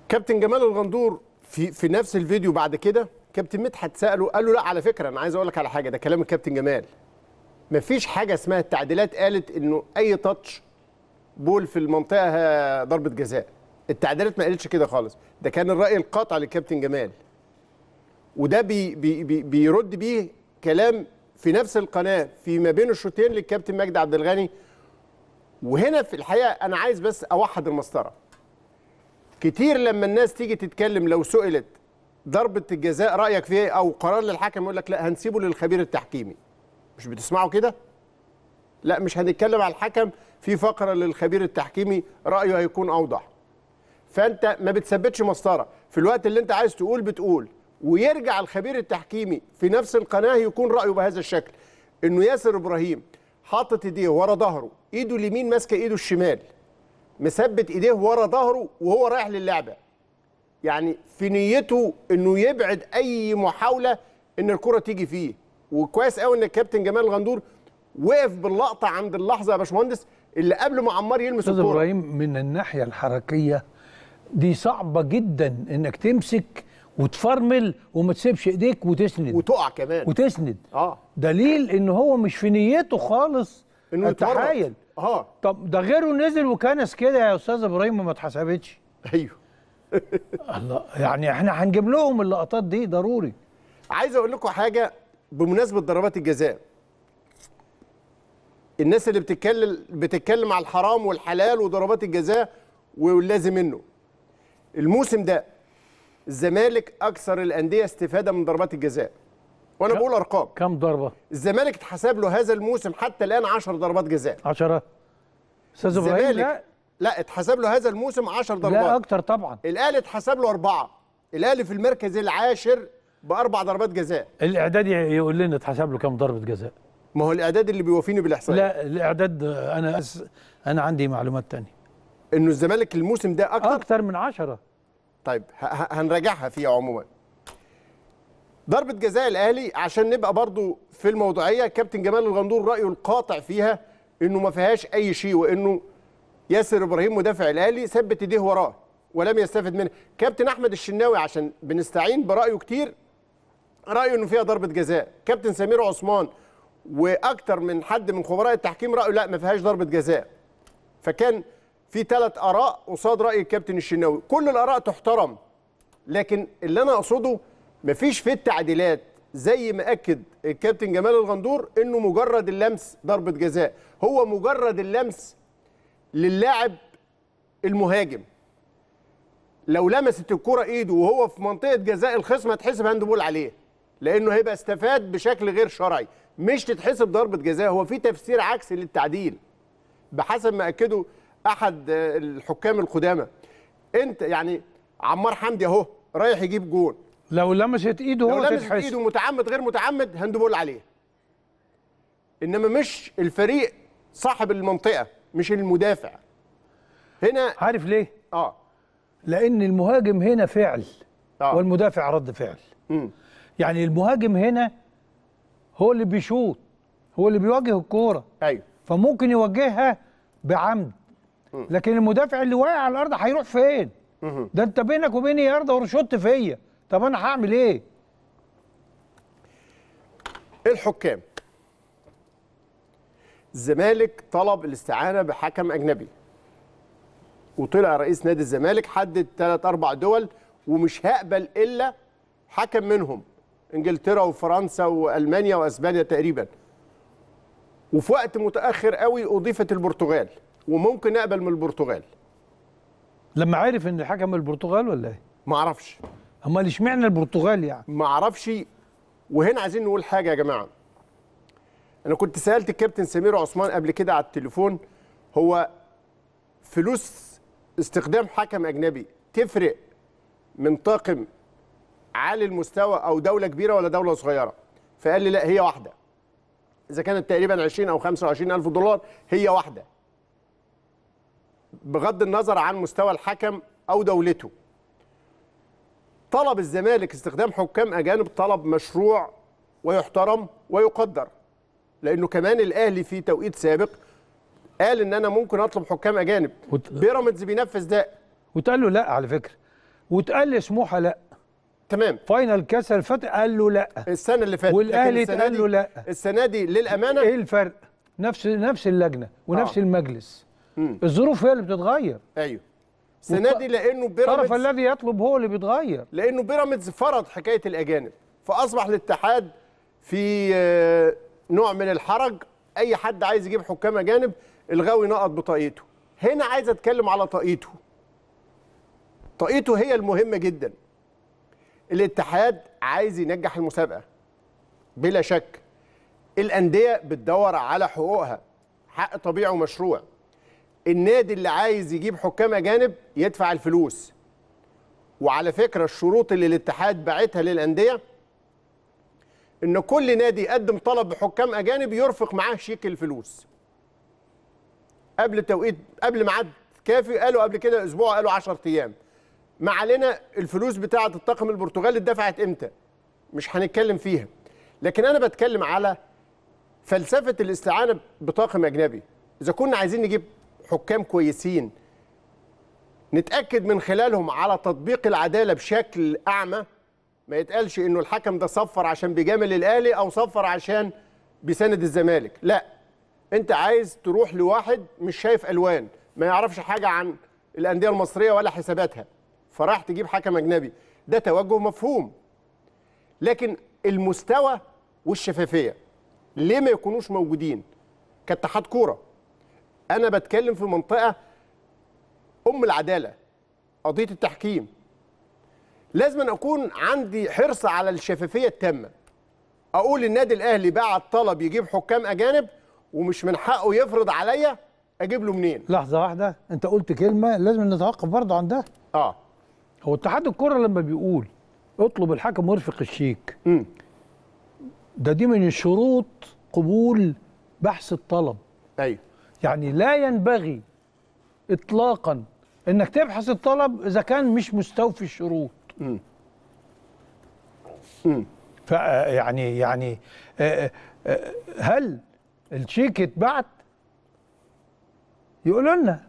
كابتن جمال الغندور في نفس الفيديو بعد كده كابتن مدحت ساله، قال له لا على فكره انا عايز اقول لك على حاجه، ده كلام الكابتن جمال، مفيش حاجه اسمها التعديلات قالت انه اي تاتش بول في المنطقه ضربه جزاء، التعديلات ما قالتش كده خالص، ده كان الراي القاطع للكابتن جمال، وده بي بي بي بيرد بيه كلام في نفس القناه فيما بين الشوطين للكابتن مجدي عبد الغني. وهنا في الحقيقه انا عايز بس اوحد المسطره. كتير لما الناس تيجي تتكلم لو سئلت ضربه الجزاء رايك فيها او قرار للحكم يقول لك لا هنسيبه للخبير التحكيمي. مش بتسمعوا كده؟ لا مش هنتكلم على الحكم، في فقره للخبير التحكيمي رايه هيكون اوضح. فانت ما بتثبتش مسطره، في الوقت اللي انت عايز تقول بتقول، ويرجع الخبير التحكيمي في نفس القناه يكون رايه بهذا الشكل، انه ياسر ابراهيم حاطط ايديه ورا ظهره، ايده اليمين ماسكه ايده الشمال، مثبت ايديه ورا ظهره وهو رايح للعبه. يعني في نيته انه يبعد اي محاوله ان الكره تيجي فيه. وكويس قوي ان الكابتن جمال الغندور وقف باللقطه عند اللحظه يا باشمهندس اللي قبل ما عمار يلمس الكوره. استاذ ابراهيم من الناحيه الحركيه دي صعبه جدا انك تمسك وتفرمل وما تسيبش ايديك وتسند وتقع كمان وتسند. دليل ان هو مش في نيته خالص انه يتحايل. طب ده غيره نزل وكنس كده يا استاذ ابراهيم وما اتحسبتش. ايوه الله، يعني احنا هنجيب لهم اللقطات دي ضروري. عايز اقول لكم حاجه بمناسبه ضربات الجزاء، الناس اللي بتتكلم على الحرام والحلال وضربات الجزاء واللازم منه، الموسم ده الزمالك اكثر الانديه استفاده من ضربات الجزاء، وانا بقول ارقام. كم ضربه الزمالك اتحسب له هذا الموسم حتى الان؟ 10 ضربات جزاء. 10 استاذ ابراهيم؟ لا اتحسب له هذا الموسم 10 ضربات. لا اكتر طبعا. الاهلي اتحسب له 4، الاهلي في المركز العاشر ب4 ضربات جزاء. الاعداد يقول لنا اتحسب له كم ضربه جزاء؟ ما هو الاعداد اللي بيوافيني بالاحصاء. لا الاعداد انا عندي معلومات ثانيه انه الزمالك الموسم ده اكتر من 10. طيب هنراجعها فيها. عموما ضربة جزاء الأهلي عشان نبقى برضو في الموضوعية، كابتن جمال الغندور رأيه القاطع فيها إنه ما فيهاش أي شيء، وإنه ياسر إبراهيم مدافع الأهلي ثبت إيديه وراه ولم يستفد منها. كابتن أحمد الشناوي عشان بنستعين برأيه كتير، رأيه إنه فيها ضربة جزاء. كابتن سمير عثمان وأكتر من حد من خبراء التحكيم رأيه لا ما فيهاش ضربة جزاء. فكان في 3 آراء قصاد رأي الكابتن الشناوي، كل الآراء تحترم، لكن اللي أنا أقصده مفيش في التعديلات زي ما أكد الكابتن جمال الغندور إنه مجرد اللمس ضربة جزاء، هو مجرد اللمس للاعب المهاجم. لو لمست الكرة إيده وهو في منطقة جزاء الخصم هتحسب هاندبول عليه، لأنه هيبقى استفاد بشكل غير شرعي، مش تتحسب ضربة جزاء. هو في تفسير عكسي للتعديل بحسب ما أكده أحد الحكام القدامى. أنت يعني عمار حمدي أهو رايح يجيب جون، لو لمست ايده هو تتحسب، لو لمست ايده متعمد غير متعمد هاندبول عليه، انما مش الفريق صاحب المنطقه، مش المدافع هنا. عارف ليه؟ لان المهاجم هنا فعل والمدافع رد فعل. يعني المهاجم هنا هو اللي بيشوط، هو اللي بيواجه الكوره. ايوه، فممكن يوجهها بعمد، لكن المدافع اللي واقع على الارض هيروح فين؟ ده انت بينك وبيني يا ارض ورشوت فيا، طب أنا هعمل إيه؟ الحكام. الزمالك طلب الاستعانة بحكم أجنبي، وطلع رئيس نادي الزمالك حدد 3-4 دول ومش هقبل إلا حكم منهم، إنجلترا وفرنسا وألمانيا وأسبانيا تقريبا. وفي وقت متأخر قوي أضيفت البرتغال، وممكن نقبل من البرتغال. لما عرف إن الحكم البرتغال ولا إيه؟ معرفش. أمال اشمعنى البرتغال يعني؟ ما أعرفش. وهنا عايزين نقول حاجة يا جماعة. أنا كنت سألت الكابتن سمير عثمان قبل كده على التليفون، هو فلوس استخدام حكم أجنبي تفرق من طاقم عالي المستوى أو دولة كبيرة ولا دولة صغيرة؟ فقال لي لا هي واحدة. إذا كانت تقريبا 20 أو 25 ألف دولار هي واحدة، بغض النظر عن مستوى الحكم أو دولته. طلب الزمالك استخدام حكام أجانب، طلب مشروع ويحترم ويقدر، لأنه كمان الأهلي في توقيت سابق قال إن أنا ممكن أطلب حكام أجانب، بيراميدز بينفذ ده، وتقال له لا على فكرة، وتقال لسموحة لا، تمام. فاينل كاس الفتح قال له لا السنه اللي فاتت، والاهلي قال له لا. السنه دي للامانه ايه الفرق؟ نفس اللجنه ونفس المجلس، الظروف هي اللي بتتغير. ايوه السنه دي لانه بيراميدز الطرف الذي يطلب هو اللي بيتغير، لانه بيراميدز فرض حكايه الاجانب، فاصبح الاتحاد في نوع من الحرج. اي حد عايز يجيب حكام اجانب الغاوي نقط بطاقيته. هنا عايز اتكلم على طاقيته. طاقيته هي المهمه جدا. الاتحاد عايز ينجح المسابقه بلا شك، الانديه بتدور على حقوقها، حق طبيعي ومشروع. النادي اللي عايز يجيب حكام اجانب يدفع الفلوس، وعلى فكره الشروط اللي الاتحاد باعتها للانديه ان كل نادي يقدم طلب بحكام اجانب يرفق معاه شيك الفلوس قبل توقيت، قبل ميعاد كافي. قالوا قبل كده اسبوع، قالوا 10 ايام. ما علينا، الفلوس بتاعه الطاقم البرتغالي اتدفعت امتى؟ مش هنتكلم فيها، لكن انا بتكلم على فلسفه الاستعانه بطاقم اجنبي. اذا كنا عايزين نجيب حكام كويسين نتاكد من خلالهم على تطبيق العداله بشكل اعمى، ما يتقالش انه الحكم ده صفر عشان بيجامل الاهلي او صفر عشان بيساند الزمالك. لا، انت عايز تروح لواحد مش شايف الوان، ما يعرفش حاجه عن الانديه المصريه ولا حساباتها، فراح تجيب حكم اجنبي. ده توجه مفهوم، لكن المستوى والشفافيه ليه ما يكونوش موجودين كاتحاد كوره؟ انا بتكلم في منطقه ام العداله، قضيه التحكيم. لازم أن اكون عندي حرص على الشفافيه التامه. اقول النادي الاهلي بعت طلب يجيب حكام اجانب ومش من حقه يفرض عليا اجيب له منين. لحظه واحده، انت قلت كلمه لازم نتوقف برضه عندها. هو اتحاد الكره لما بيقول اطلب الحكم وارفق الشيك، دي من الشروط قبول بحث الطلب. ايوه، يعني لا ينبغي اطلاقا انك تبحث الطلب اذا كان مش مستوفي الشروط. يعني هل الشيك اتبعت؟ يقولوا لنا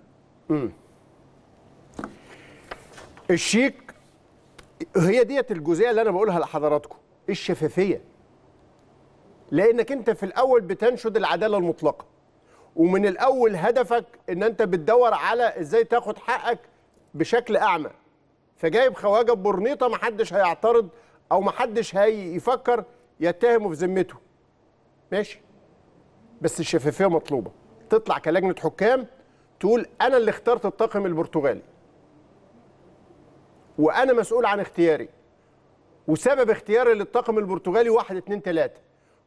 الشيك. هي ديت الجزئيه اللي انا بقولها لحضراتكم، الشفافيه، لانك انت في الاول بتنشد العداله المطلقه، ومن الاول هدفك ان انت بتدور على ازاي تاخد حقك بشكل اعمى. فجايب خواجه بورنيطه محدش هيعترض او محدش هيفكر يتهمه في ذمته، ماشي، بس الشفافيه مطلوبه. تطلع كلجنه حكام تقول انا اللي اخترت الطاقم البرتغالي، وانا مسؤول عن اختياري، وسبب اختياري للطاقم البرتغالي 1 2 3،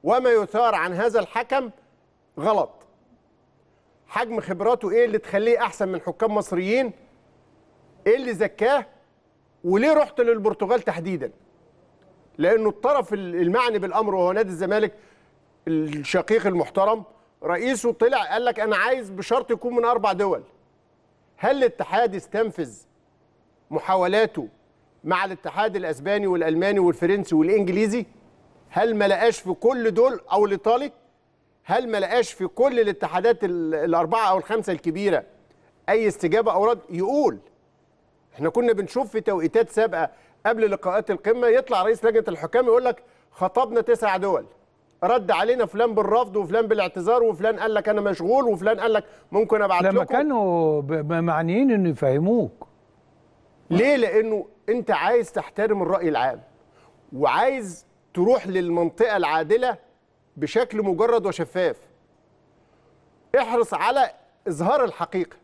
وما يثار عن هذا الحكم غلط. حجم خبراته ايه اللي تخليه احسن من حكام مصريين؟ ايه اللي زكاه؟ وليه رحت للبرتغال تحديدا؟ لانه الطرف المعني بالامر وهو نادي الزمالك الشقيق المحترم رئيسه طلع قال لك انا عايز بشرط يكون من 4 دول. هل الاتحاد استنفذ محاولاته مع الاتحاد الاسباني والالماني والفرنسي والانجليزي؟ هل ما لقاش في كل دول، او الايطالي، هل ما لقاش في كل الاتحادات الاربعه او الخمسه الكبيره اي استجابه او رد؟ يقول احنا كنا بنشوف في توقيتات سابقه قبل لقاءات القمه يطلع رئيس لجنه الحكام يقول لك خطبنا 9 دول، رد علينا فلان بالرفض وفلان بالاعتذار وفلان قال لك انا مشغول وفلان قال لك ممكن ابعت لكم. لما كانوا معنيين انه يفهموك. ليه؟ لانه انت عايز تحترم الراي العام، وعايز تروح للمنطقه العادله بشكل مجرد وشفاف. احرص على اظهار الحقيقه.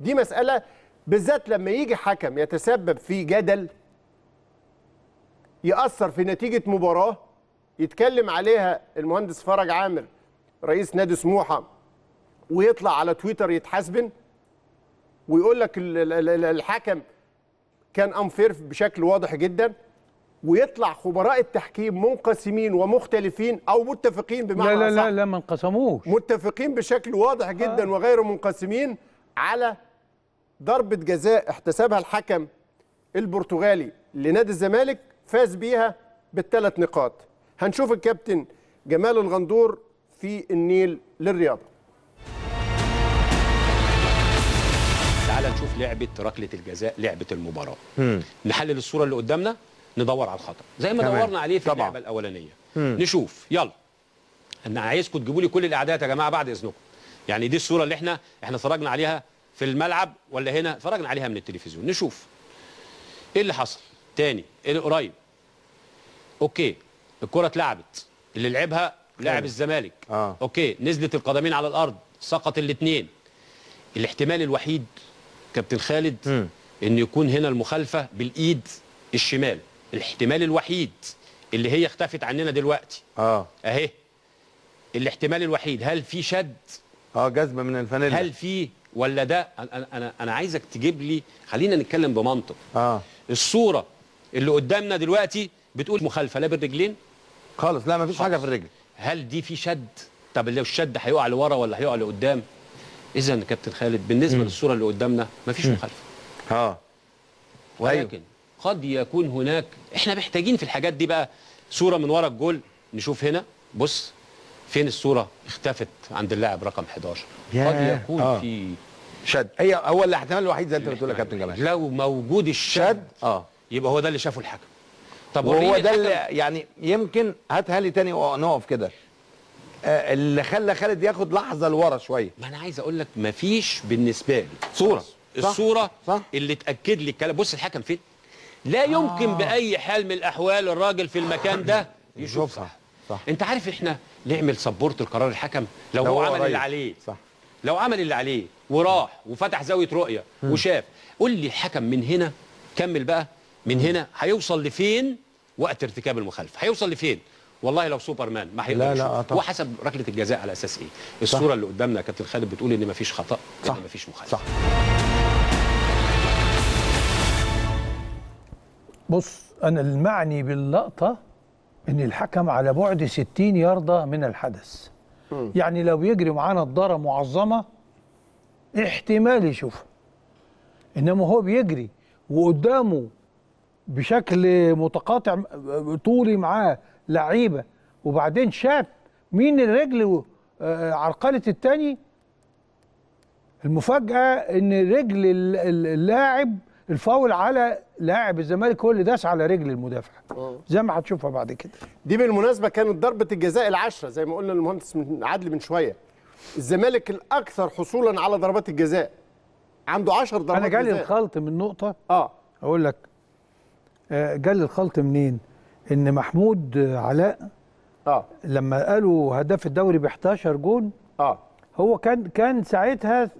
دي مساله بالذات لما يجي حكم يتسبب في جدل يأثر في نتيجه مباراه يتكلم عليها المهندس فرج عامر رئيس نادي سموحه، ويطلع على تويتر يتحاسبن ويقول لك الحكم كان انفير بشكل واضح جدا، ويطلع خبراء التحكيم منقسمين ومختلفين او متفقين، بمعنى لا لا لا, لا ما انقسموش، متفقين بشكل واضح جدا وغير منقسمين على ضربه جزاء احتسبها الحكم البرتغالي لنادي الزمالك فاز بيها ب3 نقاط. هنشوف الكابتن جمال الغندور في النيل للرياضه. تعال نشوف لعبه ركله الجزاء، لعبه المباراه، نحلل الصوره اللي قدامنا ندور على الخطأ زي ما دورنا عليه في اللعبة الأولانية. نشوف يلا، أنا عايزكم تجيبوا لي كل الأعداد يا جماعة بعد إذنكم. يعني دي الصورة اللي احنا اتفرجنا عليها في الملعب ولا هنا؟ اتفرجنا عليها من التلفزيون. نشوف إيه اللي حصل تاني، إيه اللي قريب. أوكي الكرة اتلعبت، اللي لعبها لاعب الزمالك. أوكي نزلت القدمين على الأرض، سقط الاتنين. الاحتمال الوحيد كابتن خالد إن يكون هنا المخالفة بالإيد الشمال، الاحتمال الوحيد اللي هي اختفت عننا دلوقتي. أهي الاحتمال الوحيد. هل في شد؟ جزمة من الفانيلا. هل في ولا ده؟ أنا عايزك تجيب لي، خلينا نتكلم بمنطق. الصورة اللي قدامنا دلوقتي بتقول مخالفة لا بالرجلين خالص، لا مفيش حاجة في الرجل. هل دي في شد؟ طب لو الشد هيقع لورا ولا هيقع لقدام؟ إذا كابتن خالد بالنسبة للصورة اللي قدامنا مفيش مخالفة. ولكن قد يكون هناك، احنا محتاجين في الحاجات دي بقى صورة من ورا الجول. نشوف هنا، بص فين الصورة اختفت عند اللاعب رقم 11. قد يكون في شد. هي هو الاحتمال الوحيد زي انت بتقول يا كابتن جمال. لو موجود الشد يبقى هو ده اللي شافه الحكم. طب وهو ده اللي يعني يمكن هاتها لي تاني ونقف كده. اللي خلى خالد ياخد لحظة لورا شوية. ما انا عايز اقول لك مفيش بالنسبة لي صورة. صح. الصورة صح. اللي تأكد لي الكلام. بص الحكم فين؟ لا يمكن بأي حال من الأحوال الراجل في المكان ده يشوف. صح. أنت عارف إحنا نعمل سبورت القرار الحكم لو هو عمل اللي عليه. صح. لو عمل اللي عليه وراح وفتح زاوية رؤية وشاف، قول لي الحكم من هنا كمل بقى، من هنا هيوصل لفين وقت ارتكاب المخالفة؟ هيوصل لفين؟ والله لو سوبرمان ما هيقدرش. وحسب ركلة الجزاء على أساس إيه؟ الصورة اللي قدامنا يا كابتن خالد بتقول إن مفيش خطأ، إن مفيش مخالفة. صح. بص أنا المعني باللقطة إن الحكم على بعد 60 ياردة من الحدث. يعني لو يجري معانا نضارة معظمة احتمال يشوفها، إنما هو بيجري وقدامه بشكل متقاطع طولي معاه لعيبة، وبعدين شاف مين الرجل عرقلة التاني. المفاجأة إن رجل اللاعب، الفاول على لاعب الزمالك هو اللي داس على رجل المدافع زي ما هتشوفها بعد كده. دي بالمناسبه كانت ضربه الجزاء العشره زي ما قلنا للمهندس عادل من شويه. الزمالك الاكثر حصولا على ضربات الجزاء، عنده 10 ضربات جزاء. انا جالي الخلط من نقطه اقول لك جالي الخلط منين، ان محمود علاء لما قالوا هداف الدوري ب 11 جون هو كان ساعتها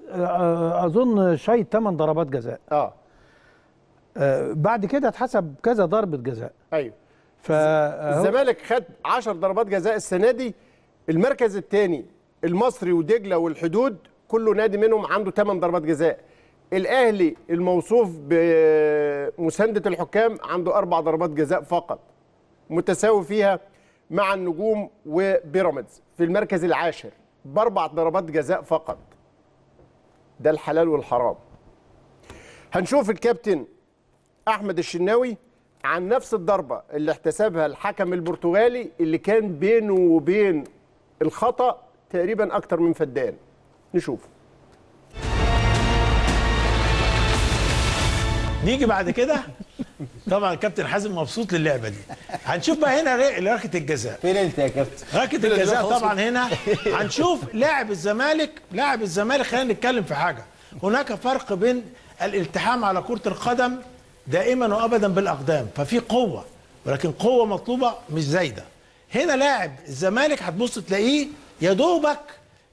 اظن شايط 8 ضربات جزاء. بعد كده اتحسب كذا ضربة جزاء. ايوه. الزمالك خد 10 ضربات جزاء السنة دي. المركز الثاني المصري ودجلة والحدود، كله نادي منهم عنده 8 ضربات جزاء. الأهلي الموصوف بمساندة الحكام عنده 4 ضربات جزاء فقط، متساوي فيها مع النجوم وبيراميدز في المركز العاشر ب4 ضربات جزاء فقط. ده الحلال والحرام. هنشوف الكابتن أحمد الشناوي عن نفس الضربة اللي احتسبها الحكم البرتغالي اللي كان بينه وبين الخطأ تقريبا أكتر من فدان. نشوف. نيجي بعد كده طبعا كابتن حازم مبسوط للعبة دي. هنشوف بقى هنا ركلة الجزاء. فين أنت يا كابتن؟ ركلة الجزاء طبعا هنا هنشوف لاعب الزمالك. خلينا نتكلم في حاجة، هناك فرق بين الالتحام على كرة القدم دائما وابدا بالاقدام، ففي قوه، ولكن قوه مطلوبه مش زايده. هنا لاعب الزمالك هتبص تلاقيه يا دوبك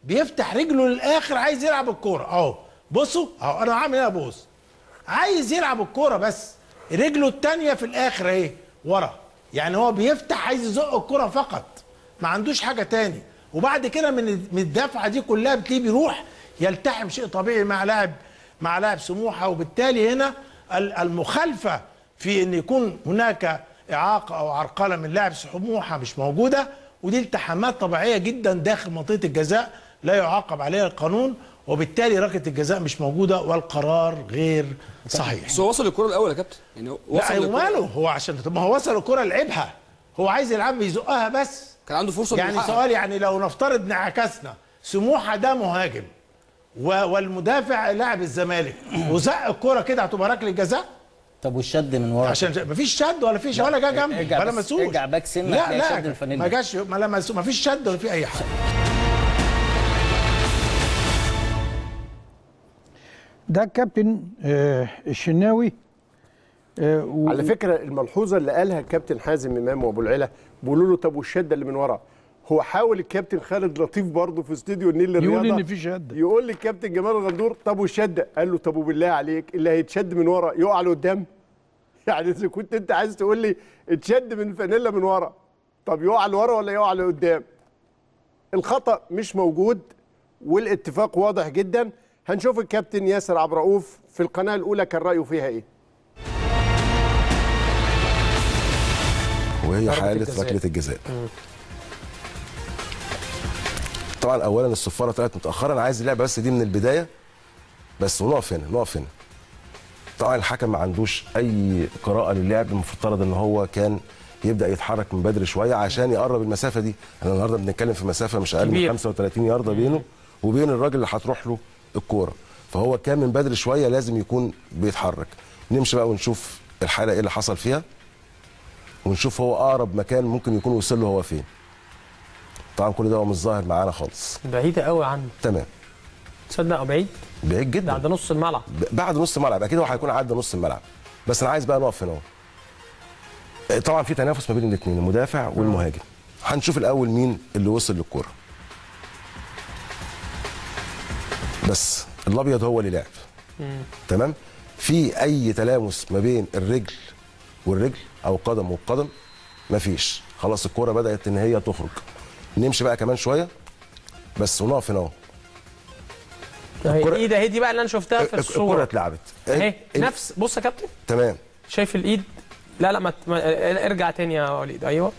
بيفتح رجله للاخر، عايز يلعب الكوره اهو. بصوا اهو انا عامل ايه، ابوظ عايز يلعب الكوره بس رجله الثانيه في الاخر اهي ورا. يعني هو بيفتح عايز يزق الكوره فقط، ما عندوش حاجه تاني. وبعد كده من الدفعه دي كلها بتلاقيه بيروح يلتحم شيء طبيعي مع لاعب سموحه. وبالتالي هنا المخالفة في ان يكون هناك اعاقة او عرقلة من لاعب سموحة مش موجودة، ودي التحامات طبيعية جدا داخل منطقة الجزاء لا يعاقب عليها القانون، وبالتالي ركلة الجزاء مش موجودة والقرار غير صحيح. بس هو وصل الكرة الأول يا كابتن، يعني وصل. ماله هو، عشان ما هو وصل الكرة لعبها، هو عايز يلعبها يزقها بس، كان عنده فرصة. يعني سؤال، يعني لو نفترض ان عكسنا سموحة ده مهاجم والمدافع لاعب الزمالك وزق الكرة كده، هتبقى ركلة جزاء؟ طب والشد من ورا؟ عشان مفيش شد ولا فيش ولا جا جنبي ولا مسوش. ارجع باك سنه هتلاقي شد الفانيلا. ما جاش ولا مسوش، مفيش شد ولا في اي حاجه. ده الكابتن الشناوي. على فكره الملحوظه اللي قالها الكابتن حازم امام وابو العلا، بيقولوا له طب والشده اللي من ورا؟ هو حاول الكابتن خالد لطيف برضه في استوديو النيل للرياضه يقول ان في شده، يقول للكابتن جمال الغندور طب والشده؟ قال له طب وبالله عليك اللي هيتشد من ورا يقع لقدام؟ يعني اذا كنت انت عايز تقول لي اتشد من الفانيلا من ورا، طب يقع لورا ولا يقع لقدام؟ الخطا مش موجود والاتفاق واضح جدا. هنشوف الكابتن ياسر عبد الرؤوف في القناه الاولى كان رايه فيها ايه. وهي حاله ركله الجزاء. طبعا اولا الصفاره طلعت متاخره، انا عايز اللعبه بس دي من البدايه بس، ونقف هنا نقف هنا. طبعا الحكم ما عندوش اي قراءه للعب، المفترض ان هو كان يبدا يتحرك من بدري شويه عشان يقرب المسافه دي. احنا النهارده بنتكلم في مسافه مش اقل من 35 يارده بينه وبين الراجل اللي هتروح له الكوره، فهو كان من بدري شويه لازم يكون بيتحرك. نمشي بقى ونشوف الحاله ايه اللي حصل فيها، ونشوف هو اقرب مكان ممكن يكون وصل له هو فين. طبعا كل ده هو مش ظاهر معانا خالص، بعيده قوي عنه. تمام. تصدق بعيد؟ بعيد جدا، بعد نص الملعب. بعد نص الملعب اكيد هو هيكون عدى نص الملعب، بس انا عايز بقى نقف هنا اهو. طبعا في تنافس ما بين الاثنين المدافع والمهاجم. هنشوف الاول مين اللي وصل للكوره. بس الابيض هو اللي لعب. تمام؟ في اي تلامس ما بين الرجل والرجل او قدم والقدم؟ مفيش، خلاص الكوره بدات ان هي تخرج. نمشي بقى كمان شويه بس ونقف هنا اهو. الايد اهي دي بقى اللي انا شفتها في الصوره. الكوره اتلعبت اهي نفس، بص يا كابتن. تمام. شايف الايد؟ لا لا ارجع تاني يا وليد. ايوه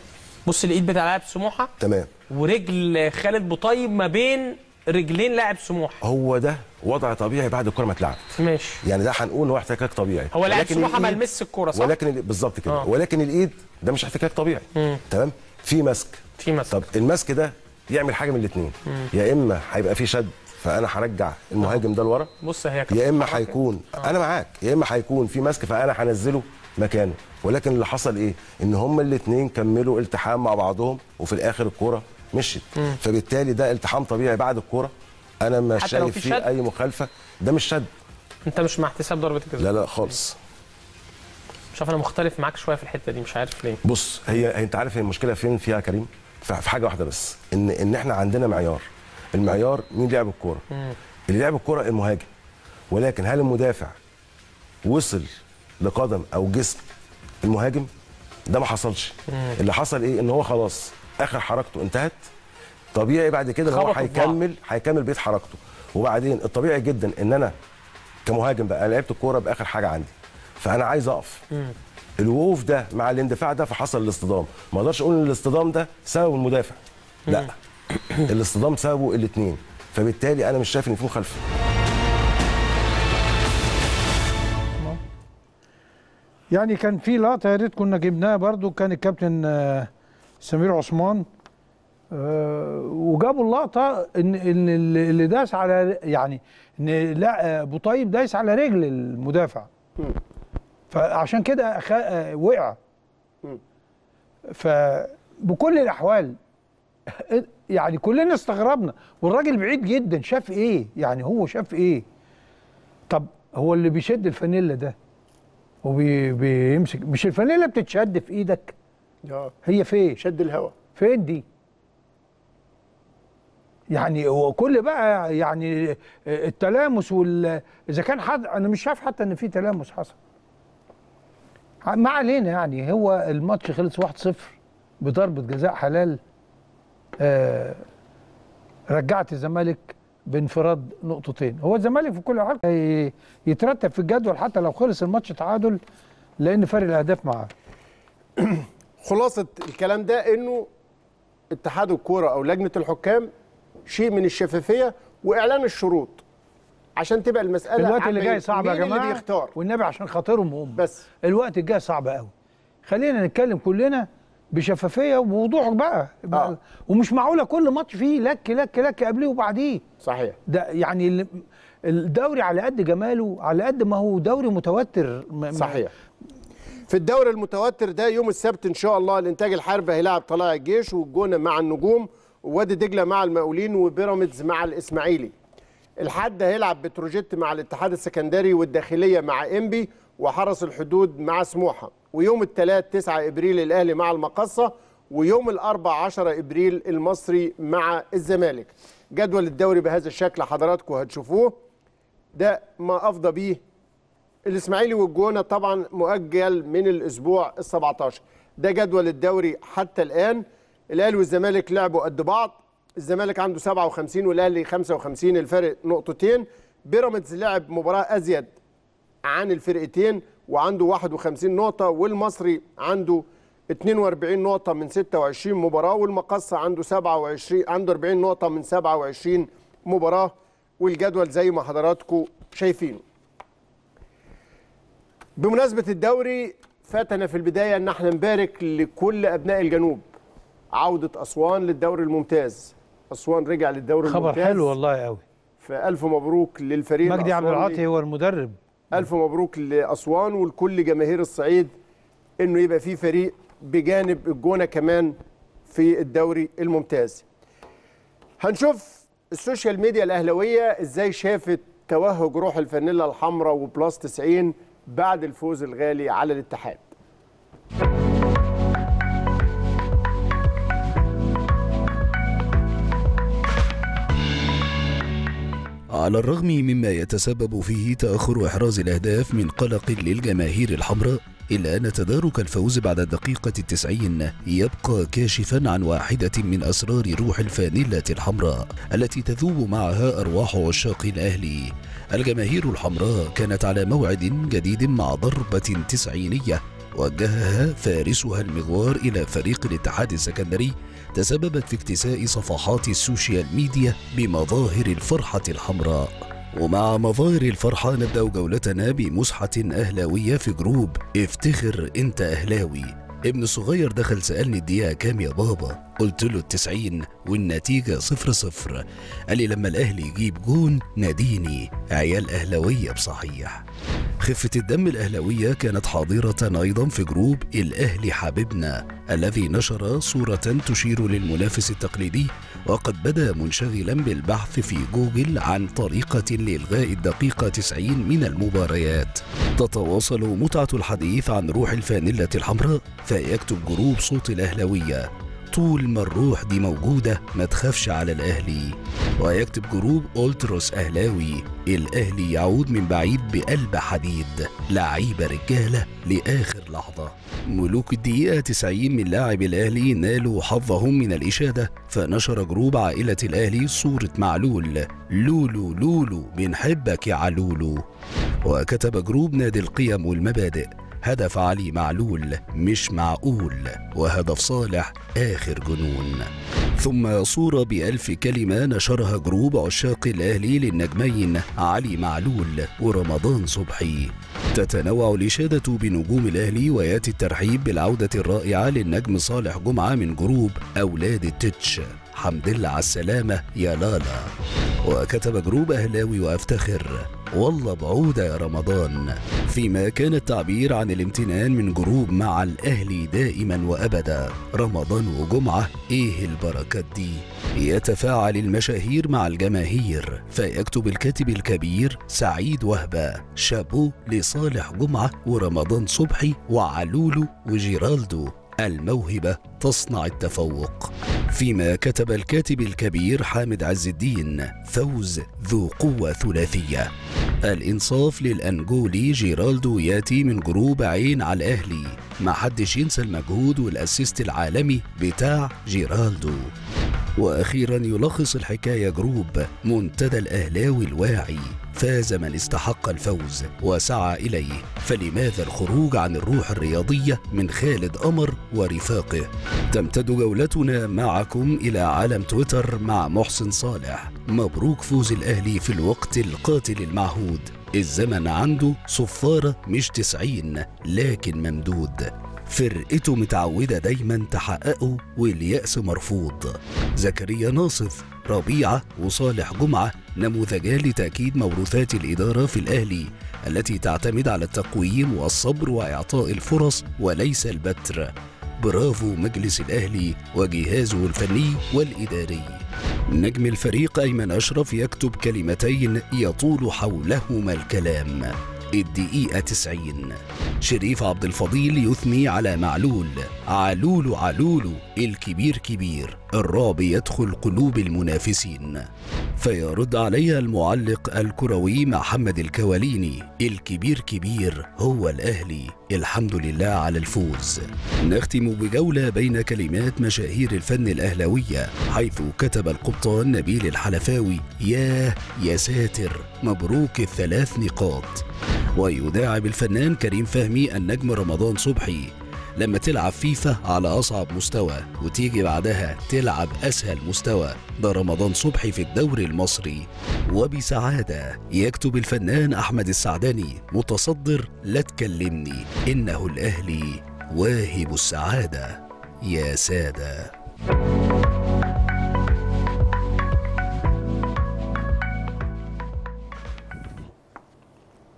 بص الايد بتاع لاعب سموحه. تمام. ورجل خالد بوطيب ما بين رجلين لاعب سموحه. هو ده وضع طبيعي بعد الكوره ما اتلعبت. ماشي. يعني ده هنقول هو احتكاك طبيعي. هو لاعب سموحه ما لمسش الكوره صح؟ ولكن بالظبط كده. ولكن الايد ده مش احتكاك طبيعي. تمام؟ في مسك. طب المسك ده يعمل حاجه من الاثنين، يا اما هيبقى في شد فانا هرجع المهاجم ده لورا. بص هي يا اما هيكون انا معاك، يا اما هيكون في مسك فانا هنزله مكانه. ولكن اللي حصل ايه؟ ان هما الاثنين كملوا التحام مع بعضهم وفي الاخر الكوره مشيت. فبالتالي ده التحام طبيعي بعد الكوره، انا مش شايف فيه اي مخالفه. ده مش شد. انت مش مع احتساب ضربه الجزاء؟ لا لا خالص. شوف انا مختلف معاك شويه في الحته دي، مش عارف ليه. بص هي انت عارف المشكله فين فيها يا كريم؟ في حاجه واحده بس، ان احنا عندنا معيار. المعيار مين لعب الكوره؟ اللي لعب الكوره المهاجم. ولكن هل المدافع وصل لقدم او جسم المهاجم؟ ده ما حصلش. اللي حصل ايه؟ ان هو خلاص اخر حركته انتهت. طبيعي بعد كده هو هيكمل بقيه حركته. وبعدين الطبيعي جدا ان انا كمهاجم بقى لعبت الكوره باخر حاجه عندي، فانا عايز اقف. الوقوف ده مع الاندفاع ده فحصل الاصطدام. ما اقدرش اقول ان الاصطدام ده سبب المدافع، لا الاصطدام سببه الاثنين، فبالتالي انا مش شايف ان في مخالفه. يعني كان في لقطه يا ريت كنا جبناها برضو، كان الكابتن سمير عثمان وجابوا اللقطه ان اللي داس على، يعني ان لا بوطيب داس على رجل المدافع فعشان كده وقع. فبكل الاحوال يعني كلنا استغربنا، والراجل بعيد جدا، شاف ايه؟ يعني هو شاف ايه؟ طب هو اللي بيشد الفانيلا ده وبيمسك، مش الفانيلا بتتشد في ايدك؟ هي فين؟ شد الهواء فين دي؟ يعني هو كل بقى يعني التلامس اذا كان حد، انا مش شايف حتى ان في تلامس حصل. ما علينا، يعني هو الماتش خلص 1-0 بضربه جزاء حلال رجعت الزمالك بانفراد نقطتين. هو الزمالك في كل حال يترتب في الجدول حتى لو خلص الماتش تعادل، لان فرق الاهداف معاه. خلاصه الكلام ده انه اتحاد الكوره او لجنه الحكام شيء من الشفافيه واعلان الشروط، عشان تبقى المساله الوقت اللي جاي صعب يا جماعه والنبي، عشان خاطرهم هم بس. الوقت الجاي صعب قوي، خلينا نتكلم كلنا بشفافيه ووضوح بقى. ومش معقوله كل ماتش فيه لك لك لك قبليه وبعديه. صحيح. ده يعني الدوري على قد جماله، على قد ما هو دوري متوتر. صحيح. في الدوري المتوتر ده يوم السبت ان شاء الله الانتاج الحربي هيلاعب طلائع الجيش، والجونه مع النجوم، ووادي دجله مع المقاولين، وبيراميدز مع الاسماعيلي. الحد هيلعب بتروجيت مع الاتحاد السكندري، والداخليه مع انبي، وحرس الحدود مع سموحه. ويوم الثلاث 9 ابريل الاهلي مع المقصه، ويوم الاربع 10 ابريل المصري مع الزمالك. جدول الدوري بهذا الشكل حضراتكم هتشوفوه، ده ما افضى بيه الاسماعيلي والجونه طبعا مؤجل من الاسبوع ال 17. ده جدول الدوري حتى الان. الاهلي والزمالك لعبوا قد بعض، الزمالك عنده 57 والاهلي 55، الفرق نقطتين. بيراميدز لعب مباراه ازيد عن الفرقتين وعنده 51 نقطه، والمصري عنده 42 نقطه من 26 مباراه، والمقصه عنده 40 نقطه من 27 مباراه. والجدول زي ما حضراتكم شايفينه. بمناسبه الدوري، فاتنا في البدايه ان احنا نبارك لكل ابناء الجنوب. عوده اسوان للدوري الممتاز، اسوان رجع للدوري الممتاز، خبر حلو والله قوي. فالف مبروك للفريق، مجدي عبد العاطي هو المدرب. الف مبروك لاسوان ولكل جماهير الصعيد انه يبقى في فريق بجانب الجونه كمان في الدوري الممتاز. هنشوف السوشيال ميديا الاهلاويه ازاي شافت توهج روح الفانيلا الحمراء وبلاس 90 بعد الفوز الغالي على الاتحاد. على الرغم مما يتسبب فيه تأخر إحراز الأهداف من قلق للجماهير الحمراء، إلا أن تدارك الفوز بعد الدقيقة 90 يبقى كاشفا عن واحدة من أسرار روح الفانيلة الحمراء التي تذوب معها أرواح عشاق الأهلي. الجماهير الحمراء كانت على موعد جديد مع ضربة 90 وجهها فارسها المغوار إلى فريق الاتحاد السكندري، تسببت في اكتساء صفحات السوشيال ميديا بمظاهر الفرحة الحمراء. ومع مظاهر الفرحة نبدأ جولتنا بمسحة أهلاوية في جروب افتخر انت أهلاوي. ابن الصغير دخل سألني الدقيقة كام يا بابا؟ قلت له 90 والنتيجة 0-0. قال لي لما الأهلي يجيب جون ناديني. عيال أهلاوية بصحيح. خفة الدم الأهلاوية كانت حاضرة أيضا في جروب الأهلي حبيبنا الذي نشر صورة تشير للمنافس التقليدي، وقد بدا منشغلا بالبحث في جوجل عن طريقة لإلغاء الدقيقة 90 من المباريات. تتواصل متعة الحديث عن روح الفانيلة الحمراء، فيكتب جروب صوت الأهلاوية طول ما الروح دي موجودة ما تخافش على الأهلي. ويكتب جروب أولتروس أهلاوي الأهلي يعود من بعيد بقلب حديد، لعيبة رجالة لآخر لحظة. ملوك الدقيقة 90 من لاعب الأهلي نالوا حظهم من الإشادة، فنشر جروب عائلة الأهلي صورة معلول، لولو لولو بنحبك يا علولو. وكتب جروب نادي القيم والمبادئ هدف علي معلول مش معقول، وهدف صالح آخر جنون. ثم صورة ب1000 كلمة نشرها جروب عشاق الأهلي للنجمين علي معلول ورمضان صبحي. تتنوع الإشادة بنجوم الأهلي، ويأتي الترحيب بالعودة الرائعة للنجم صالح جمعة من جروب أولاد التتش، حمد لله على السلامة يا لالا. وكتب جروب أهلاوي وأفتخر والله بعودة يا رمضان، فيما كان التعبير عن الامتنان من جروب مع الأهلي دائما وأبدا، رمضان وجمعة إيه البركات دي. يتفاعل المشاهير مع الجماهير، فيكتب الكاتب الكبير سعيد وهبة شابو لصالح جمعة ورمضان صبحي وعلولو وجيرالدو، الموهبة تصنع التفوق. فيما كتب الكاتب الكبير حامد عز الدين فوز ذو قوة ثلاثية. الإنصاف للأنجولي جيرالدو ياتي من جروب عين على الأهلي، محدش ينسى المجهود والأسيست العالمي بتاع جيرالدو. وأخيرا يلخص الحكاية جروب منتدى الأهلاوي الواعي، فاز من استحق الفوز وسعى إليه، فلماذا الخروج عن الروح الرياضية من خالد قمر ورفاقه. تمتد جولتنا معكم إلى عالم تويتر مع محسن صالح. مبروك فوز الأهلي في الوقت القاتل المعهود، الزمن عنده صفارة مش 90 لكن ممدود، فرقته متعودة دايما تحققه واليأس مرفوض. زكريا ناصف، ربيعة وصالح جمعة نموذجان لتأكيد موروثات الإدارة في الأهلي التي تعتمد على التقويم والصبر وإعطاء الفرص وليس البتر. برافو مجلس الأهلي وجهازه الفني والإداري. نجم الفريق أيمن أشرف يكتب كلمتين يطول حولهما الكلام. الدقيقة 90 شريف عبد الفضيل يثني على معلول. علول علول الكبير كبير، الرعب يدخل قلوب المنافسين. فيرد عليها المعلق الكروي محمد الكواليني، الكبير كبير هو الأهلي، الحمد لله على الفوز. نختم بجولة بين كلمات مشاهير الفن الأهلاوية، حيث كتب القبطان نبيل الحلفاوي ياه يا ساتر مبروك الثلاث نقاط. ويداعب الفنان كريم فهمي النجم رمضان صبحي، لما تلعب فيفا على أصعب مستوى وتيجي بعدها تلعب أسهل مستوى، ده رمضان صبحي في الدوري المصري. وبسعادة يكتب الفنان أحمد السعداني متصدر لا تكلمني، إنه الأهلي واهب السعادة يا سادة.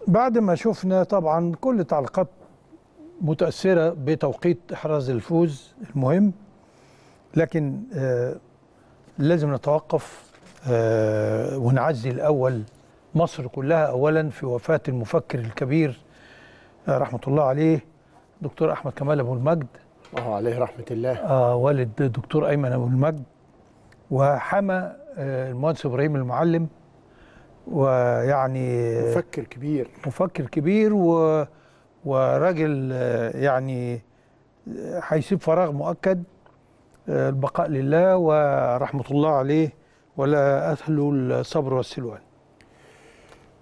بعد ما شفنا طبعا كل تعليقات متأثرة بتوقيت إحراز الفوز المهم، لكن لازم نتوقف ونعزي الأول مصر كلها أولا في وفاة المفكر الكبير رحمة الله عليه دكتور أحمد كمال أبو المجد، الله عليه رحمة الله، والد دكتور أيمن أبو المجد، وحمى المهندس إبراهيم المعلم، ويعني مفكر كبير وراجل يعني هيسيب فراغ مؤكد، البقاء لله ورحمة الله عليه ولا أهله الصبر والسلوان.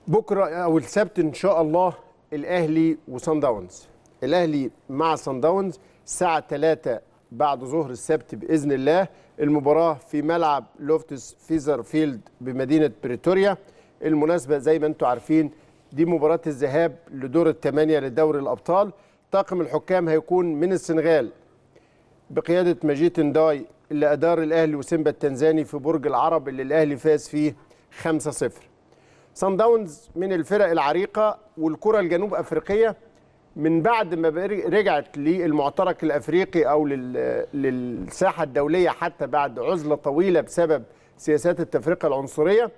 بكرة أو السبت إن شاء الله الأهلي وصن داونز، الأهلي مع صن داونز الساعة 3 بعد ظهر السبت بإذن الله. المباراة في ملعب لوفتس فيزر فيلد بمدينة بريتوريا. المناسبة زي ما أنتم عارفين دي مباراة الذهاب لدور ال8 لدوري الأبطال. طاقم الحكام هيكون من السنغال بقيادة مجيت نداي، اللي أدار الأهلي وسيمبا التنزاني في برج العرب اللي الأهلي فاز فيه 5-0. صن داونز من الفرق العريقة، والكرة الجنوب أفريقية من بعد ما رجعت للمعترك الأفريقي أو للساحة الدولية حتى بعد عزلة طويلة بسبب سياسات التفرقة العنصرية،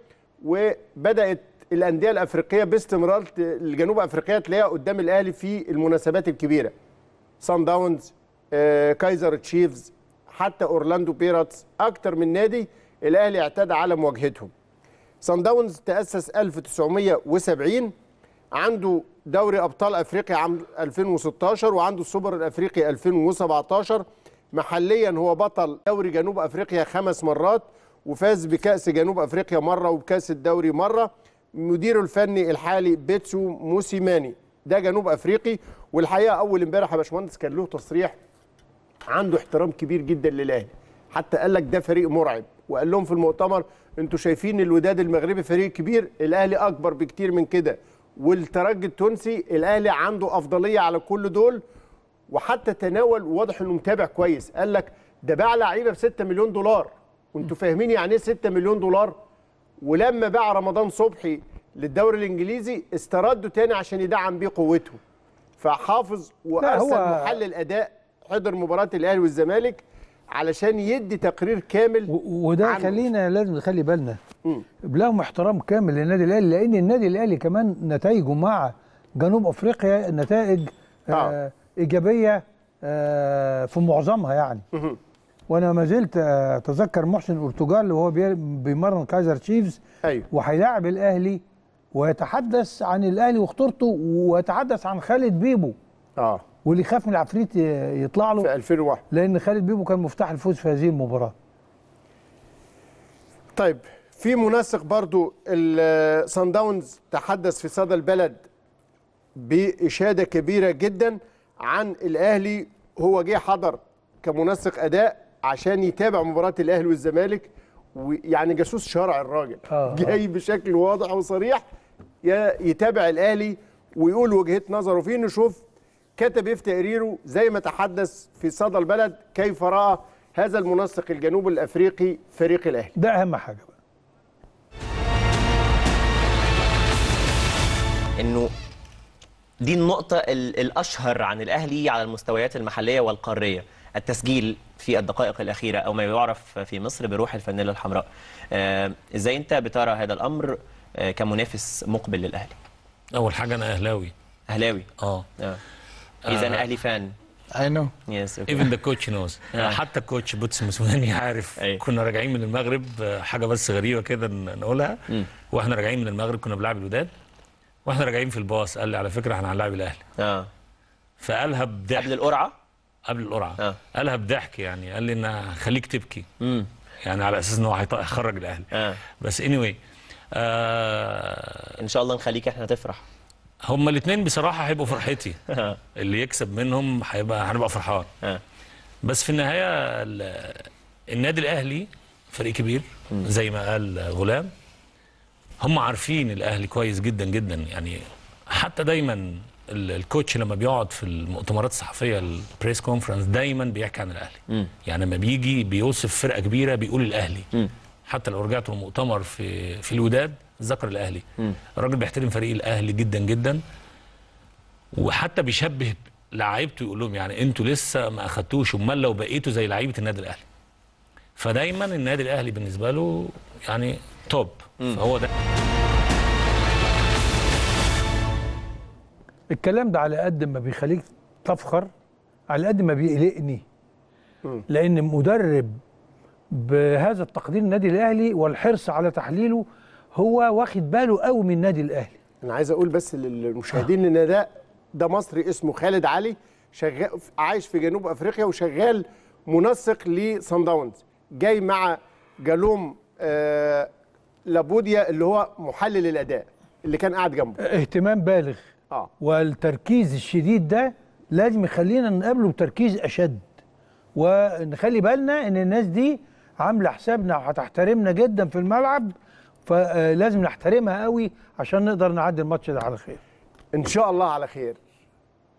وبدأت الأندية الأفريقية باستمرار الجنوب أفريقية تلاقيها قدام الأهلي في المناسبات الكبيرة. صن داونز، كايزر تشيفز، حتى أورلاندو بيراتس، أكتر من نادي الأهلي اعتدى على مواجهتهم. صن داونز تأسس 1970، عنده دوري أبطال أفريقيا عام 2016 وعنده السوبر الأفريقي 2017. محليا هو بطل دوري جنوب أفريقيا 5 مرات، وفاز بكأس جنوب أفريقيا مرة وبكأس الدوري مرة. مديره الفني الحالي بيتسو موسيماني، ده جنوب افريقي. والحقيقه اول امبارح يا باشمهندس كان له تصريح عنده احترام كبير جدا للاهلي، حتى قال لك ده فريق مرعب، وقال لهم في المؤتمر انتوا شايفين الوداد المغربي فريق كبير، الاهلي اكبر بكتير من كده، والترجي التونسي الاهلي عنده افضليه على كل دول. وحتى تناول واضح انه متابع كويس، قال لك ده باع لعيبه ب 6 مليون دولار، وانتوا فاهمين يعني ايه 6 مليون دولار؟ ولما باع رمضان صبحي للدوري الانجليزي استرده تاني عشان يدعم بيه قوته. فحافظ وارسل محلل اداء حضر مباراه الاهلي والزمالك علشان يدي تقرير كامل، وده خلينا لازم نخلي بالنا لهم احترام كامل للنادي الاهلي، لان النادي الاهلي كمان نتائجه مع جنوب افريقيا نتائج ايجابيه في معظمها يعني. وانا ما زلت اتذكر محسن البرتغال وهو بيمرن كايزر تشيفز، أيوة، وهيلاعب الاهلي ويتحدث عن الاهلي وخطورته، ويتحدث عن خالد بيبو واللي خاف من العفريت يطلع له في 2001، لان خالد بيبو كان مفتاح الفوز في هذه المباراه. طيب في منسق برضو صن داونز تحدث في صدى البلد باشاده كبيره جدا عن الاهلي، هو جه حضر كمنسق اداء عشان يتابع مباراة الأهلي والزمالك، ويعني جاسوس شرع الراجل، جاي بشكل واضح وصريح يتابع الأهلي ويقول وجهة نظره فيه. نشوف كتب ايه في تقريره زي ما تحدث في صدى البلد كيف رأى هذا المنسق الجنوب الأفريقي فريق الأهلي. ده أهم حاجة بقى. انه دي النقطة الأشهر عن الأهلي على المستويات المحلية والقارية، التسجيل في الدقائق الأخيرة أو ما يعرف في مصر بروح الفانيلا الحمراء. إزاي أنت بترى هذا الأمر كمنافس مقبل للأهلي؟ أول حاجة أنا أهلاوي. أهلاوي؟ إذا أنا أهلي فان. I know. Yes. Okay. Even the coach knows. حتى الكوتش بتس موسيماني عارف. كنا راجعين من المغرب، حاجة بس غريبة كده نقولها، وإحنا راجعين من المغرب كنا بنلعب الوداد. واحنا راجعين في الباص قال لي على فكره احنا هنلاعب الاهلي. فقالها بضحك قبل القرعه؟ قبل القرعه. قالها بضحك يعني، قال لي انا هخليك تبكي. يعني على اساس ان هو هيخرج الاهلي. بس anyway ان شاء الله نخليك احنا تفرح. هما الاثنين بصراحه هيبقوا فرحتي. اللي يكسب منهم هنبقى فرحان. بس في النهايه النادي الاهلي فريق كبير زي ما قال غلام. هم عارفين الاهلي كويس جدا جدا، يعني حتى دايما الكوتش لما بيقعد في المؤتمرات الصحفيه البريس كونفرنس دايما بيحكي عن الاهلي. يعني لما بيجي بيوصف فرقه كبيره بيقول الاهلي. حتى لو رجعت المؤتمر في الوداد ذكر الاهلي. الراجل بيحترم فريق الاهلي جدا جدا، وحتى بيشبه لعيبته يقول لهم يعني انتوا لسه ما اخدتوش، امال لو بقيتوا زي لعيبه النادي الاهلي. فدايما النادي الاهلي بالنسبه له يعني توب. فهو ده الكلام ده. على قد ما بيخليك تفخر على قد ما بيقلقني، لأن مدرب بهذا التقدير النادي الأهلي والحرص على تحليله هو واخد باله قوي من النادي الأهلي. أنا عايز أقول بس للمشاهدين إن ده مصري اسمه خالد علي، شغال عايش في جنوب أفريقيا وشغال منسق لصن داونز، جاي مع جالوم لابوديا اللي هو محلل الاداء اللي كان قاعد جنبه. اهتمام بالغ والتركيز الشديد ده لازم يخلينا نقابله بتركيز اشد، ونخلي بالنا ان الناس دي عامله حسابنا وهتحترمنا جدا في الملعب، فلازم نحترمها قوي عشان نقدر نعدي الماتش ده على خير ان شاء الله. على خير،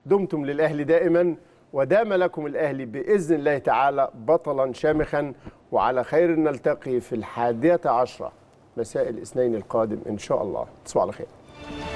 دمتم للاهلي دائما، ودام لكم الاهلي باذن الله تعالى بطلا شامخا، وعلى خير نلتقي في 11:00 مساء الاثنين القادم إن شاء الله. تصبحوا على خير.